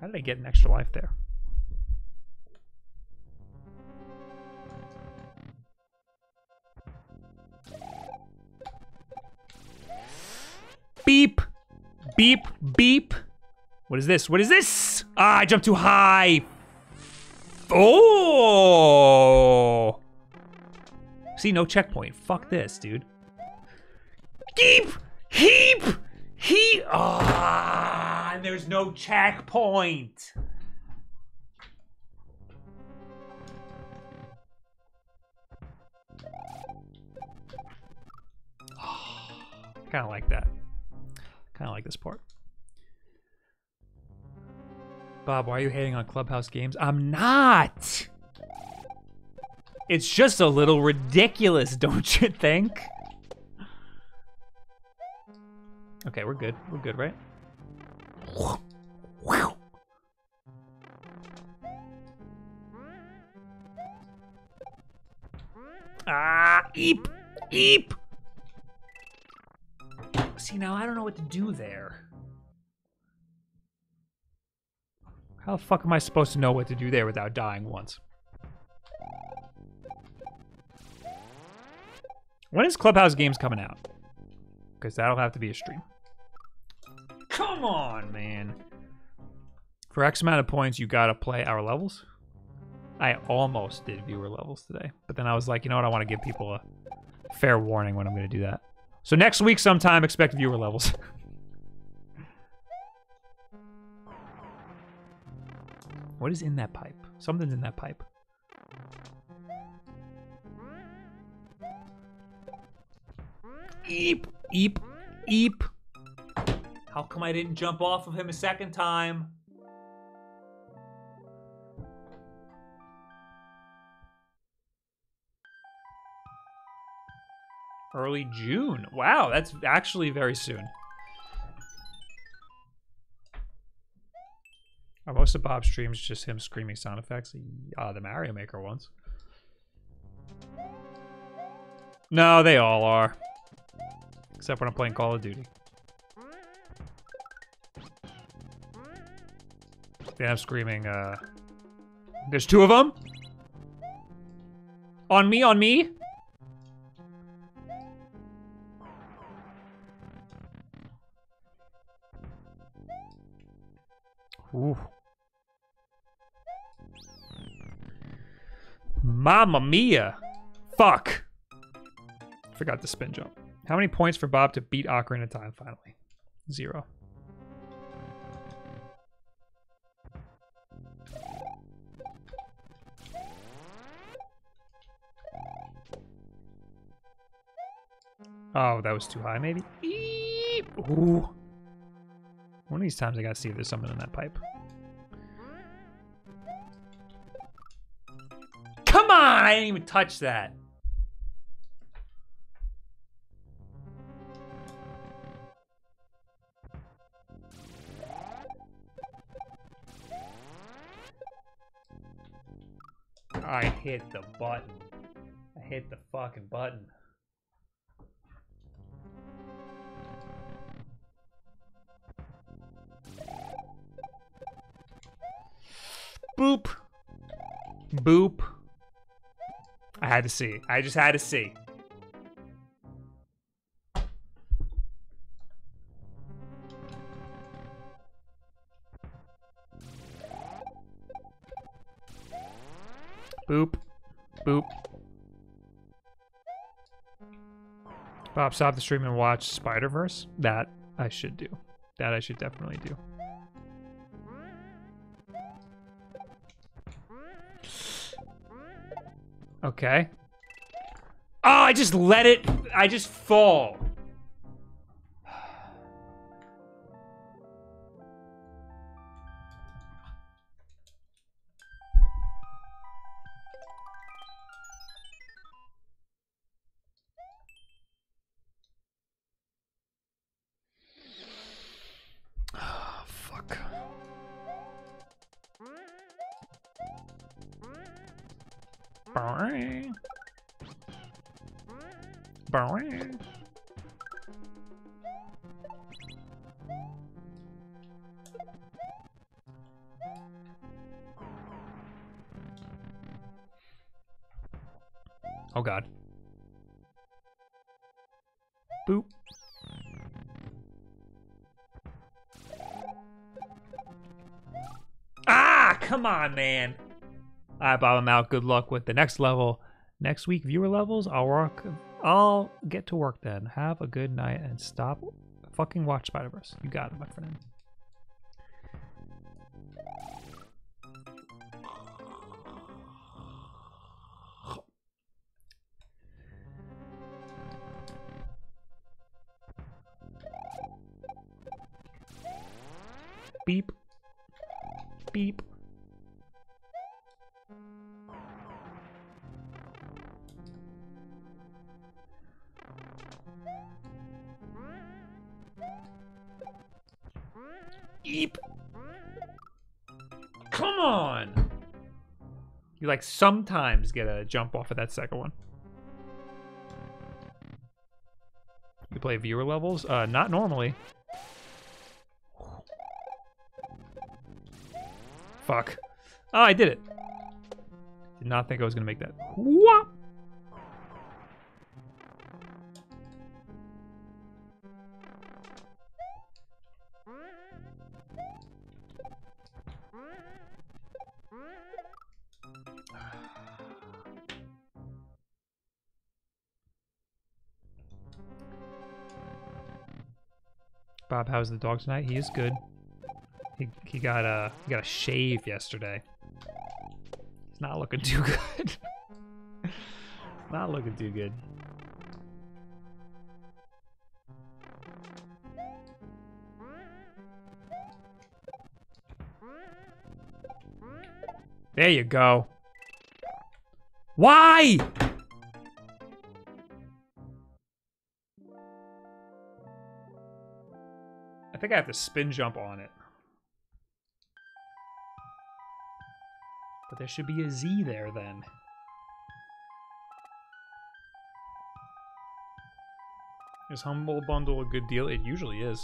How did I get an extra life there? Beep. Beep. Beep. What is this? What is this? Ah, I jumped too high. Oh! See, no checkpoint. Fuck this, dude. Heap! Heap! Heap! Ah, and there's no checkpoint. Oh, kind of like that. Kind of like this part. Bob, why are you hating on Clubhouse games? I'm not! It's just a little ridiculous, don't you think? Okay, we're good. We're good, right? Wow. Ah, eep, eep. See, now I don't know what to do there. How the fuck am I supposed to know what to do there without dying once? When is Clubhouse games coming out? Because that'll have to be a stream. Come on, man. For X amount of points, you gotta play our levels. I almost did viewer levels today, but then I was like, you know what? I want to give people a fair warning when I'm gonna do that. So next week sometime, expect viewer levels. What is in that pipe? Something's in that pipe. Eep, eep, eep. How come I didn't jump off of him a second time? Early June. Wow, that's actually very soon. Are most of Bob's streams just him screaming sound effects? The Mario Maker ones. No, they all are. Except when I'm playing Call of Duty. Then I'm screaming, there's 2 of them? On me, on me? Ooh. Mamma mia. Fuck. Forgot the spin jump. How many points for Bob to beat Ocarina of Time finally? 0. Oh, that was too high, maybe? Eep. Ooh. One of these times I gotta see if there's something in that pipe. Come on! I didn't even touch that. All right. hit the button. I hit the fucking button. Boop. Boop. I had to see. I just had to see. Boop. Boop. Bob, stop the stream and watch Spider-Verse. That I should do. That I should definitely do. Okay. Oh, I just let it. I just fall. Oh God. Boop. Ah, come on, man. All right, Bob, I'm out. Good luck with the next level. Next week, viewer levels, I'll get to work then. Have a good night and stop fucking watch Spider-Verse. You got it, my friend. Beep. Beep. Eep. Come on! You like sometimes get a jump off of that second one. You play viewer levels? Not normally. Fuck. Oh, I did it. Did not think I was gonna make that. Whoop! Bob, how's the dog tonight? He is good. He got a shave yesterday. He's not looking too good. Not looking too good. There you go. Why? I think I have to spin jump on it. But there should be a Z there then. Is Humble Bundle a good deal? It usually is.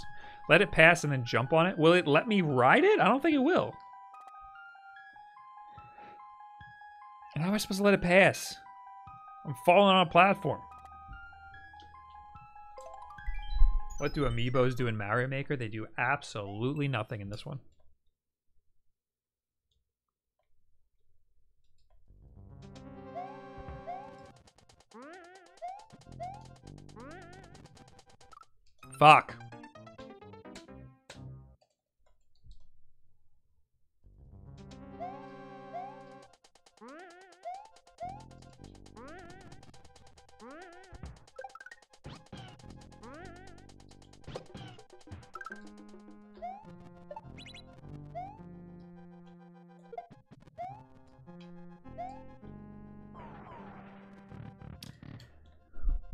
Let it pass and then jump on it. Will it let me ride it? I don't think it will. And how am I supposed to let it pass? I'm falling on a platform. What do amiibos do in Mario Maker? They do absolutely nothing in this one. Fuck.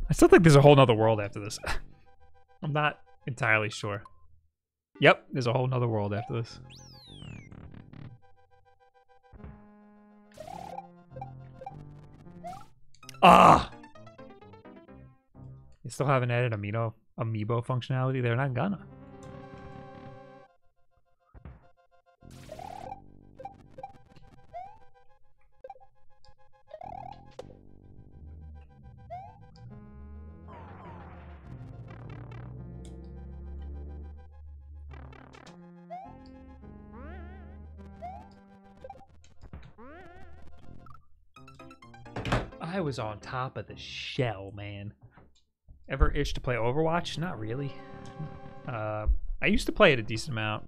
I still think there's a whole nother world after this. I'm not entirely sure. Yep, there's a whole nother world after this. Ah! They still haven't added amiibo functionality. They're not gonna. I was on top of the shell, man. Ever itch to play Overwatch? Not really. I used to play it a decent amount.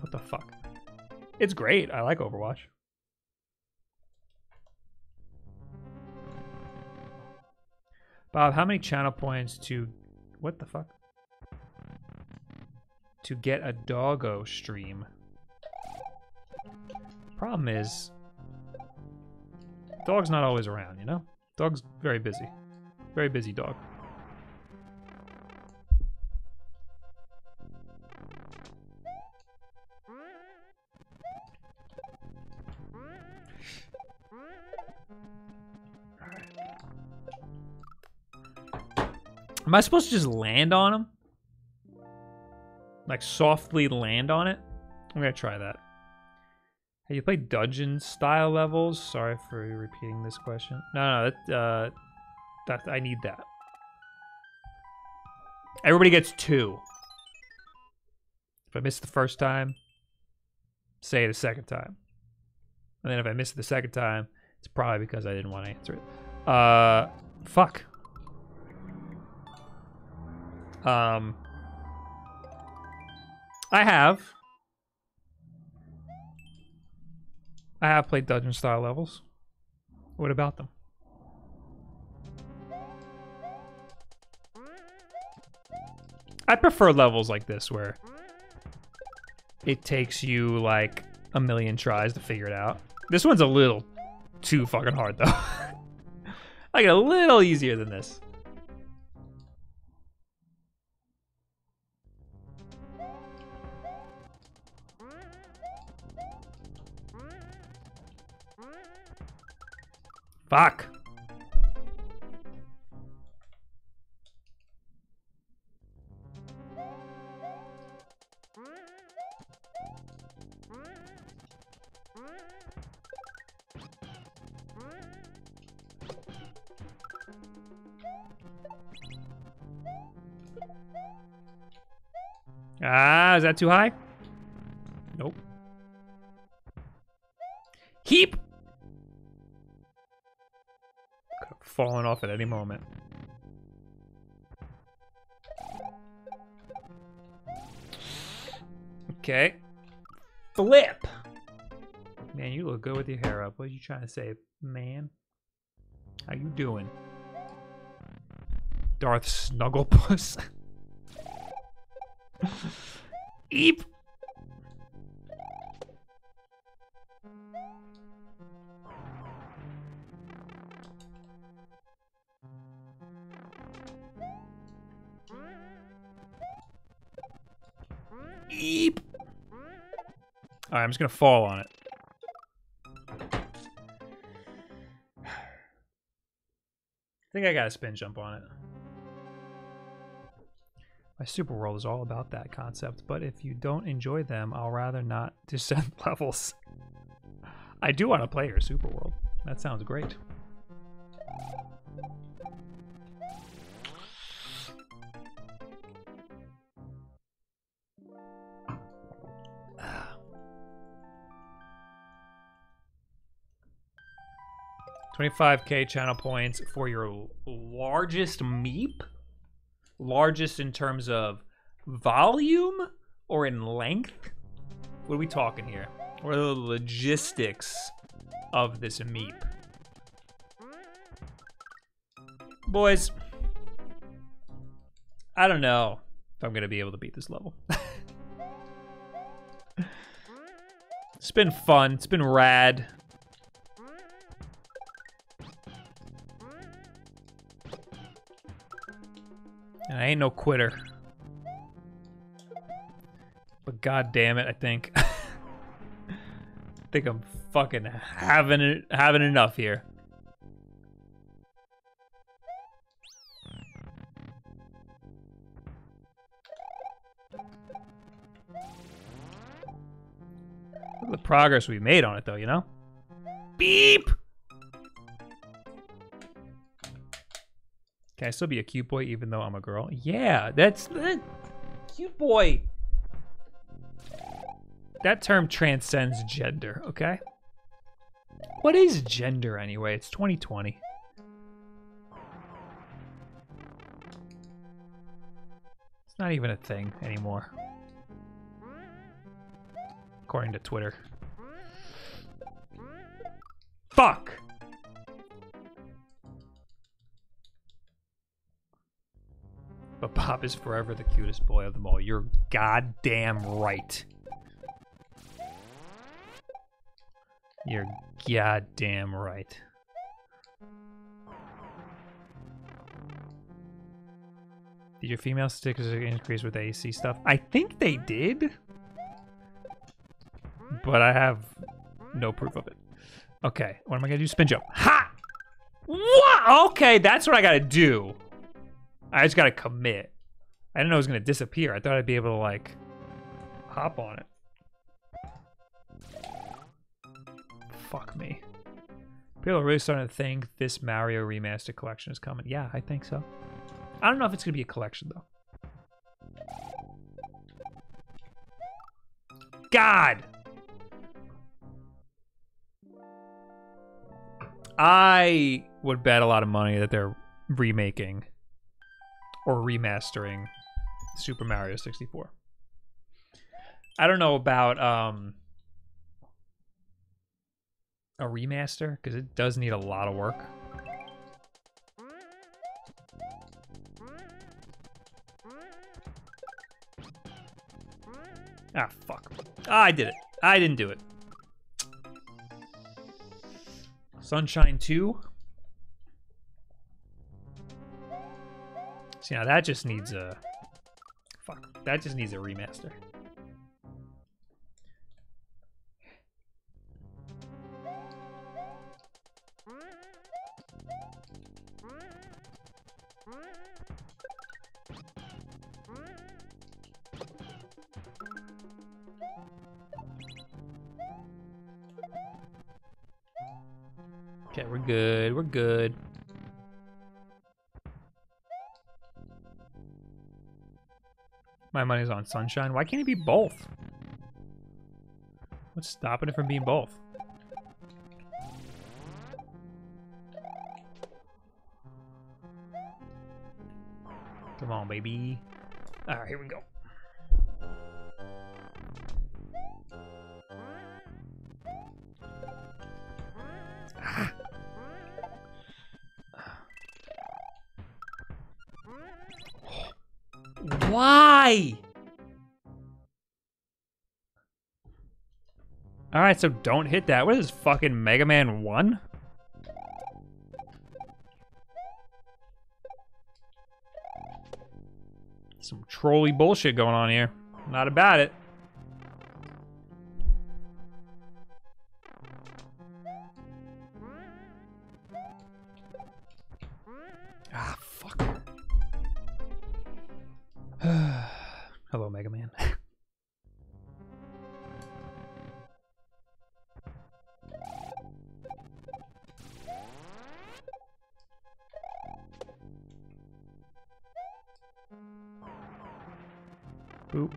What the fuck? It's great. I like Overwatch. Bob, how many channel points to... What the fuck? To get a doggo stream. Problem is... Dog's not always around, you know? Dog's very busy. Very busy dog. Am I supposed to just land on him? Like, softly land on it? I'm gonna try that. Have you played dungeon-style levels? Sorry for repeating this question. No, that I need that. Everybody gets two. If I miss the first time, say it a second time. And then if I miss it the second time, it's probably because I didn't want to answer it. Fuck. I have played dungeon-style levels. What about them? I prefer levels like this where it takes you like a million tries to figure it out. This one's a little too fucking hard though. Like a little easier than this. Fuck. Ah, is that too high? Nope. Keep falling off at any moment. Okay. Flip! Man, you look good with your hair up. What are you trying to say, man? How you doing? Darth Snugglepuss. Eep! Eep. Alright, I'm just gonna fall on it. I think I got a spin jump on it. My Super World is all about that concept, but if you don't enjoy them, I'll rather not descend levels. I do want to play your Super World. That sounds great. $25K channel points for your largest meep? Largest in terms of volume or in length? What are we talking here? What are the logistics of this meep? Boys, I don't know if I'm gonna be able to beat this level. It's been fun, it's been rad. And I ain't no quitter. But god damn it, I think. I think I'm fucking having enough here. Look at the progress we've made on it, though, you know? Beep! Can I still be a cute boy even though I'm a girl? Yeah, that's the cute boy. That term transcends gender, okay? What is gender anyway? It's 2020. It's not even a thing anymore. According to Twitter. Fuck! But Bob is forever the cutest boy of them all. You're goddamn right. You're goddamn right. Did your female stickers increase with the AC stuff? I think they did. But I have no proof of it. Okay, what am I gonna do? Spin jump. Ha! What? Okay, that's what I gotta do. I just gotta commit. I didn't know it was gonna disappear. I thought I'd be able to, like, hop on it. Fuck me. People are really starting to think this Mario Remaster collection is coming. Yeah, I think so. I don't know if it's gonna be a collection, though. God! I would bet a lot of money that they're remaking or remastering Super Mario 64. I don't know about a remaster, because it does need a lot of work. Ah, fuck. Ah, I did it. I didn't do it. Sunshine 2. See, now that just needs a... Fuck. That just needs a remaster. Okay, we're good. We're good. My money's on Sunshine. Why can't it be both? What's stopping it from being both? Come on, baby. All right, here we go. Why? Alright, so don't hit that. What is this, fucking Mega Man 1? Some trolley bullshit going on here. Not about it. Ah, fuck. Hello, Mega Man. Boop.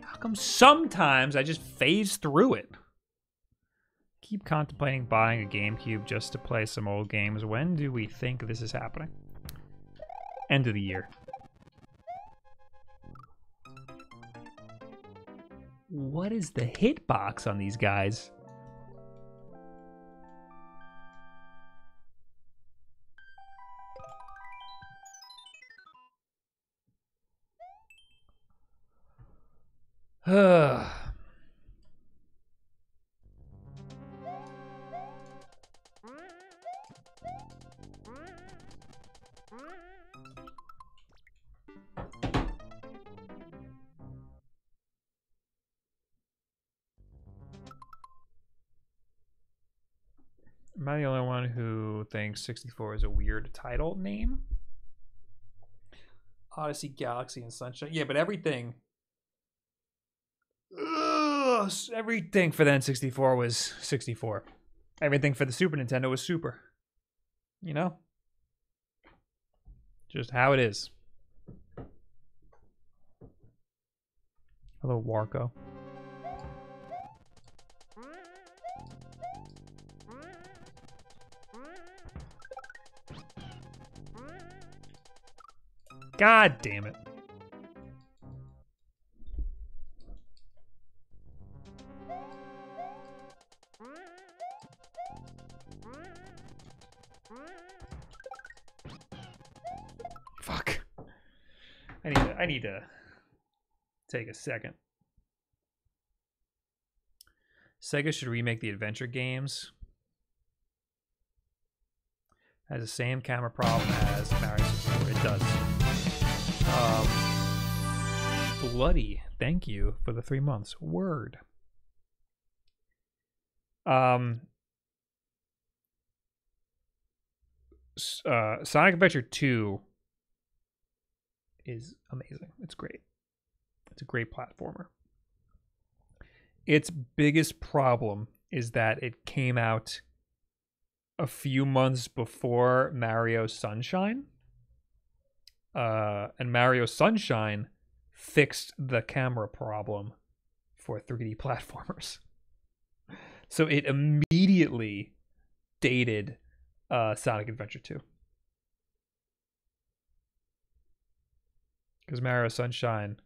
How come sometimes I just phase through it? Keep contemplating buying a GameCube just to play some old games. When do we think this is happening? End of the year. What is the hitbox on these guys? Ugh. Am I the only one who thinks 64 is a weird title name? Odyssey, Galaxy, and Sunshine. Yeah, but everything... Ugh, everything for the N64 was 64. Everything for the Super Nintendo was Super. You know? Just how it is. Hello, Warco. God damn it. Fuck. I need to take a second. Sega should remake the adventure games. It has the same camera problem as Mario 64. It does. Bloody, thank you for the 3 months. Word. Sonic Adventure 2 is amazing. It's great. It's a great platformer. Its biggest problem is that it came out a few months before Mario Sunshine. And Mario Sunshine fixed the camera problem for 3D platformers. So it immediately dated Sonic Adventure 2. Because Mario Sunshine,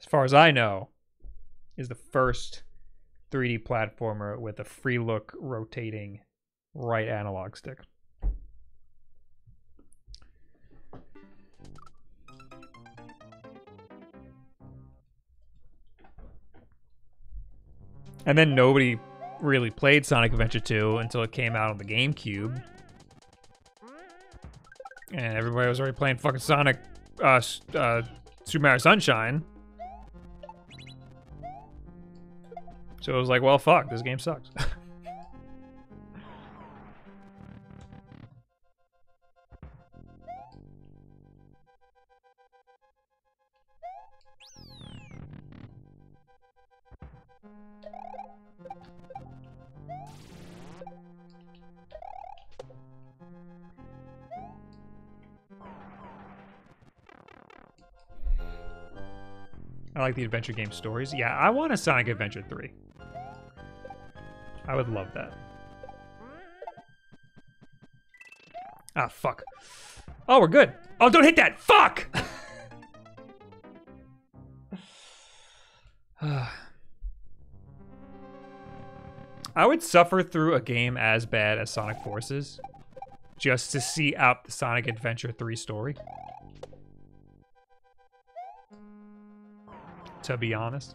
as far as I know, is the first 3D platformer with a free look rotating right analog stick. And then nobody really played Sonic Adventure 2 until it came out on the GameCube. And everybody was already playing fucking Sonic, Super Mario Sunshine. So it was like, well, fuck, this game sucks. I like the adventure game stories. Yeah, I want a Sonic Adventure 3. I would love that. Ah, fuck. Oh, we're good. Oh, don't hit that! Fuck! I would suffer through a game as bad as Sonic Forces just to see out the Sonic Adventure 3 story. To be honest.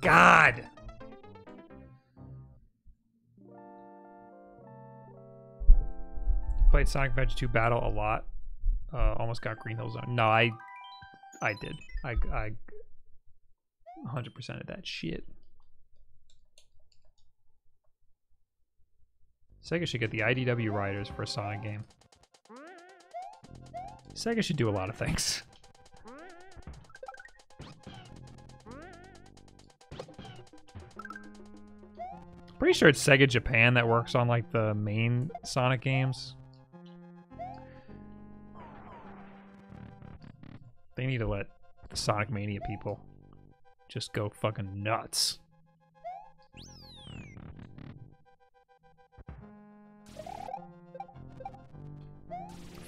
God! Played Sonic Adventure 2 Battle a lot. Almost got Green Hill Zone. No, I did. I 100% of that shit. Sega should get the IDW writers for a Sonic game. Sega should do a lot of things. Pretty sure it's Sega Japan that works on like the main Sonic games. They need to let the Sonic Mania people just go fucking nuts.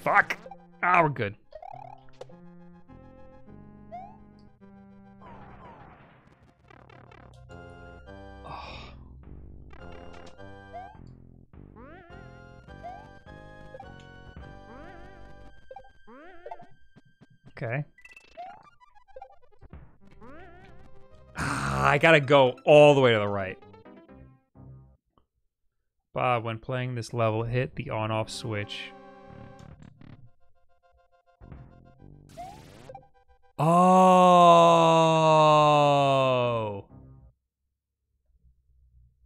Fuck! Ah, we're good. Oh. Okay. Ah, I gotta go all the way to the right. Bob, when playing this level, hit the on-off switch. Oh.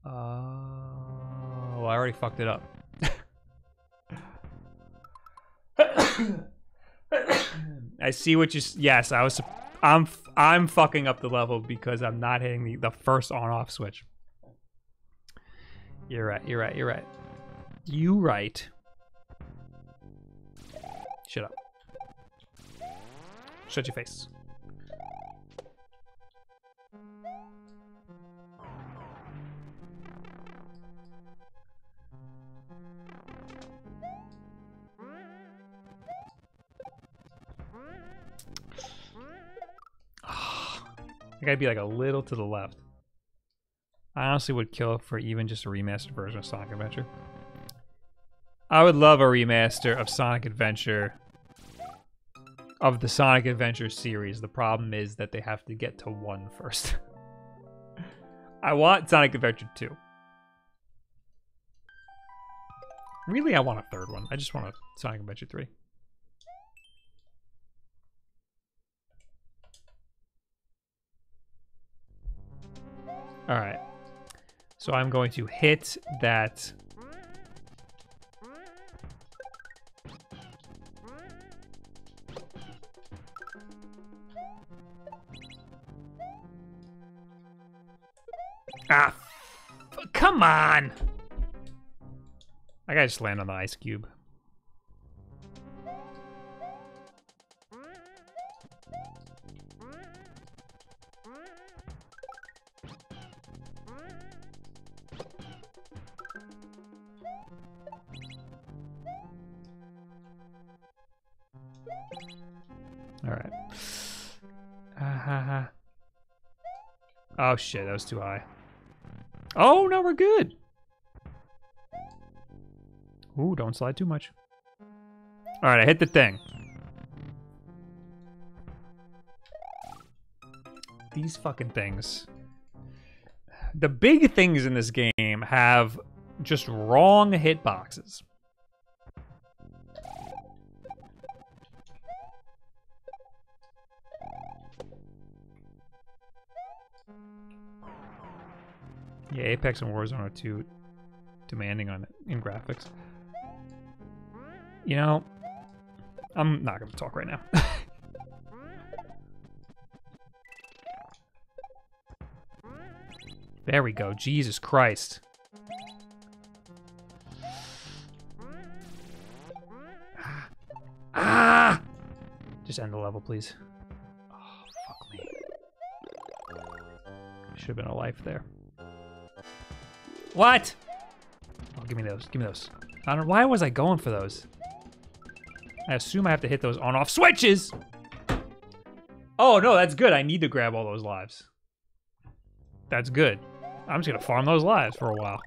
Oh, I already fucked it up. I see what you. Yes, I was. I'm fucking up the level because I'm not hitting the first on-off switch. You're right. You're right. You're right. You right. Shut up. Shut your face. I gotta be like a little to the left. I honestly would kill for even just a remastered version of Sonic Adventure. I would love a remaster of Sonic Adventure, of the Sonic Adventure series. The problem is that they have to get to 1 first. I want Sonic Adventure 2. Really, I want a 3rd one. I just want a Sonic Adventure 3. Alright. So I'm going to hit that. Ah, come on! I gotta just land on the ice cube. Alright. Oh shit, that was too high. Oh, no, we're good. Ooh, don't slide too much. All right, I hit the thing. These fucking things. The big things in this game have just wrong hitboxes. Yeah, Apex and Warzone are too demanding on in graphics. You know, I'm not gonna talk right now. There we go. Jesus Christ. Ah! Just end the level, please. Oh, fuck me. Should have been a life there. What? Oh, give me those. Give me those. I don't. Why was I going for those? I assume I have to hit those on-off switches. Oh no, that's good. I need to grab all those lives. That's good. I'm just gonna farm those lives for a while.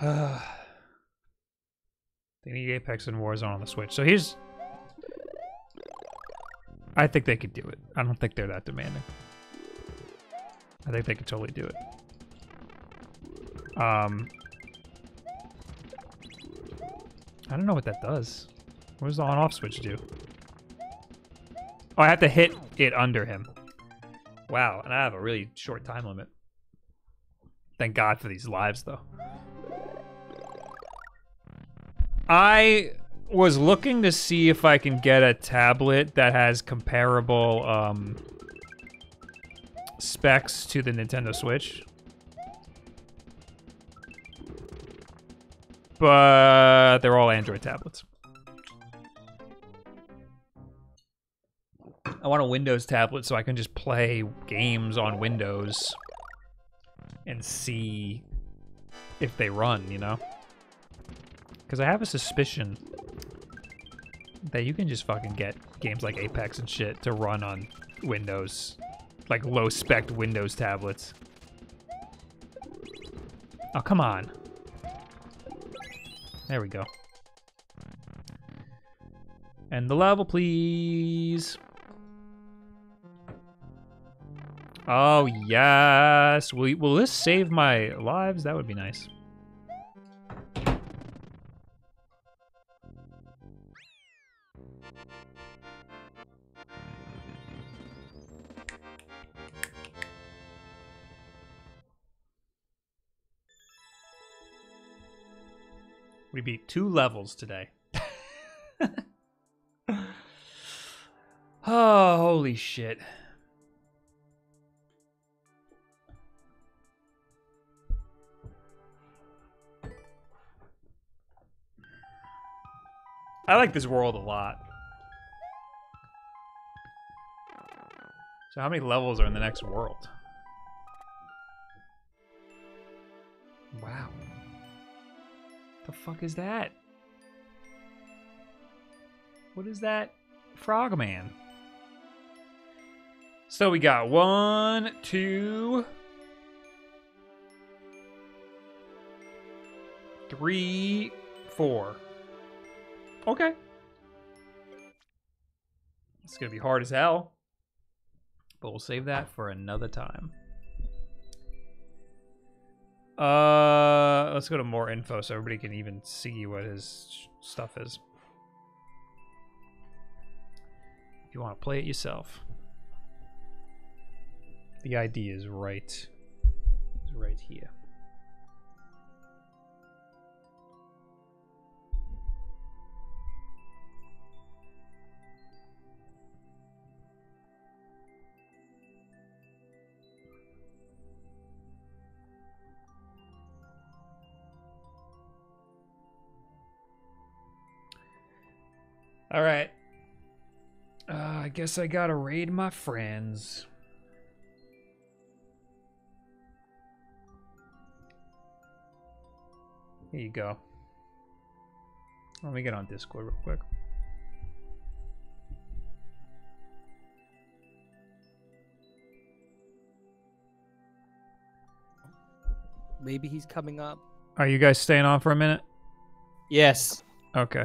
Ah. They need Apex and Warzone on the Switch. So here's... I think they could do it. I don't think they're that demanding. I think they could totally do it. I don't know what that does. What does the on-off switch do? Oh, I have to hit it under him. Wow, and I have a really short time limit. Thank God for these lives, though. I was looking to see if I can get a tablet that has comparable specs to the Nintendo Switch. But they're all Android tablets. I want a Windows tablet so I can just play games on Windows and see if they run, you know? Because I have a suspicion that you can just fucking get games like Apex and shit to run on Windows, like low-spec Windows tablets. Oh, come on. There we go. End the level, please. Oh, yes. Will this save my lives? That would be nice. We beat 2 levels today. Oh, holy shit. I like this world a lot. So how many levels are in the next world? Wow. The fuck is that? What is that frogman? So we got 1, 2, 3, 4. Okay. It's gonna be hard as hell, but we'll save that for another time. Let's go to more info so everybody can even see what his stuff is. If you want to play it yourself. The ID is right here. All right, I guess I gotta raid my friends. Here you go. Let me get on Discord real quick. Maybe he's coming up. Are you guys staying on for a minute? Yes. Okay.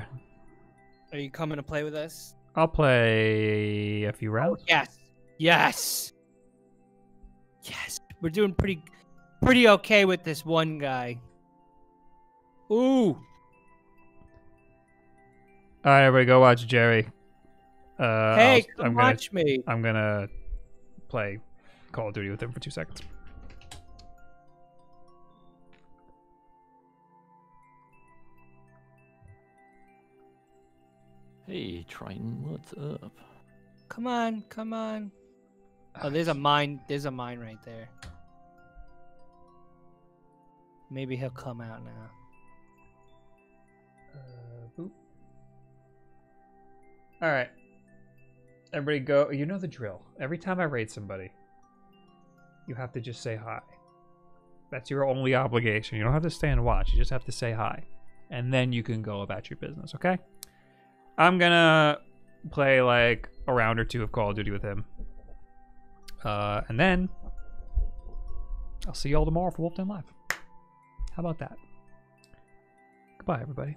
Are you coming to play with us? I'll play a few rounds. Oh, yes. Yes. Yes. We're doing pretty okay with this one guy. Ooh. All right, everybody, go watch Jerry. Hey, come watch me. I'm going to play Call of Duty with him for 2 seconds. Hey, Triton, what's up? Come on, come on. Oh, there's a mine right there. Maybe he'll come out now. Boop. All right. Everybody go, you know the drill. Every time I raid somebody, you have to just say hi. That's your only obligation. You don't have to stay and watch. You just have to say hi. And then you can go about your business, okay? I'm gonna play like a round or 2 of Call of Duty with him. And then I'll see y'all tomorrow for Wolf Den Live. How about that? Goodbye, everybody.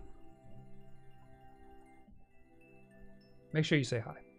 Make sure you say hi.